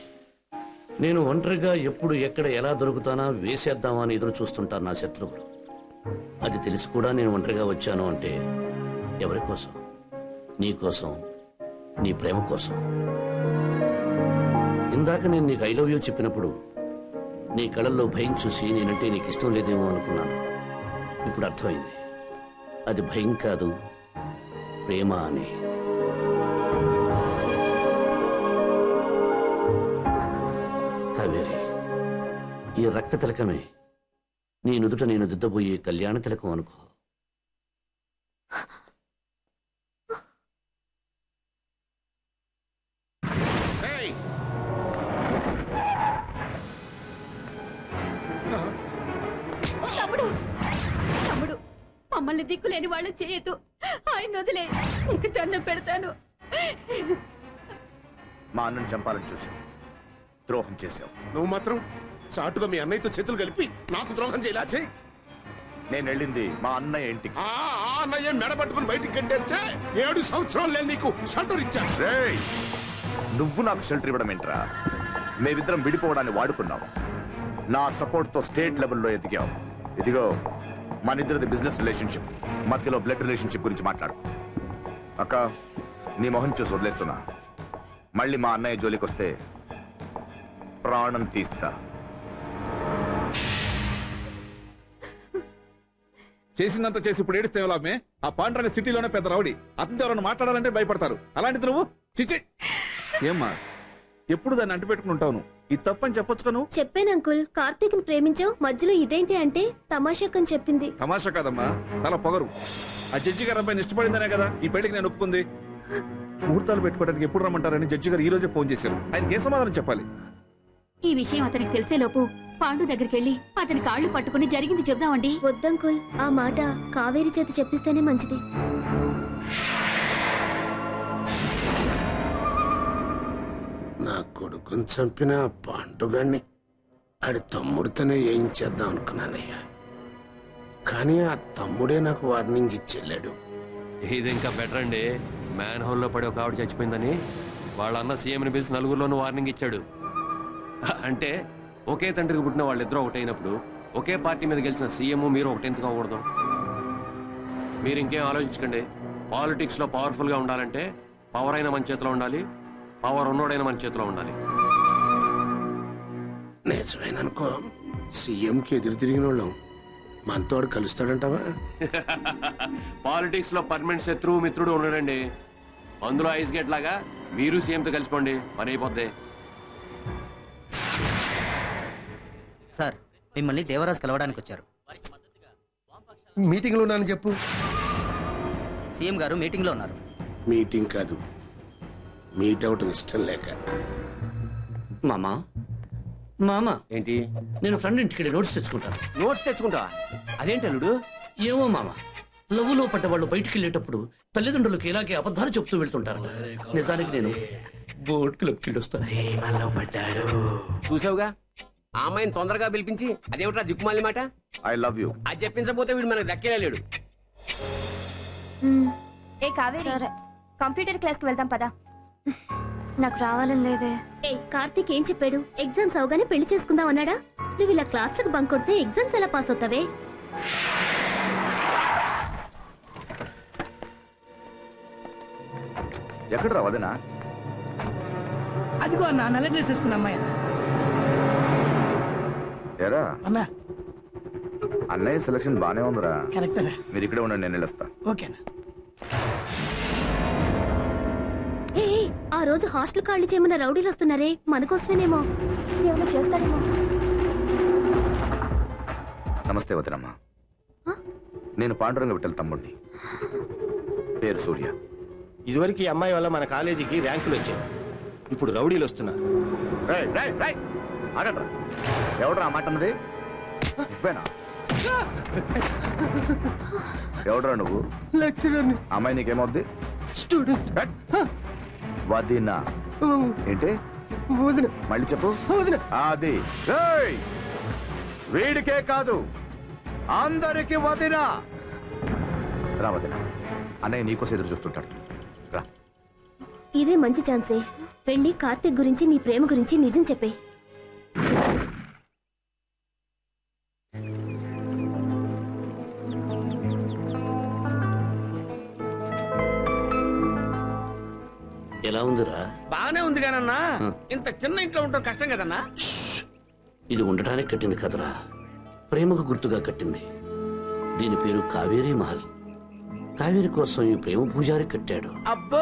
నేను ఒంటరిగా ఎప్పుడు ఎక్కడ ఎలా దొరుకుతానా వేసేద్దామని ఎదురు చూస్తుంటారు నా శత్రువులు. అది తెలిసి కూడా నేను ఒంటరిగా వచ్చాను అంటే ఎవరి కోసం? నీ కోసం, నీ ప్రేమ కోసం. ఇందాక నేను నీకు ఐ లవ్ యూ చెప్పినప్పుడు నీ కళ్ళల్లో భయం చూసి నేనంటే నీకు ఇష్టం లేదేమో అనుకున్నాను. ఇప్పుడు అర్థమైంది, అది భయం కాదు, ప్రేమ అని. కవేరి, ఈ రక్త తిలకమే నీ నుదుట నేను దిద్దబోయే కళ్యాణ తిలకం అనుకో. మమ్మల్ని దిక్కులేని వాళ్ళు చేయదు. ఆయన వదిలే, నీకు దండం పెడతాను. మా అన్నను చంపాలని చూసావు, ద్రోహం చేశావు. నువ్వు మాత్రం చాటుగా మీ అన్నయ్యతో చేతులు కలిపి నాకు ద్రోహం చేయలా చేయి. నేను వెళ్ళింది మా అన్నయ్య ఇంటికి. ఆ అన్నయ్య మెడబట్టుకుని బయటికి కట్టేస్తే 7 సంవత్సరాలు నేను నీకు షెల్టర్ ఇచ్చాను. నువ్వు నాకు షెల్టర్ ఇవ్వడం ఏంట్రా? మేమిద్దరం విడిపోవడాన్ని వాడుకున్నావు. నా సపోర్ట్తో స్టేట్ లెవెల్లో ఎదిగావు. ఇదిగో మన ఇద్దరిది బిజినెస్ రిలేషన్షిప్, మధ్యలో బ్లడ్ రిలేషన్షిప్ గురించి మాట్లాడు. అక్క, నీ మొహం చూసి వదిలేస్తున్నా. మళ్ళీ మా అన్నయ్య జోలికి వస్తే ప్రాణం తీస్తా. చేసినంత చేసి ఇప్పుడు ఏడిస్తే లాభమే. ఆ పాండ్రంగ సిటీలోనే పెద్ద రౌడీ, అతనితో ఎవరైనా మాట్లాడాలంటే భయపడతారు. అలాంటిది నువ్వు చిచి. ఏమ్మా, ఎప్పుడు దాన్ని అంటిపెట్టుకుని ఉంటావు? ఇది తప్పని చెప్పొచ్చు. నువ్వు చెప్పాను అంకుల్, కార్తీక్ ప్రేమించావు, మధ్యలో ఇదేంటి అంటే తమాషాకని చెప్పింది. తమాషా కాదమ్మా, తల పొగరు. ఆ జడ్జి గారు అబ్బాయిని ఇష్టపడిందనే కదా ఈ పెళ్లికి నేను ఒప్పుకుంది. ముహూర్తాలు పెట్టుకోవడానికి ఎప్పుడు రమ్మంటారని జడ్జి గారు ఈ రోజే ఫోన్ చేశారు. ఆయనకి ఏ సమాధానం చెప్పాలి? ఈ విషయం అతనికి తెలిసేలోపు పాండు దగ్గరికి వెళ్ళి అతని కాళ్ళు పట్టుకుని జరిగింది చెప్దామండి. వద్దంకుల్, ఆ మాట కావేరి చేత చెప్పిస్తేనే మంచిది. నా కొడుకుని చంపిన పాండుగాన్ని ఆడి తమ్ముడితోనే ఏం చేద్దాం అనుకున్నానయ్యా, కానీ ఆ తమ్ముడే నాకు వార్నింగ్ ఇచ్చి వెళ్ళాడు. ఇది ఇంకా బెటర్ అండి. మ్యాన్ హోల్లో పడి ఒక ఆవిడ చచ్చిపోయిందని వాళ్ళన్న సీఎంని పిలిచి నలుగురిలోనూ వార్నింగ్ ఇచ్చాడు. అంటే ఒకే తండ్రికి పుట్టిన వాళ్ళిద్దరూ ఒకటైనప్పుడు ఒకే పార్టీ మీద గెలిచిన సీఎం మీరు ఒకటెంత కాకూడదు. మీరు ఇంకేం ఆలోచించకండి. పాలిటిక్స్లో పవర్ఫుల్గా ఉండాలంటే పవర్ అయినా మన చేతిలో ఉండాలి, పవర్ ఉన్నోడైనా మన చేతిలో ఉండాలి. నిజమేననుకో, సీఎంకి ఎదురు తిరిగిన వాళ్ళం మనతో వాడు కలుస్తాడంటావా? పాలిటిక్స్లో పర్మనెంట్ శత్రువు మిత్రుడు ఉన్నాడండి. అందులో ఐస్ గేట్ లాగా మీరు సీఎంతో కలిసిపోండి, పని అయిపోద్ది. సార్, మిమ్మల్ని దేవరాజు కలవడానికి వచ్చారు. మీటింగ్లో ఉన్నానని చెప్పు. సీఎం గారు మీటింగ్లో ఉన్నారు. మీటింగ్ కాదు, మీట్ అవటం ఇష్టం లేక. మామా మామా ఏంటి? నేను ఫ్రెండ్ ఇంటికి నోట్స్ తెచ్చుకుంటాను. నోట్స్ తెచ్చుకుంటావా? అదేంటి అల్లుడు? ఏమో మామా, లవ్వులో పడ్డ వాళ్ళు బయటికి వెళ్ళేటప్పుడు తల్లిదండ్రులకు ఇలాగే అబద్ధాలు చెప్తూ వెళ్తుంటారు. నిజానికి నేను బోట్ క్లబ్కి వెళ్ళొస్తాను. చూసావుగా, అమ్మాయిని తొందరగా పిలిపించి అదేమిట్రా దిక్కుమాలి మాట, ఐ లవ్ యూ అది చెప్పించబోతే వీడు మనకు దక్కేలేడు. ఏ కావేరి, కంప్యూటర్ క్లాస్కి వెళ్తాం పదా. నాకు రావాలని లేదే. ఏ కార్తీక్ ఏం చెప్పాడు? ఎగ్జామ్స్ అవగానే పెళ్లి చేసుకుందాం అన్నాడా? నువ్వు ఇలా క్లాసులకు బంక్ కొడితే ఎగ్జామ్స్ ఎలా పాస్ అవుతావే? ఎక్కడ రావదనా? అదిగో అన్న, నల్ల డ్రెస్ వేసుకున్న అమ్మాయి. అన్నయ్య సెలక్షన్ బానే ఉందిరా. మీరు ఇక్కడే ఉండండి, నేను వెళ్ళొస్తా. ఓకేనా? ఆ రోజు హాస్టల్ ఖాళీ చేయమన్న రౌడీలు వస్తున్నారే, మనకోసమేనేమో. ఏమైనా చేస్తారేమో. నమస్తే వదినమ్మా, నేను పాండురంగ విఠల్ తమ్ముడిని. పేరు సూర్య. ఇదివరకు ఈ అమ్మాయి వల్ల మన కాలేజీకి ర్యాంకులు వచ్చాయి. ఇప్పుడు రౌడీలు వస్తున్నారు. అడట్రా, ఎవడరా మాట అన్నది? ఎవడరా నువ్వు? అమ్మాయి నీకేమవుద్ది? స్టూడెంట్. వదినా ఏంటి? మళ్ళీ చెప్పు. అది వీడికే కాదు, అందరికి వదినా. రా వదినా, అన్నయ్య నీకోసం ఎదురు చూస్తుంటాడు. రా. ఇదే మంచి ఛాన్సే. వెళ్ళి కార్తీక్ గురించి నీ ప్రేమ గురించి నిజం చెప్పే. ఎలా ఉందిరా? బానే ఉంది కానన్నా, ఇంత చిన్న ఇంట్లో ఉండటం కష్టం కదన్నా. ఇది ఉండటానికి కట్టింది కదరా, ప్రేమకు గుర్తుగా కట్టింది. దీని పేరు కావేరీ మహల్. కావేరి కోసం ఈ ప్రేమ పూజారి కట్టాడు. అబ్బో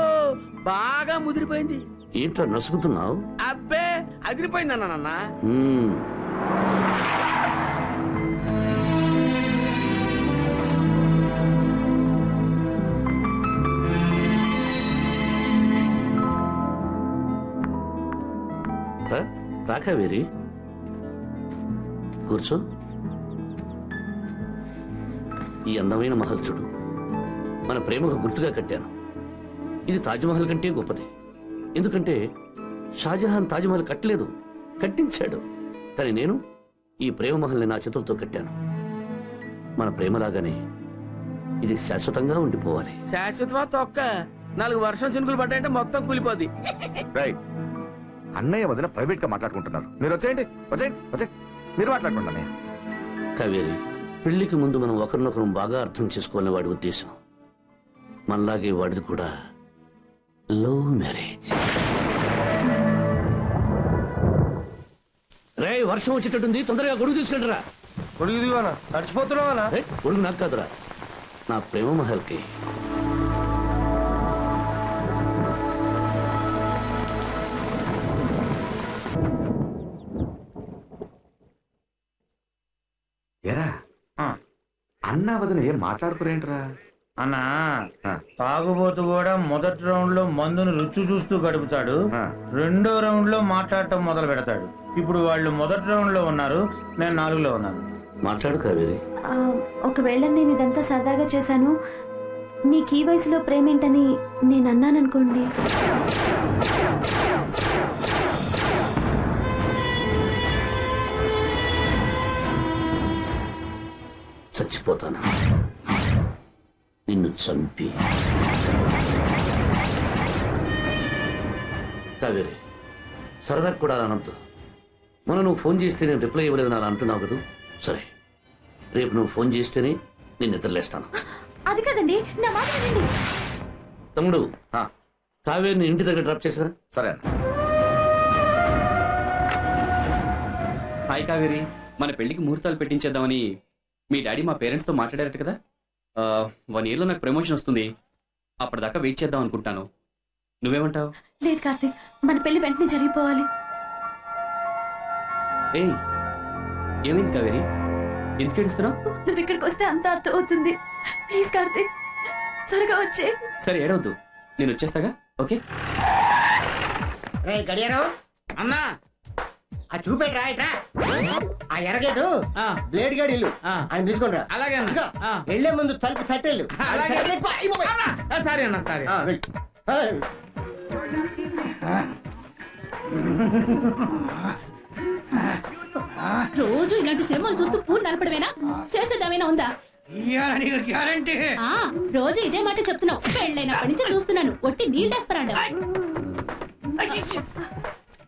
బాగా ముదిరిపోయింది. ఏంట్రా నసుకుతున్నావు? అబ్బే అదిరిపోయింది అన్నా. రా కావేరి, కూర్చో. ఈ అందమైన మహల్ చూడు, మన ప్రేమకు గుర్తుగా కట్టాను. ఇది తాజ్మహల్ కంటే గొప్పది. ఎందుకంటే షాజహాన్ తాజ్మహల్ కట్టలేదు, కట్టించాడు. కానీ నేను ఈ ప్రేమ మహల్ని నా చేతులతో కట్టాను. మన ప్రేమలాగానే ఇది శాశ్వతంగా ఉండిపోవాలి. శాశ్వతమా తొక్క? 4 వర్షం చినుకులు పడ్డాయంటే మొత్తం కూలిపోద్ది. రైట్, అన్నయ్య వదిన ప్రైవేట్ గా మాట్లాడుకుంటున్నారు. మీరు వచ్చేయండి, మీరు మాట్లాడుకుంటున్నాను. కావేరి, పెళ్లికి ముందు మనం ఒకరినొకరు బాగా అర్థం చేసుకోవాలని వాడి ఉద్దేశం. మనలాగే వాడిది కూడా లవ్ మ్యారేజ్. రే, వర్షం వచ్చేటట్టుంది, తొందరగా గొడుగు తీసుకెళ్ళరా. గొడుగు నడిచిపోతున్నావా? గొడుగు నాకు కాదురా, నా ప్రేమ మహల్కి. ఎరా అన్నా వదిన ఏం మాట్లాడుకోరేంట్రా? అన్నా తాగుబోతు కూడా మొదటి రౌండ్ లో మందును రుచి చూస్తూ గడుపుతాడు, రెండో రౌండ్ లో మాట్లాడటం మొదలు పెడతాడు. ఇప్పుడు వాళ్ళు మొదటి రౌండ్ లో ఉన్నారు, నేను 4లో ఉన్నాను. మాట్లాడు కావేరి. ఒకవేళ నేను ఇదంతా సరదాగా చేశాను, నీకు ఈ వయసులో ప్రేమేంటని నేను అన్నాననుకోండి. చచ్చిపోతాను నిన్ను చంపి. కావేరి, సరదాకు కూడా అనంతు. మొన్న నువ్వు ఫోన్ చేస్తే నేను రిప్లై ఇవ్వలేదని అలా అంటున్నావు కదా. సరే, రేపు నువ్వు ఫోన్ చేస్తేనే నేను నిద్రలేస్తాను. అది కదండి నా మాట వినండి. తమ్ముడు, కావేరిని ఇంటి దగ్గర డ్రాప్ చేశా. సరే. హాయ్ కావేరి, మన పెళ్లికి ముహూర్తాలు పెట్టించేద్దామని మీ డాడీ మా పేరెంట్స్తో మాట్లాడారట కదా. 1 yearలో నాకు ప్రమోషన్ వస్తుంది, అప్పటిదాకా వెయిట్ చేద్దాం అనుకుంటాను. నువ్వేమంటావు? లేదు కార్తీక్, మన పెళ్లి వెంటనే జరిగిపోవాలి. ఏమైంది కావేరి, ఎందుకు ఏడుస్తున్నావు? నువ్వు ఇక్కడికి వస్తే అంత అర్థం అవుతుంది. ప్లీజ్ కార్తీక్, త్వరగా వచ్చే. సరే ఏడవద్దు, నేను వచ్చేస్తాగా. ఓకే. గడియారం అన్నా చూపెట్రా, ఆ ఎరగేటు బ్లేడ్ గాడి ఇల్లు ఆయన తీసుకుని రా. అలాగే వెళ్లే ముందు తలుపు తట్టేళ్ళు. సరే అన్న, సరే. రోజు ఇలాంటి సినిమాలు చూస్తూ పూర్తి నలపడమేనా? చేసేదామైనా ఉందా? రోజు ఇదే మాట చెప్తున్నావు. పెళ్ళైనప్పటి నుంచి చూస్తున్నాను, ఒట్టి నీళ్ళు వేస్తారా?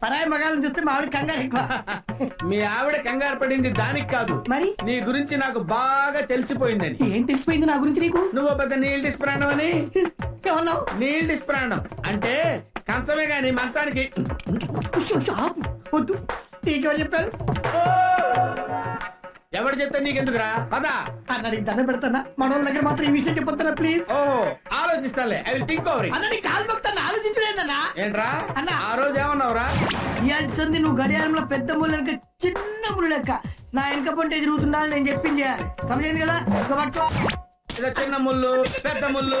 పరాయి మగాలను చూస్తే మా ఆవిడ కంగారు ఎక్కువ. మీ ఆవిడ కంగారు పడింది దానికి కాదు, మరి నీ గురించి నాకు బాగా తెలిసిపోయిందని. ఏం తెలిసిపోయింది నా గురించి నీకు? నువ్వు పెద్ద నీల్ డిస్ ప్రాణం అని. ఏమన్నావు? నీల్ డిస్ ప్రాణం అంటే కంచమే గాని మంచానికి. వద్దు, నీకెవరు చెప్పారు? ఎవరు చెప్తా నీకెందుకురా, పదా అన్న. నీకు దండం పెడతానా, మనోళ్ళ దగ్గర మాత్రం ఈ విషయం చెప్పొద్దా ప్లీజ్? ఓహో, ఆలోచిస్తాలే. I will think over it. అన్న నీ కాల్ మొక్తాను, ఆలోచించలేదన్నా. ఏంట్రా అన్న ఆ రోజు ఏమన్నావురా? ఇలాంటి సంది నువ్వు గడియారంలో పెద్ద మూలక చిన్న ముళ్ళక్క నా వెనక పొంటే తిరుగుతుందా అని నేను చెప్పింది చేయాలి, సమజైంది కదా? ఏదో చిన్న ముళ్ళు పెద్ద ముళ్ళు,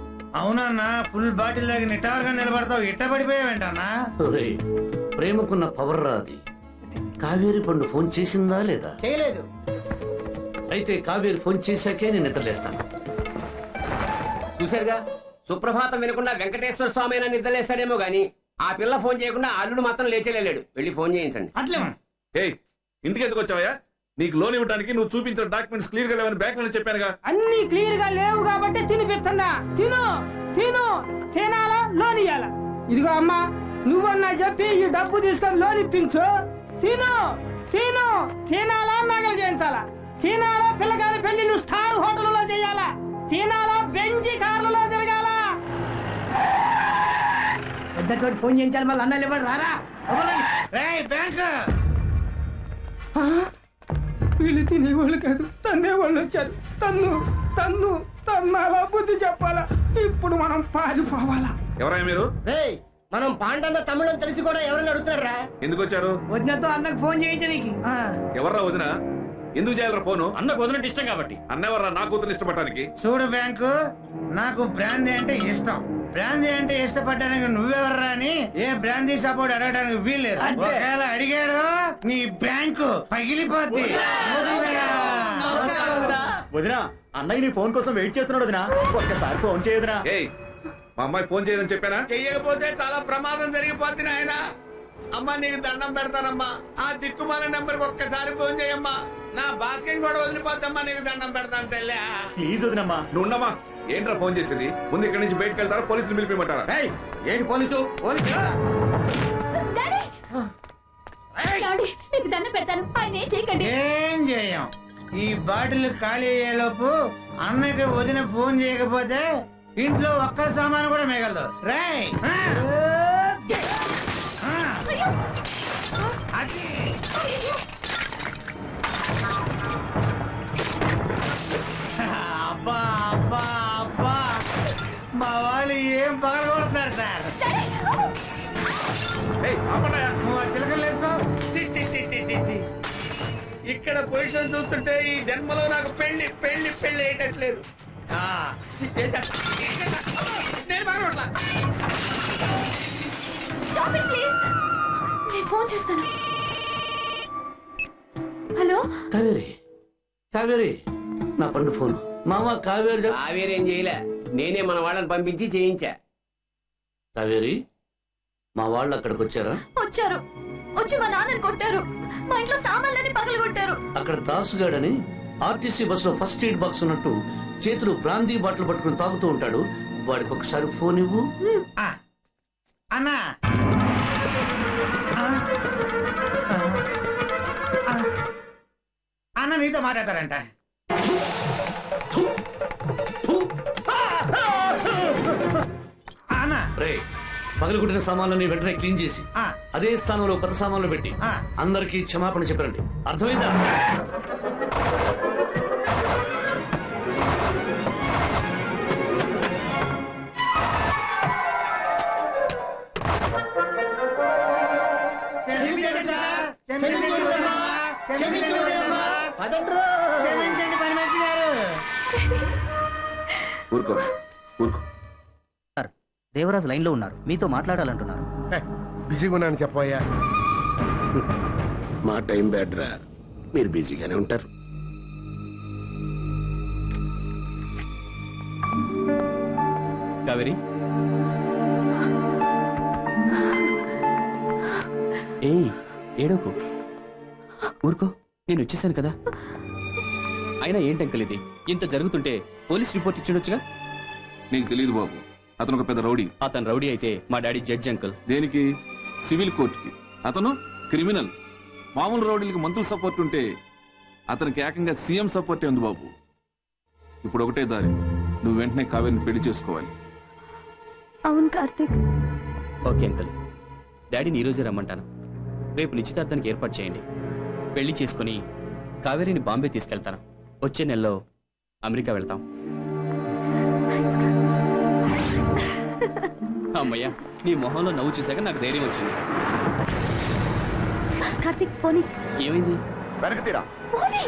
అవునా ఫుల్ బాటిల్ దాకా నిటారుగా నిలబడతావు ఇట్ట పడిపోయావేంటన్నా ప్రేమకున్న పవర్ రాది కావేరి పండు ఫోన్ చేసిందా లేదా చేయలేదు అయితే కావేరి ఫోన్ చేశాకే నేను నిద్రలేస్తాను చూశారుగా సుప్రభాతం వినకుండా వెంకటేశ్వర స్వామి అయినా నిద్రలేస్తాడేమో గాని ఆ పిల్ల ఫోన్ చేయకుండా అల్లుడు మాత్రం లేచేలేడు వెళ్ళి ఫోన్ చేయించండి ఇంటికి ఎందుకు వచ్చావయ్యా నీకు లోన్ ఇవ్వడానికి నువ్వు చూపించిన డాక్యుమెంట్స్ క్లియర్ గా లేవని బ్యాంక్ లోనే చెప్పానుగా అన్ని క్లియర్ గా లేవు కాబట్టి తినిపిస్తున్నా తిను తిను తినాలా లోన్ ఇయ్యాలా ఇదిగో అమ్మా నువ్వన్నా చెప్పి ఈ డబ్బు తీసుకొని లోన్ ఇప్పించు తిను తిను తినాలా నగలు చేయించాలా తినాలా పిల్లగాల పెళ్లి నువ్వు స్టార్ హోటల్లో చేయాలా తినాలా బెంజి కార్లలో తిరగాలా పెద్దతోటి ఫోన్ చేయించాలి మళ్ళీ అన్నలు ఇవ్వరు రారా బ్యాంక్ వీళ్ళు తినేవాళ్ళు కాదు తన్నేవాళ్ళు వచ్చారు తన్ను తన్ను తన్నాలా బుద్ధి చెప్పాలా ఇప్పుడు మనం పారిపోవాలా ఎవరైనా మీరు మనం పాండన్న తమిళం తెలిసి కూడా ఎవరైనా అడుగుతున్నారా ఎందుకు వచ్చారు వదినతో అన్నకు ఫోన్ చేయించడానికి ఎవర్రా వదిన ఎందుకు చేయాలరా ఫోను అన్నకు వదినంటే ఇష్టం కాబట్టి అన్నెవర్రా నా కూతురు ఇష్టపడడానికి చూడు బ్యాంకు నాకు బ్రాందీ అంటే ఇష్టం బ్రాందీ అంటే ఇష్టపడ్డానికి నువ్వెవర్రా అని ఏ బ్రాందీ సపోర్ట్ అడగడానికి వీల్లేదు ఒకవేళ అడిగాడు నీ బ్యాంకు పగిలిపోద్ది వదినా అన్నయ్య నీ ఫోన్ కోసం వెయిట్ చేస్తున్నాడు వదినా ఒక్కసారి ఫోన్ చేయదురా మా అమ్మాయి ఫోన్ చేయదని చెప్పానా చెయ్యకపోతే చాలా ప్రమాదం జరిగిపోద్ది నాయనా అమ్మా నీకు దండం పెడతానమ్మా ఆ దిక్కుమాల నెంబర్ ఒక్కసారి ఫోన్ చేయమ్మా నా బాస్కెట్ కూడా వదిలిపోద్దమ్మా నీకు దండం పెడతాను తల్లి ప్లీజ్ వదినమ్మా నువ్వు ఉండమ్మా ఏంట్రా ఫోన్ చేసేది ముందు ఇక్కడి నుంచి బయటకు వెళ్తారా పోలీసులు పిలిపిమంటారా ఏంటి పోలీసు ఏం చేయం ఈ బాటిల్ ఖాళీ అయ్యేలోపు అన్నకి వదిన ఫోన్ చేయకపోతే ఇంట్లో ఒక్క సామాను కూడా మిగలదు రేయ్ అబ్బా అబ్బా అబ్బా మా వాళ్ళు ఏం పగలగొడుతున్నారు సార్ ఇక్కడ పొజిషన్ చూస్తుంటే ఈ జన్మలో నాకు పెళ్లి పెళ్లి పెళ్లి అయ్యేటట్లేదు నేను బాగా ఫోన్ చేస్తాను హలో కావేరి కావేరి నా పండు ఫోన్ మామ కావేరి కావేరి ఏం చేయలే నేనే మన వాళ్ళని పంపించి చేయించా కావేరి మా వాళ్ళు అక్కడికి వచ్చారా వచ్చారు వచ్చి మా నాన్నని కొట్టారు మా ఇంట్లో సామాన్లని పగలగొట్టారు అక్కడ దాసుగాడని ఆర్టీసీ బస్ లో ఫస్ట్ ఎయిడ్ బాక్స్ ఉన్నట్టు చేతులు బ్రాందీ బాటిల్ పట్టుకుని తాగుతూ ఉంటాడు వాడికి ఒకసారి ఫోన్ ఇవ్వు అన్నా అన్న నీతో మాట్లాడతారంట పగలగొట్టిన సామాన్లని వెంటనే క్లీన్ చేసి అదే స్థానంలో కొత్త సామాన్లు పెట్టి అందరికీ క్షమాపణ చెప్పారండి అర్థమైందా దేవరాజు లైన్ లో ఉన్నారు మీతో మాట్లాడాలంటున్నారు బిజీగా ఉన్నాను చెప్పయ్యా మా టైం బ్యాడ్ రా మీరు బిజీగానే ఉంటారు కావేరి ఏడోకు ఊరుకో నేను వచ్చేసాను కదా అయినా ఏంటంకల్ ఇది ఇంత జరుగుతుంటే పోలీస్ రిపోర్ట్ ఇచ్చిండొచ్చుగా నీకు తెలియదు బాబు అతను ఒక పెద్ద రౌడీ అతను రౌడీ అయితే మా డాడీ జడ్జ్ అంకుల్ దేనికి సివిల్ కోర్టుకి అతను క్రిమినల్ మామూలు రౌడీలకు మంత్రులు సపోర్ట్ ఉంటే అతనికి ఏకంగా సీఎం సపోర్టే ఉంది బాబు ఇప్పుడు ఒకటే దారి నువ్వు వెంటనే కావేరిని పెళ్లి చేసుకోవాలి అవును కార్తీక్ ఓకే అంకుల్ డాడీని ఈరోజే రమ్మంటాను రేపు నిశ్చితార్థానికి ఏర్పాటు చేయండి పెళ్లి చేసుకుని కావేరిని బాంబే తీసుకెళ్తాను. వచ్చే నెలలో అమెరికా వెళ్తాం. అమ్మయ్య, నీ మొహంలో నవ్వు చూశాక నాకు ధైర్యం వచ్చింది. కార్తీక్ పోనీ. ఏమైంది? వెనక్కి తీరా. పోనీ.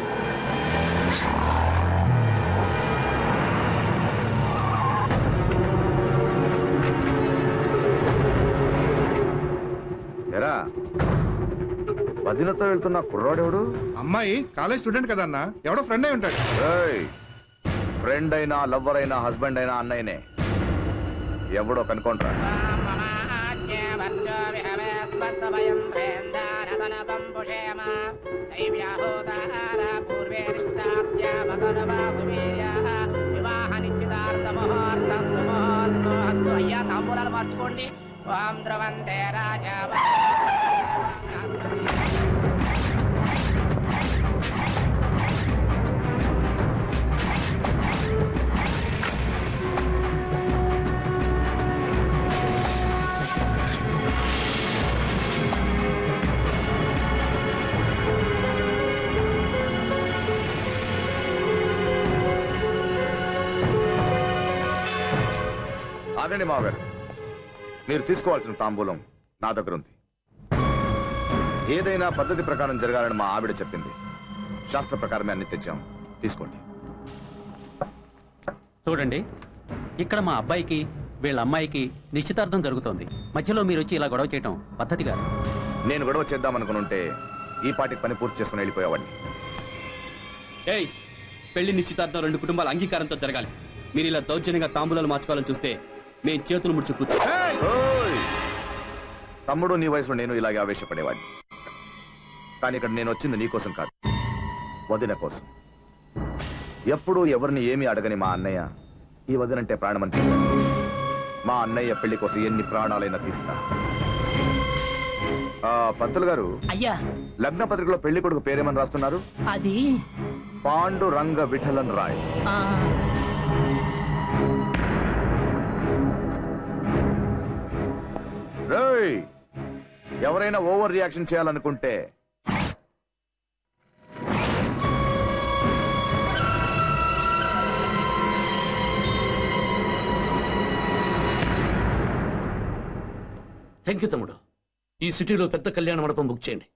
ఎరా, వదినతో వెళ్తున్న కుర్రాడెవడు? అమ్మాయి కాలేజ్ స్టూడెంట్ కదా అన్న, ఎవడో ఫ్రెండ్ అయి ఉంటాడు. ఫ్రెండ్ అయినా, లవ్వర్ అయినా, హస్బెండ్ అయినా అన్నయ్యనే. ఎవడో కనుక్కోంట్రా. మార్చుకోండి. ఓం ద్రవంతే రాజా. అదండి మావారు, మీరు తీసుకోవాల్సిన తాంబూలం నా దగ్గర ఉంది. ఏదైనా పద్ధతి ప్రకారం జరగాలని మా ఆవిడ చెప్పింది. శాస్త్ర ప్రకారమే అన్ని తెచ్చాం, తీసుకోండి. చూడండి, ఇక్కడ మా అబ్బాయికి వీళ్ళ అమ్మాయికి నిశ్చితార్థం జరుగుతోంది. మధ్యలో మీరు వచ్చి ఇలా గొడవ చేయటం పద్ధతిగా. నేను గొడవ చేద్దాం అనుకుంటే ఈ పాటికి పని పూర్తి చేసుకుని వెళ్ళిపోయేవాడిని. ఏయ్, పెళ్లి నిశ్చితార్థం రెండు కుటుంబాల అంగీకారంతో జరగాలి. మీరు ఇలా దౌర్జన్యంగా తాంబూలాలు మార్చుకోవాలని చూస్తే నేను చేతులు ముడుచు కూర్చో. తమ్ముడు, నీ వయసులో నేను ఇలాగే ఆవేశపడేవాడిని. కానీ ఇక్కడ నేను వచ్చింది నీకోసం కాదు, వదిన కోసం. ఎప్పుడూ ఎవరిని ఏమీ అడగని మా అన్నయ్య ఈ వదినంటే ప్రాణం అని చెప్పాడు. మా అన్నయ్య పెళ్లి కోసం ఎన్ని ప్రాణాలైనా తీస్తా. పంతులు గారు, అయ్యా, లగ్న పత్రికలో పెళ్లి కొడుకు పేరేమని రాస్తున్నారు? అది పాండు రంగ విఠలన్ రాయ్. ఎవరైనా ఓవర్ రియాక్షన్ చేయాలనుకుంటే థ్యాంక్ యూ తమ్ముడు. ఈ సిటీలో పెద్ద కళ్యాణ మండపం బుక్ చేయండి.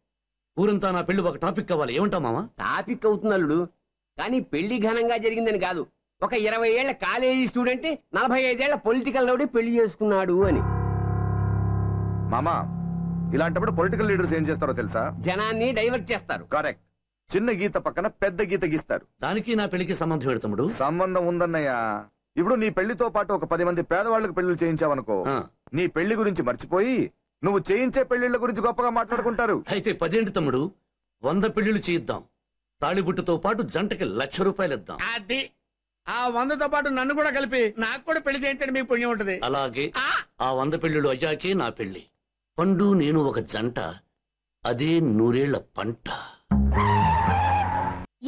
ఊరంతా నా పెళ్లి ఒక టాపిక్ కావాలి. ఏమంటావు మామ? టాపిక్ అవుతుంది అల్లుడు, కానీ పెళ్లి ఘనంగా జరిగిందని కాదు. ఒక 20 ఏళ్ల కాలేజీ స్టూడెంట్ 45 ఏళ్ల పొలిటికల్ రౌడీ పెళ్లి చేసుకున్నాడు అని. మామా, ఇలాంటప్పుడు పొలిటికల్ లీడర్స్ ఏం చేస్తారో తెలుసా? జనాన్ని డైవర్ట్ చేస్తారు. కరెక్ట్. చిన్న గీత పక్కన పెద్ద గీత గీస్తారు. దానికి నా పెళ్లికి సంబంధం పెడతాడు. సంబంధం ఉందన్నయ్యా. ఇప్పుడు నీ పెళ్లితో పాటు ఒక 10 మంది పేదవాళ్ళకి పెళ్లిలు చేయించావనుకో, నీ పెళ్లి గురించి మర్చిపోయి నువ్వు చేయించే పెళ్లిళ్ళ గురించి గొప్పగా మాట్లాడుకుంటారు. అయితే 10 ఏంటి తమ్ముడు, 100 పెళ్లిలు చేయిద్దాం. తాళిబుట్టుతో పాటు జంటకి ₹1,00,000 ఇద్దాం. అది ఆ 100తో పాటు నన్ను కూడా కలిపి నాకు కూడా పెళ్లి చేయించండి, మీకు పుణ్యం ఉంటది. అలాగే ఆ 100 పెళ్లిళ్ళు అయ్యాకే నా పెళ్లి. పండు నేను ఒక జంట, అదే 100 ఏళ్ల పంట.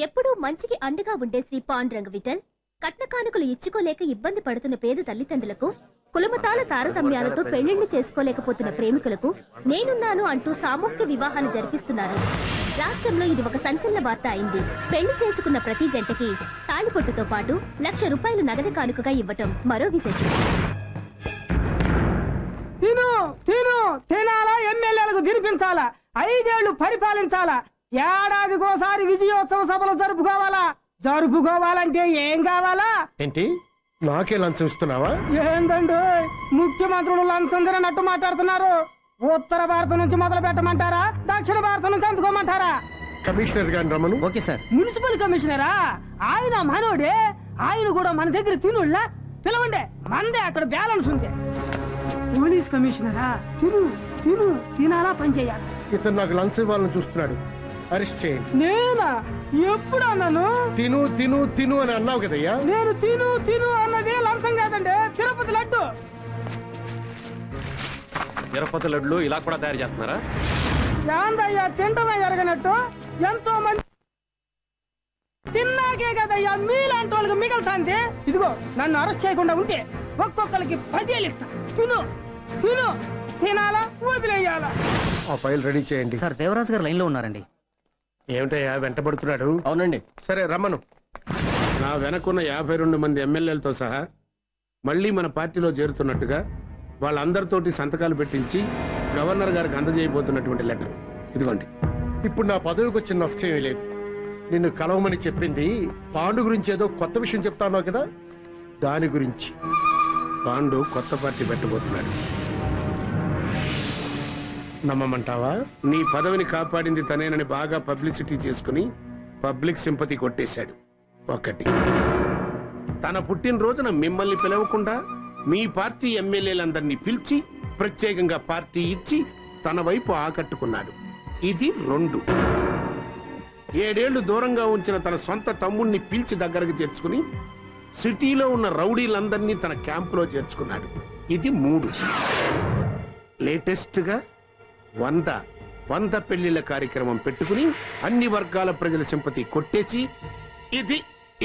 ఎప్పుడూ మంచికి అండగా ఉండే శ్రీ పాండురంగ విఠల్ కట్న కానుకలు ఇచ్చుకోలేక ఇబ్బంది పడుతున్న పేద తల్లిదండ్రులకు, కులమతాల తారతమ్యాలతో పెళ్లిళ్లు చేసుకోలేకపోతున్న ప్రేమికులకు నేనున్నాను అంటూ సామూహిక వివాహాలు జరిపిస్తున్నారు. రాష్ట్రంలో ఇది ఒక సంచలన వార్త అయింది. పెళ్లి చేసుకున్న ప్రతి జంటకి తాళిబొట్టుతో పాటు ₹1,00,000 నగదు కానుకగా ఇవ్వటం మరో విశేషం. ఎమ్మెల్యేలకు తినిపించాలా, 5 ఏళ్లు పరిపాలించాలా, ఏడాదికోసారి విజయోత్సవ సభలు జరుపుకోవాలా. జరుపుకోవాలంటే ఏం కావాలా? ఏంటి, నాకే లంచం ఇస్తున్నావా? ఏందండి ముఖ్యమంత్రులు లంచం తినట్టు మాట్లాడుతున్నారు. ఉత్తర భారతం నుంచి మొదలు పెట్టమంటారా, దక్షిణ భారతం నుంచి అందుకోమంటారా? కమిషనర్ గారిని రమ్మను. Okay sir. మున్సిపల్ కమిషనరా? ఆయన మనోడే, ఆయన కూడా మన దగ్గర తినుళ్ళ పిలవండి. మందే అక్కడ బ్యాలెన్స్ ఉంది. పోలీస్ కమిషనరా? తిను తిను తినాలా పని చేయాలి. ఇతను నాకు లంచం ఇవ్వాలని చూస్తున్నాడు, అరెస్ట్ చేయండి. నేనా? ఎప్పుడు అన్నాను? తిను తిను తిను అని అన్నావు కదయ్యా. నేను తిను తిను అన్నది లంచం కాదండి, తిరుపతి లడ్డు. తిరుపతి లడ్లు ఇలా కూడా తయారు చేస్తున్నారా? ఏందయ్యా తింటమే ఎరగనట్టు. ఎంతో మంది తిన్నాకే కదయ్యా మీలాంటి వాళ్ళకి మిగల్తాంది. ఇదిగో, నన్ను అరెస్ట్ చేయకుండా ఉంటే ఒక్కొక్కరికి 10,000 ఇస్తా. తిను తిను తినాలా వదిలేయాలా. ఆ ఫైల్ రెడీ చేయండి సార్. దేవరాజు గారు లైన్లో ఉన్నారండి. ఏమిటయ్యా వెంటబడుతున్నాడు? అవునండి. సరే రమ్మను. నా వెనకున్న 52 మంది ఎమ్మెల్యేలతో సహా మళ్ళీ మన పార్టీలో చేరుతున్నట్టుగా వాళ్ళందరితోటి సంతకాలు పెట్టించి గవర్నర్ గారికి అందజేయబోతున్నటువంటి లెటర్ ఇదిగోండి. ఇప్పుడు నా పదవికి వచ్చిన నష్టమే లేదు. నిన్ను కలవమని చెప్పింది పాండు గురించి, ఏదో కొత్త విషయం చెప్తానో కదా, దాని గురించి. పాండు కొత్త పార్టీ పెట్టబోతున్నాడు, నమ్మమంటావా? నీ పదవిని కాపాడింది తనేనని బాగా పబ్లిసిటీ చేసుకుని పబ్లిక్ సింపతి కొట్టేశాడు. ఒకటి, తన పుట్టినరోజున మిమ్మల్ని పిలవకుండా మీ పార్టీ ఎమ్మెల్యేలందరినీ పిలిచి ప్రత్యేకంగా పార్టీ ఇచ్చి తన వైపు ఆకట్టుకున్నాడు. ఇది రెండు, 7 ఏళ్లు దూరంగా ఉంచిన తన సొంత తమ్ముణ్ణి పిలిచి దగ్గరకు చేర్చుకుని సిటీలో ఉన్న రౌడీలందరినీ తన క్యాంపులో చేర్చుకున్నాడు. ఇది 3, లేటెస్ట్గా 100 పెళ్లిళ్ల కార్యక్రమం పెట్టుకుని అన్ని వర్గాల ప్రజల సింపతి కొట్టేసి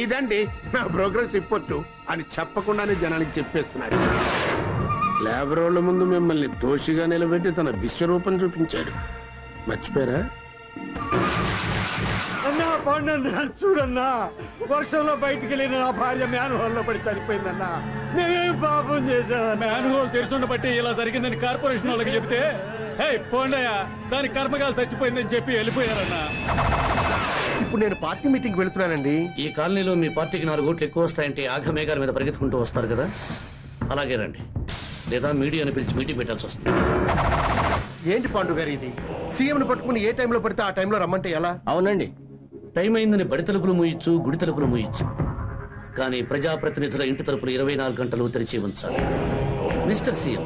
ఇదండి నా ప్రోగ్రెస్ రిపోర్టు అని చెప్పకుండానే జనానికి చెప్పేస్తున్నాడు. లేబరోళ్ల ముందు మిమ్మల్ని దోషిగా నిలబెట్టి తన విశ్వరూపం చూపించాడు. మర్చిపోయారా? చూడన్నా, వర్షంలో బయటికి వెళ్ళిన నా భార్య మ్యాన్ హోల్ లో పడి చనిపోయిందన్నా. నేనేం పాపం చేశాను? మ్యాన్ హోల్ తెరిచుండ బట్టి ఇలా జరిగిందని కార్పొరేషన్ వాళ్ళకి చెప్తే, హే పోండయ్యా దాని కర్మగాలు చచ్చిపోయిందని చెప్పి వెళ్ళిపోయారన్నా. ఇప్పుడు నేను పార్టీ మీటింగ్ వెళుతున్నానండి. ఈ కాలనీలో మీ పార్టీకి 4 ఓట్లు ఎక్కువ వస్తాయంటే ఆఘమేఘాల మీద పరిగెత్తుకుంటూ వస్తారు కదా, అలాగేనండి. లేదా మీడియాను పిలిచి మీటింగ్ పెట్టాల్సి వస్తుంది. ఏంటి పాండు గారు ఇది? సీఎంను పట్టుకుని ఏ టైంలో పడితే ఆ టైంలో రమ్మంటే ఎలా? అవునండి, టైం అయిందని బడి తలుపులు మూయొచ్చు, గుడి తలుపులు మూయొచ్చు, కానీ ప్రజాప్రతినిధుల ఇంటి తలుపులు 24 గంటలు తెరిచి ఉంచాలి. మిస్టర్ సీఎం,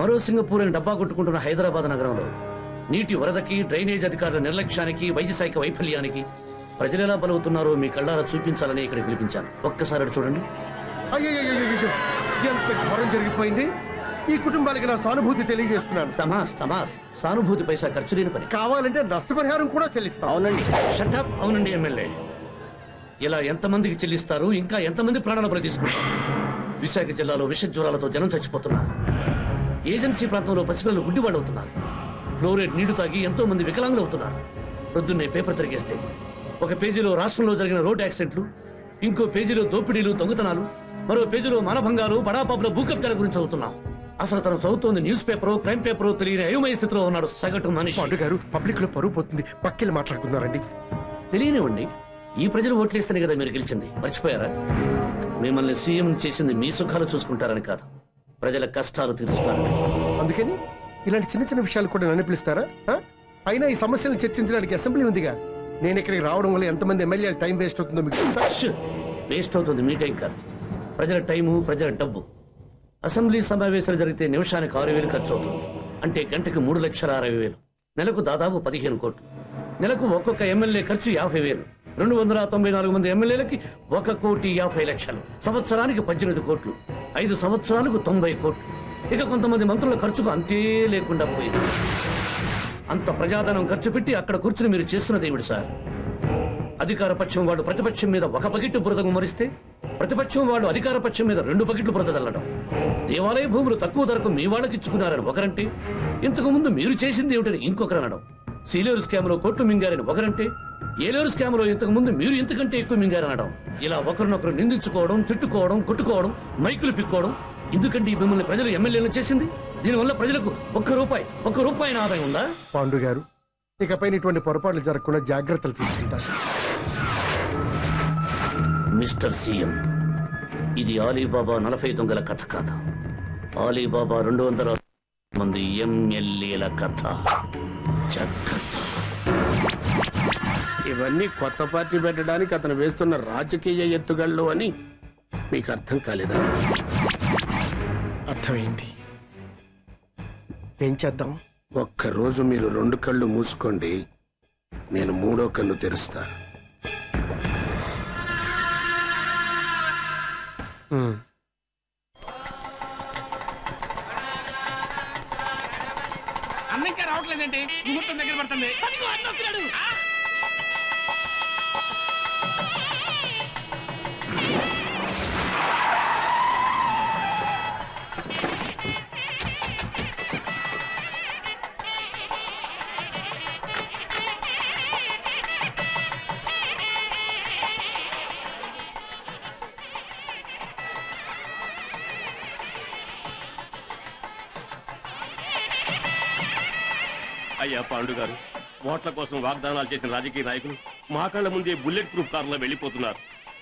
మరో సింగపూర్ అని డబ్బా కొట్టుకుంటున్న హైదరాబాద్ నగరంలో నీటి వరదకి, డ్రైనేజ్ అధికారుల నిర్లక్ష్యానికి, వైద్యశాఖ వైఫల్యానికి ప్రజలు ఎలా బలవుతున్నారో మీ కళ్ళారా చూపించాలని ఇక్కడ పిలిపించాను. ఒక్కసారి అటు చూడండి. జరిగిపోయింది. ఈ కుటుంబానికి నా సానుభూతి తెలియజేస్తున్నాను. తమాస్ తమాస్, సానుభూతి పైసా ఖర్చు లేని పని. కావాలంటే నష్టపరిహారం కూడా చెల్లిస్తాం. అవునండి. షటప్. అవునండి ఎమ్మెల్యే, ఇలా ఎంతమందికి చెల్లిస్తారు? ఇంకా ఎంతమంది ప్రాణాలు బలి తీసుకుంటారు? విశాఖ జిల్లాలో విష జ్వరాలతో జనం చచ్చిపోతున్నారు. ఏజెన్సీ ప్రాంతంలో పసిపిల్లలు గుడ్డివాడు అవుతున్నారు. ఫ్లోరైడ్ నీళ్లు తాగి ఎంతో మంది వికలాంగులు అవుతున్నారు. ప్రొద్దున్నే పేపర్ తిరిగేస్తే ఒక పేజీలో రాష్ట్రంలో జరిగిన రోడ్ యాక్సిడెంట్లు, ఇంకో పేజీలో దోపిడీలు, దొంగతనాలు, మరో పేజీలో మానభంగాలు, బడాపాపుల భూకబ్జాల గురించి చదువుతున్నాం. అసలు తను చదువుతోంది న్యూస్ పేపరో క్రైమ్ పేపరో తెలియని అయోమయ స్థితిలో ఉన్నాడు సగటు మనిషి. అడుగారు పబ్లిక్ లో పరువు పోతుంది, పక్కిలు మాట్లాడుకున్నారండి. తెలియనివ్వండి, ఈ ప్రజలు ఓట్లేస్తేనే కదా మీరు గెలిచింది. మర్చిపోయారా? మిమ్మల్ని సీఎం చేసింది మీ సుఖాలు చూసుకుంటారని కాదు, ప్రజల కష్టాలు తీరుస్తారని. అందుకని ఇలాంటి చిన్న చిన్న విషయాలు కూడా నన్ను పిలుస్తారా? అయినా ఈ సమస్యలను చర్చించడానికి అసెంబ్లీ ఉందిగా. నేను ఇక్కడికి రావడం వల్ల ఎంతమంది ఎమ్మెల్యేలు టైం వేస్ట్ అవుతుందో మీకు. వేస్ట్ అవుతుంది మీ టైం కాదు, ప్రజల టైము, ప్రజల డబ్బు. అసెంబ్లీ సమావేశాలు జరిగితే నిమిషానికి 6,000 ఖర్చు అవుతుంది. అంటే గంటకి 3,60,000, నెలకు దాదాపు 15 కోట్లు, నెలకు ఒక్కొక్క ఎమ్మెల్యే ఖర్చు 50,000, 294 మంది ఎమ్మెల్యేలకి 1,50,00,000, సంవత్సరానికి 18 కోట్లు, 5 సంవత్సరాలకు 90 కోట్లు. ఇక కొంతమంది మంత్రుల ఖర్చుకు అంతే లేకుండా పోయింది. అంత ప్రజాధనం ఖర్చు పెట్టి అక్కడ కూర్చుని మీరు చేస్తున్నది ఏమిటి సార్? అధికార పక్షం వాడు ప్రతిపక్షం మీద 1 బకెట్టు బురద గుమ్మరిస్తే, ప్రతిపక్షం వాళ్ళు అధికార పక్షం మీద 2 బకెట్లు బురద చల్లడం, దేవాలయ భూములు తక్కువ ధరకు మీ వాళ్ళకి ఇచ్చుకున్నారని ఒకరంటే, ఇంతకుముందు మీరు చేసింది ఏమిటని ఇంకొకరు అనడం, సీలేరు స్కామ్లో కోట్లు మింగారని ఒకరంటే, ఏలేరు స్కామ్లో ఇంతకుముందు మీరు ఇంతకంటే ఎక్కువ మింగారనడం, ఇలా ఒకరినొకరు నిందించుకోవడం, తిట్టుకోవడం, కొట్టుకోవడం, మైకులు పిక్కోవడం. ఎందుకంటే మిమ్మల్ని ప్రజలు ఎమ్మెల్యేలు చేసింది? దీనివల్ల ప్రజలకు ఒక్క రూపాయి ఆదాయం ఉందా? పాండు గారు, ఇకపైన ఇటువంటి పొరపాట్లు జరగకుండా జాగ్రత్తలు తీసుకుంటారు. మిస్టర్ సీఎం, ఇది ఆలీబాబా 40 దొంగల కథ కాదు. ఆలీబాబా 200 మంది ఎమ్మెల్యేల కథ. ఇవన్నీ కొత్త పార్టీ పెట్టడానికి అతను వేస్తున్న రాజకీయ ఎత్తుగళ్ళు అని మీకు అర్థం కాలేదా? అర్థమైంది. ఏం చేద్దాం? ఒక్కరోజు మీరు 2 కళ్ళు మూసుకోండి, నేను 3వ కన్ను తెరుస్తా. అన్న ఇంకా రావట్లేదంటే ముహూర్తం దగ్గర పడుతుంది. అయ్యా పాండు గారు, ఓట్ల కోసం వాగ్దానాలు చేసిన రాజకీయ నాయకులు మా కళ్ళ ముందే బుల్లెట్ ప్రూఫ్ కార్లో వెళ్ళిపోతున్నారు.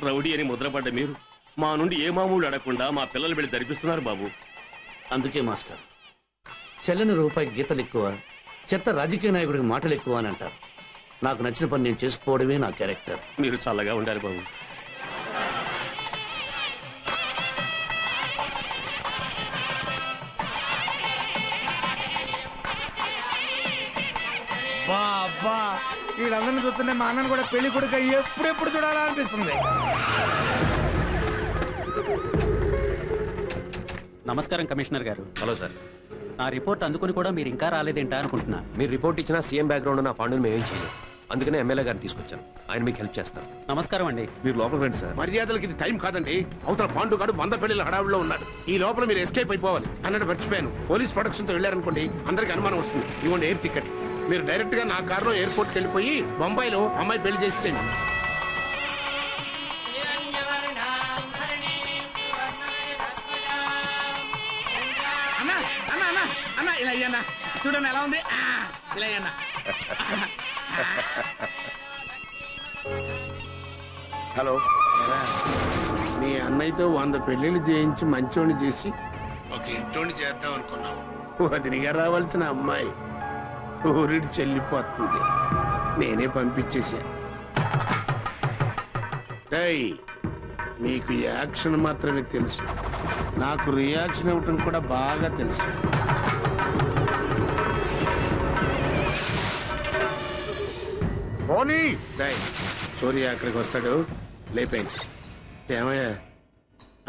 రౌడీ అని ముద్రపడ్డ మీరు మా నుండి ఏ మామూలు అడగకుండా మా పిల్లలు వెళ్ళి ధరిపిస్తున్నారు బాబు. అందుకే మాస్టర్, చెల్లని రూపాయి గీతలు ఎక్కువ, చెత్త రాజకీయ నాయకుడికి మాటలు ఎక్కువ అని అంటారు. నాకు నచ్చిన పని నేను చేసుకోవడమే నా క్యారెక్టర్. మీరు చల్లగా ఉండాలి బాబు. బాబా వీళ్ళందరినీ చూస్తుంటే మా అన్నను కూడా పెళ్లి కొడుక ఎప్పుడెప్పుడు చూడాలా అనిపిస్తుంది. నమస్కారం కమిషనర్ గారు. Hello sir. నా రిపోర్ట్ అందుకుని కూడా మీరు ఇంకా రాలేదేంటా అనుకుంటున్నా. మీరు రిపోర్ట్ ఇచ్చినా సీఎం బ్యాక్గ్రౌండ్ నా ఫండ్ని మేమేం చేయలేదు, అందుకనే ఎమ్మెల్యే గారిని తీసుకొచ్చాను. ఆయన మీకు హెల్ప్ చేస్తారు. నమస్కారం అండి. మీరు లోపల రండి సార్. మర్యాదలకి ఇది టైం కాదండి. అవతల పాండు గారు 100 పెళ్లిళ్ళ హడావుల్లో ఉన్నాడు. ఈ లోపల మీరు ఎస్కేప్ అయిపోవాలి అన్నట్టు మర్చిపోయాను. పోలీస్ ప్రొటెక్షన్తో వెళ్ళారనుకోండి అందరికి అనుమానం వస్తుంది. ఇవ్వండి ఎయిర్ టికెట్. మీరు డైరెక్ట్గా నా కారులో ఎయిర్పోర్ట్కి వెళ్ళిపోయి బొంబాయిలో అమ్మాయి పెళ్లి చేసేయండి. చూడండి ఎలా ఉంది. హలో, మీ అన్నయ్యతో 100 పెళ్ళిళ్ళు చేయించి మంచోని చేసి ఒక ఇంటోని చేద్దాం అనుకున్నావు. అదినిగా రావాల్సిన అమ్మాయి ఊరిడి చెల్లిపోతుంది. నేనే పంపించేసా. డై, మీకు యాక్షన్ మాత్రమే తెలుసు, నాకు రియాక్షన్ ఇవ్వటం కూడా బాగా తెలుసు. సూర్య అక్కడికి వస్తాడు, లేపేంచి. ఏమయ్యా,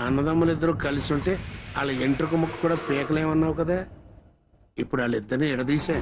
అన్నదమ్ములు ఇద్దరు కలిసి ఉంటే వాళ్ళ ఎంట్రుకు ముక్కు కూడా పీకలేమన్నావు కదా. ఇప్పుడు వాళ్ళిద్దరిని ఎడదీసా.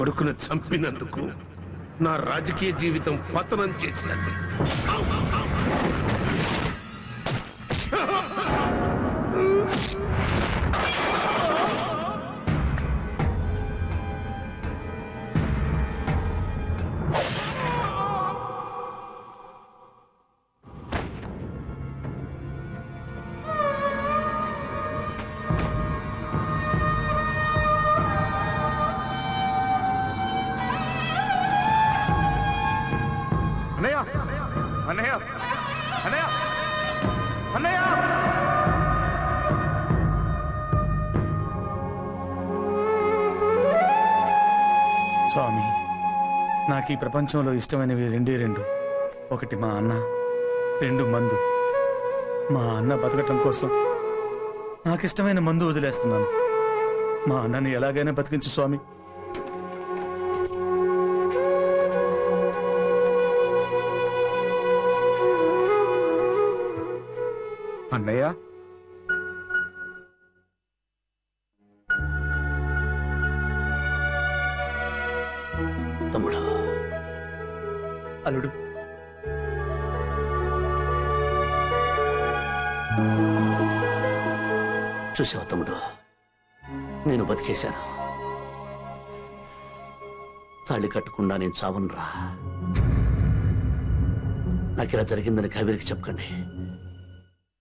కొడుకును చంపినందుకు నా రాజకీయ జీవితం పతనం చేసినందుకు ఈ ప్రపంచంలో ఇష్టమైనవి రెండే రెండు. ఒకటి మా అన్న, రెండు మందు. మా అన్న బతకటం కోసం నాకిష్టమైన మందు వదిలేస్తున్నాను. మా అన్నని ఎలాగైనా బతికించు స్వామి. అన్నయ్య, అల్లుడు, చూసావా తమ్ముడు, నేను బతికేశాను. తాళి కట్టకుండా నేను చావనురా. నాకు ఇలా జరిగిందని కవేరికి చెప్పకండి,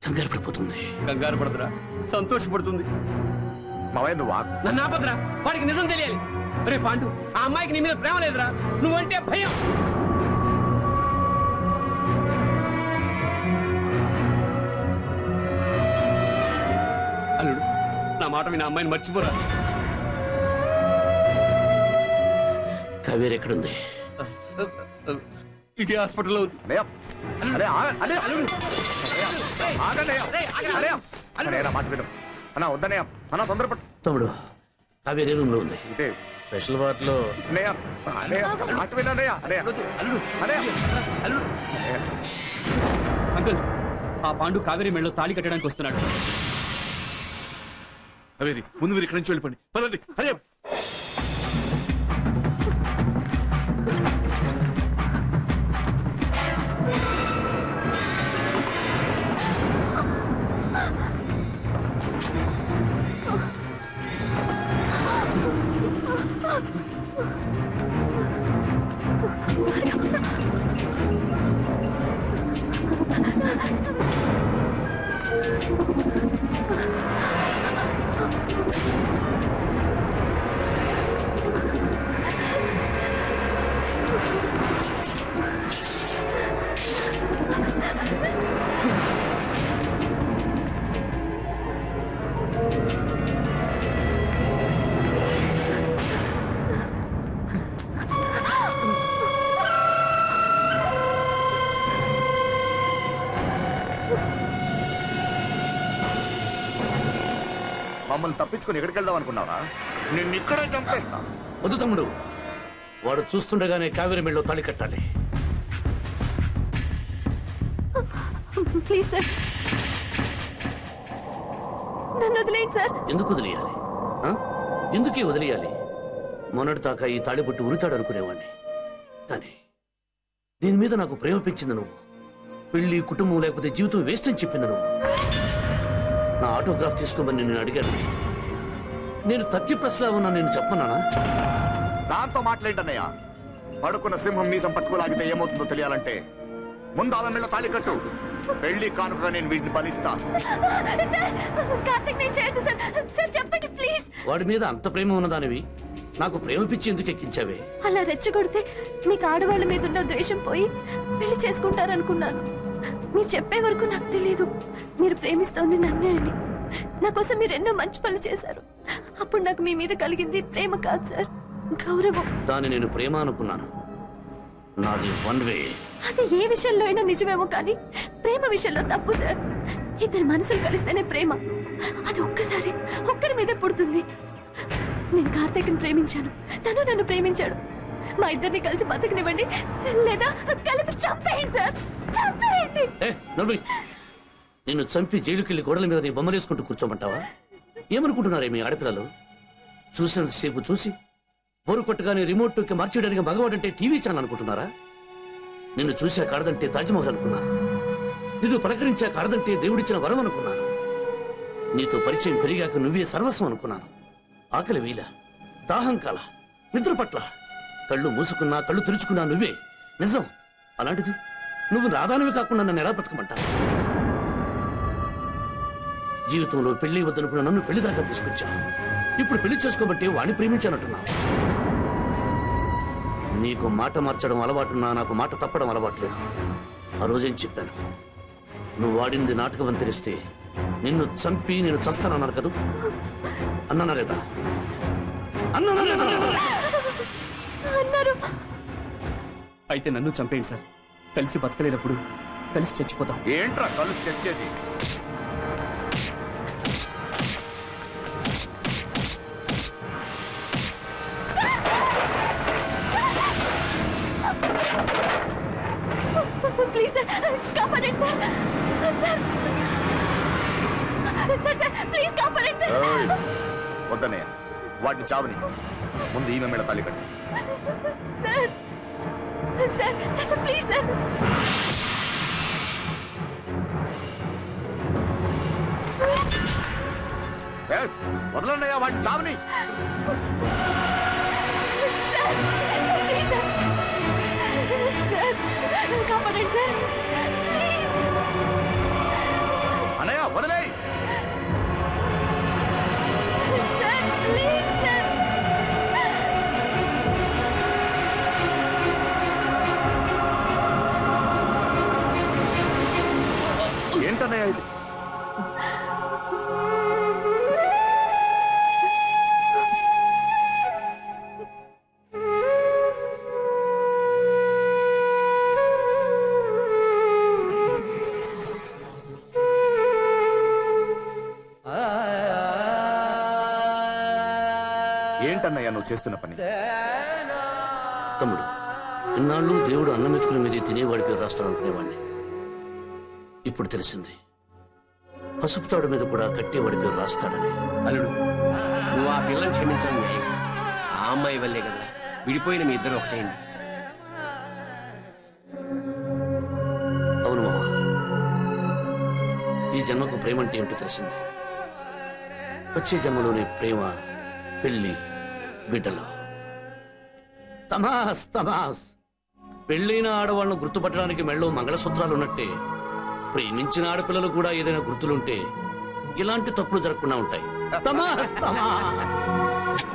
కంగారు పడిపోతుంది. కంగారు పడదురా, సంతోషపడుతుంది. మావయ్యరా, వాడికి నిజం తెలియాలి. రే పాండు, ఆ అమ్మాయికి నీ మీద ప్రేమ లేదురా, నువ్వంటే భయం. అల్లుడు, నా మాట విని అమ్మాయిని మర్చిపోరా. కవేరి ఎక్కడుంది? ఇది హాస్పిటల్లో ఉంది. తమ్ముడు, కవేరి రూమ్ లో ఉంది. స్పెషల్ వార్డ్ లో అంకుల్, ఆ పాండు కావేరి మెళ్ళలో తాళి కట్టడానికి వస్తున్నాడు. కవేరి, ముందు మీరు ఇక్కడి నుంచి వెళ్ళిపోండి. పదండి. హరే తప్పించుకుని ఎక్కడికి వెళ్దాం అనుకున్నావా? నేను ఇక్కడే చంపేస్తా. వద్దు తమ్ముడు, వాడు చూస్తుండగానే కావేరి మెళ్ళలో తాళి కట్టాలి. ప్లీజ్ సార్, నన్ను వదిలేయండి సార్. ఎందుకు వదిలేయాలి? ఎందుకే వదిలేయాలి? మొన్నటి దాకా ఈ తాళి పట్టు ఉరితాడు అనుకునేవాడిని, కానీ దీని మీద నాకు ప్రేమ పెంచింది నువ్వు. పెళ్లి, కుటుంబం లేకపోతే జీవితం వేస్ట్ అని చెప్పింది నువ్వు. నా ఆటోగ్రాఫ్ తీసుకోమని నేను అడిగాను. నేను తక్కి ప్రశ్న ఉన్నా, నేను చెప్పన్నానా? దాంతో మాట్లాడన్నయ్యా. పడుకున్న సింహం మీసం పట్టుకోలాగితే ఏమవుతుందో తెలియాలంటే ముందు అలా నెల తాళి కట్టు. పెళ్లి కానుకగా నేను వీటిని బలిస్తా. వాడి మీద అంత ప్రేమ ఉన్నదానివి, నాకు ప్రేమ పిచ్చి ఎందుకు ఎక్కించావే? అలా రెచ్చగొడితే నీకు ఆడవాళ్ళ మీద ఉన్న ద్వేషం పోయి పెళ్లి చేసుకుంటారనుకున్నాను. మీరు చెప్పే వరకు నాకు తెలియదు మీరు ప్రేమిస్తోంది నన్నే అని. నా కోసం మీరు ఎన్నో మంచి పనులు చేశారు. అప్పుడు నాకు మీ మీద కలిగింది ప్రేమ కాదు సార్, గౌరవం. దాన్ని నేను ప్రేమ అనుకున్నాను. నాది వన్ వే. అది ఏ విషయంలో అయినా నిజమేమో, కానీ ప్రేమ విషయంలో తప్పు సార్. ఇద్దరు మనుషులు కలిస్తేనే ప్రేమ, అది ఒక్కసారి ఒక్కరి మీద పుడుతుంది. నేను కార్తీక్ని ప్రేమించాను, తను నన్ను ప్రేమించాడు. మా ఇద్దరిని కలిసి బతకనివ్వండి, లేదా కలిపి చంపేయండి సార్, చంపేయండి. నిన్ను చంపి జైలుకెళ్ళి గోడల మీద నీ బొమ్మలేసుకుంటూ కూర్చోమంటావా? ఏమనుకుంటున్నారే మీ ఆడపిల్లలు? చూసినంతసేపు చూసి బోరు కొట్టగానే రిమోట్ కి మార్చేయడానికి భగవాడు అంటే టీవీ ఛానల్ అనుకుంటున్నారా? నిన్ను చూసా కాడదంటే తాజ్మహల్ అనుకున్నాను, నిన్ను పలకరించా కాడదంటే దేవుడిచ్చిన వరం అనుకున్నాను, నీతో పరిచయం పెరిగాక నువ్వే సర్వస్వం అనుకున్నాను. ఆకలి వీల, దాహం కాల, నిద్ర పట్ల, కళ్ళు మూసుకున్నా కళ్ళు తెరుచుకున్నా నువ్వే నిజం. అలాంటిది నువ్వు రాదానివి కాకుండా నన్ను ఎలా బ్రతకమంటావు? జీవితంలో పెళ్లి వద్దనుకున్న నన్ను పెళ్లి దాకా తీసుకొచ్చా. ఇప్పుడు పెళ్లి చేసుకోబట్టి వాణ్ణి ప్రేమించానంటున్నావు. నీకు మాట మార్చడం అలవాటున్నా నాకు మాట తప్పడం అలవాట్లేదు. ఆ రోజేం చెప్పాను? నువ్వు వాడింది నాటకం అని తెలిస్తే నిన్ను చంపి నేను చస్తానన్నారు కదా. అన్నానా లేదా? అన్నానా లేదా? అయితే నన్ను చంపేయండి సార్. కలిసి బతకలేనప్పుడు కలిసి చచ్చిపోతాం. ఏంట్రా కలిసి చచ్చేది? వద్దనే వాటిని చావని, ముందు ఈమె మేళ తల్లి కట్టి. వదలండి వాటిని చావని. అన్నయ్య వదిలే. ఏంటన్నయ్య ఇది? చేస్తున్న పని తమ్ముడు. ఇన్నాళ్ళు దేవుడు అన్నం మెతుకుల మీద తినేవాడి పేరు రాస్తాడు అనుకునేవాడిని. ఇప్పుడు తెలిసింది పసుపు తాడు మీద కూడా కట్టేవాడి పేరు రాస్తాడని. అల్లుడు నువ్వు ఆ పిల్లల్ని క్షమించండి. ఆ అమ్మాయి వల్లే కదా విడిపోయిన మీ ఇద్దరు ఒకటైంది. అవును మామ, ఈ జన్మకు ప్రేమ అంటే ఏంటో తెలిసింది. వచ్చే జన్మలోనే ప్రేమ, పెళ్లి, బిడ్డలు. తమాస్ తమాస్. పెళ్ళైన ఆడవాళ్ళను గుర్తుపట్టడానికి మెళ్ళో మంగళసూత్రాలు ఉన్నట్టే ప్రేమించిన ఆడపిల్లలు కూడా ఏదైనా గుర్తులుంటే ఇలాంటి తప్పులు జరగకుండా ఉంటాయి. తమాస్ తమాస్.